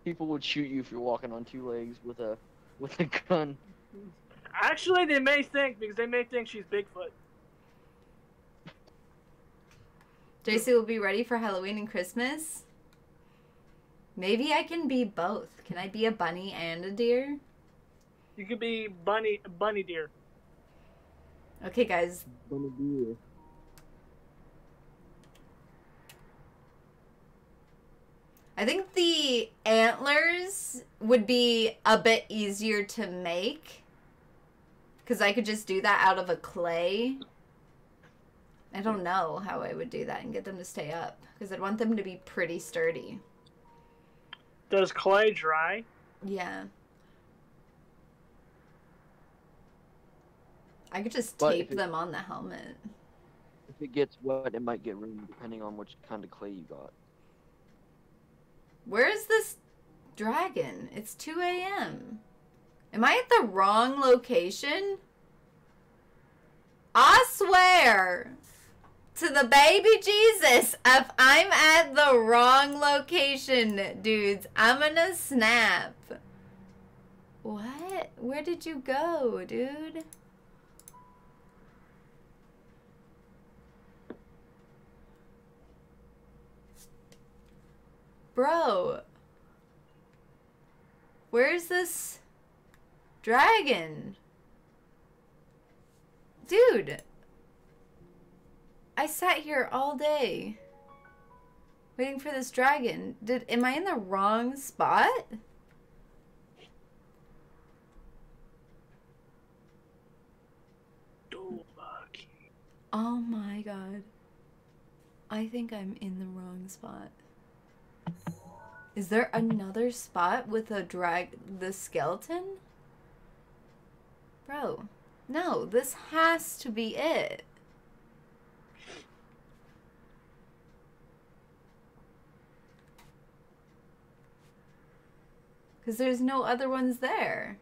people would shoot you if you're walking on two legs with a gun. Actually, they may think, because they may think she's Bigfoot. JC will be ready for Halloween and Christmas. Maybe I can be both. Can I be a bunny and a deer? You could be bunny deer. Okay, guys. Bunny deer. I think the antlers would be a bit easier to make. Because I could just do that out of a clay. I don't know how I would do that and get them to stay up, because I'd want them to be pretty sturdy. Does clay dry? Yeah. I could just tape them on the helmet. If it gets wet, it might get ruined, depending on which kind of clay you got. Where is this dragon? It's 2 a.m. Am I at the wrong location? I swear... to the baby Jesus, if I'm at the wrong location, dudes, I'm gonna snap. What? Where did you go, dude? Bro. Where is this dragon? Dude, I sat here all day waiting for this dragon. Am I in the wrong spot? Oh my god. I think I'm in the wrong spot. Is there another spot with a the skeleton? Bro, no, this has to be it. Because there's no other ones there.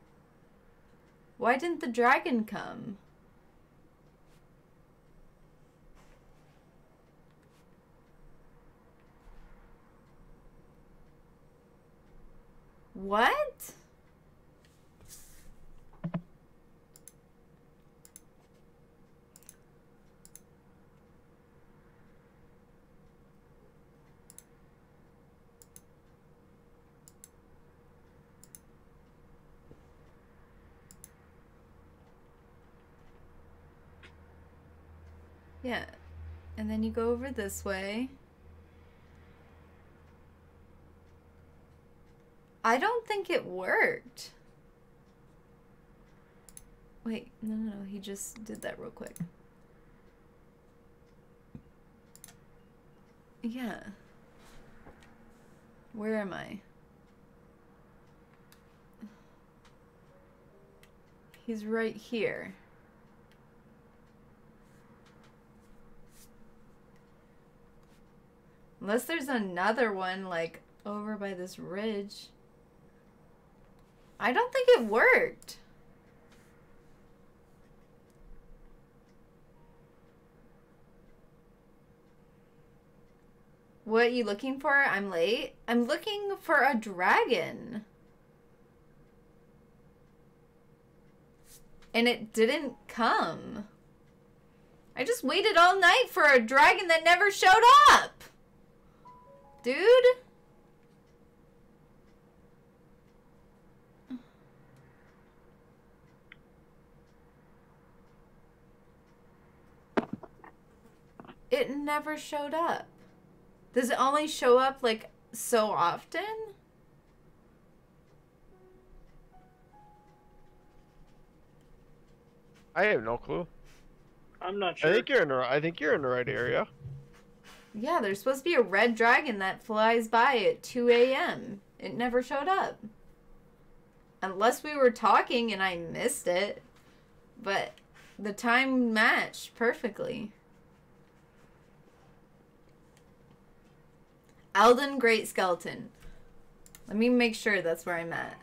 Why didn't the dragon come? What? Yeah, and then you go over this way. I don't think it worked. Wait, no, no, no, he just did that real quick. Yeah. Where am I? He's right here. Unless there's another one, like, over by this ridge. I don't think it worked. What are you looking for? I'm late. I'm looking for a dragon. And it didn't come. I just waited all night for a dragon that never showed up. Dude. It never showed up. Does it only show up, like, so often? I have no clue. I'm not sure. I think you're in the right area. Yeah, there's supposed to be a red dragon that flies by at 2 a.m. It never showed up. Unless we were talking and I missed it. But the time matched perfectly. Elden Great Skeleton. Let me make sure that's where I'm at.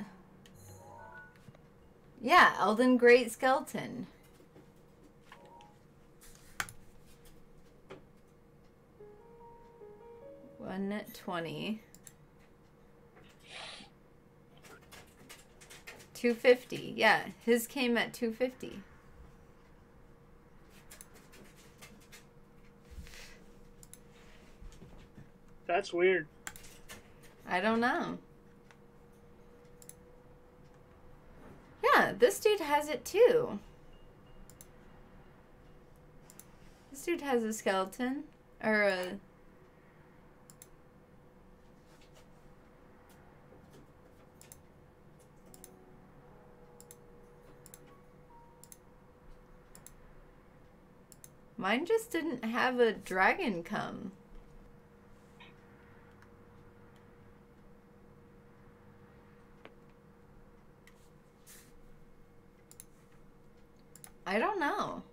Yeah, Elden Great Skeleton. $120. $250. Yeah, his came at $250. That's weird. I don't know. Yeah, this dude has it too. This dude has a skeleton. Or a... Mine just didn't have a dragon come. I don't know.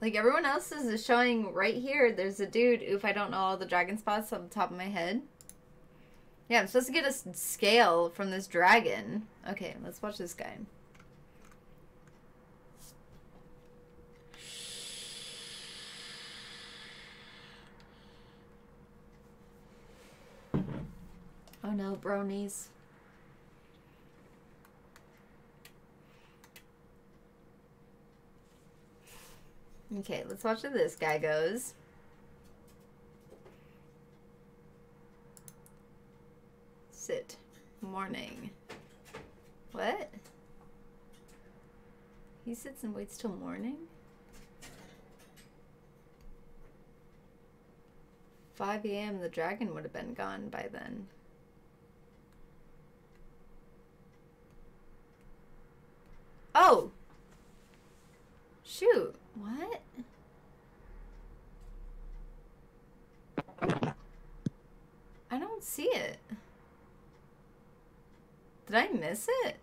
Like, everyone else is showing right here. There's a dude. Oof, I don't know all the dragon spots off the top of my head. Yeah, I'm supposed to get a scale from this dragon. Okay, let's watch this guy. Oh no, bronies. Okay, let's watch where this guy goes. Sit. morning. What? He sits and waits till morning? 5 a.m. the dragon would have been gone by then. Oh! Shoot, what? I don't see it. Did I miss it?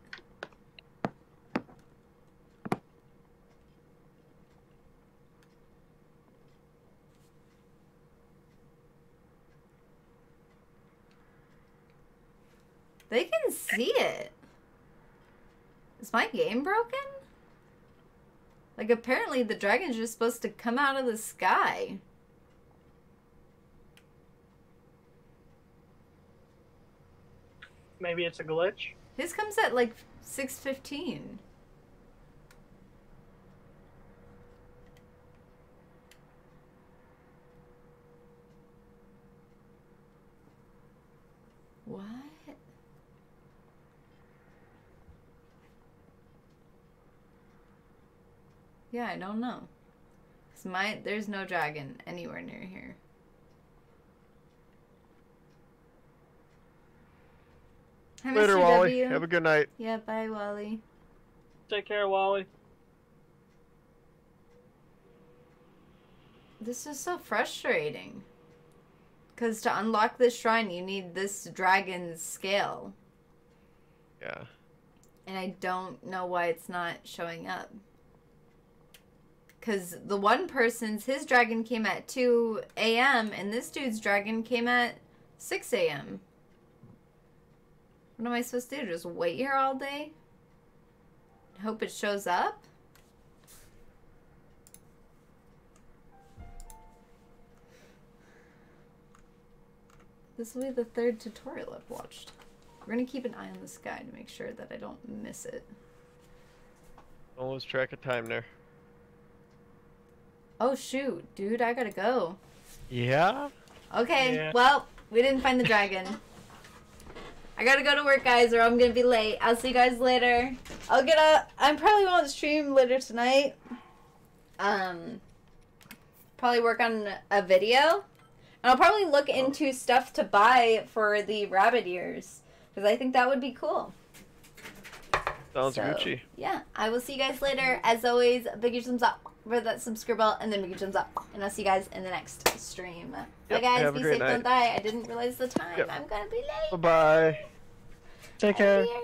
They can see it. Is my game broken? Like, apparently the dragon's just supposed to come out of the sky. Maybe it's a glitch. His comes at like 6:15. What? Yeah, I don't know. 'Cause there's no dragon anywhere near here. Hi, Later, Mr. Wally. W. Have a good night. Yeah, bye, Wally. Take care, Wally. This is so frustrating. Because to unlock this shrine, you need this dragon's scale. Yeah. And I don't know why it's not showing up. Because the one person's, his dragon came at 2 a.m. and this dude's dragon came at 6 a.m. What am I supposed to do? Just wait here all day? Hope it shows up? This will be the third tutorial I've watched. We're gonna keep an eye on the sky to make sure that I don't miss it. Don't lose track of time there. Oh shoot, dude, I gotta go. Yeah? Okay, yeah. Well, we didn't find the dragon. I gotta go to work, guys, or I'm gonna be late. I'll see you guys later. I'll get up. I probably won't stream later tonight. Probably work on a video. And I'll probably look into stuff to buy for the rabbit ears. Because I think that would be cool. Sounds Gucci. Yeah, I will see you guys later. As always, big huge thumbs up for that subscribe bell, and then big huge thumbs up. And I'll see you guys in the next stream. Yep, bye guys, be safe, don't die. I didn't realize the time. Yep. I'm gonna be late. Bye bye. Take care.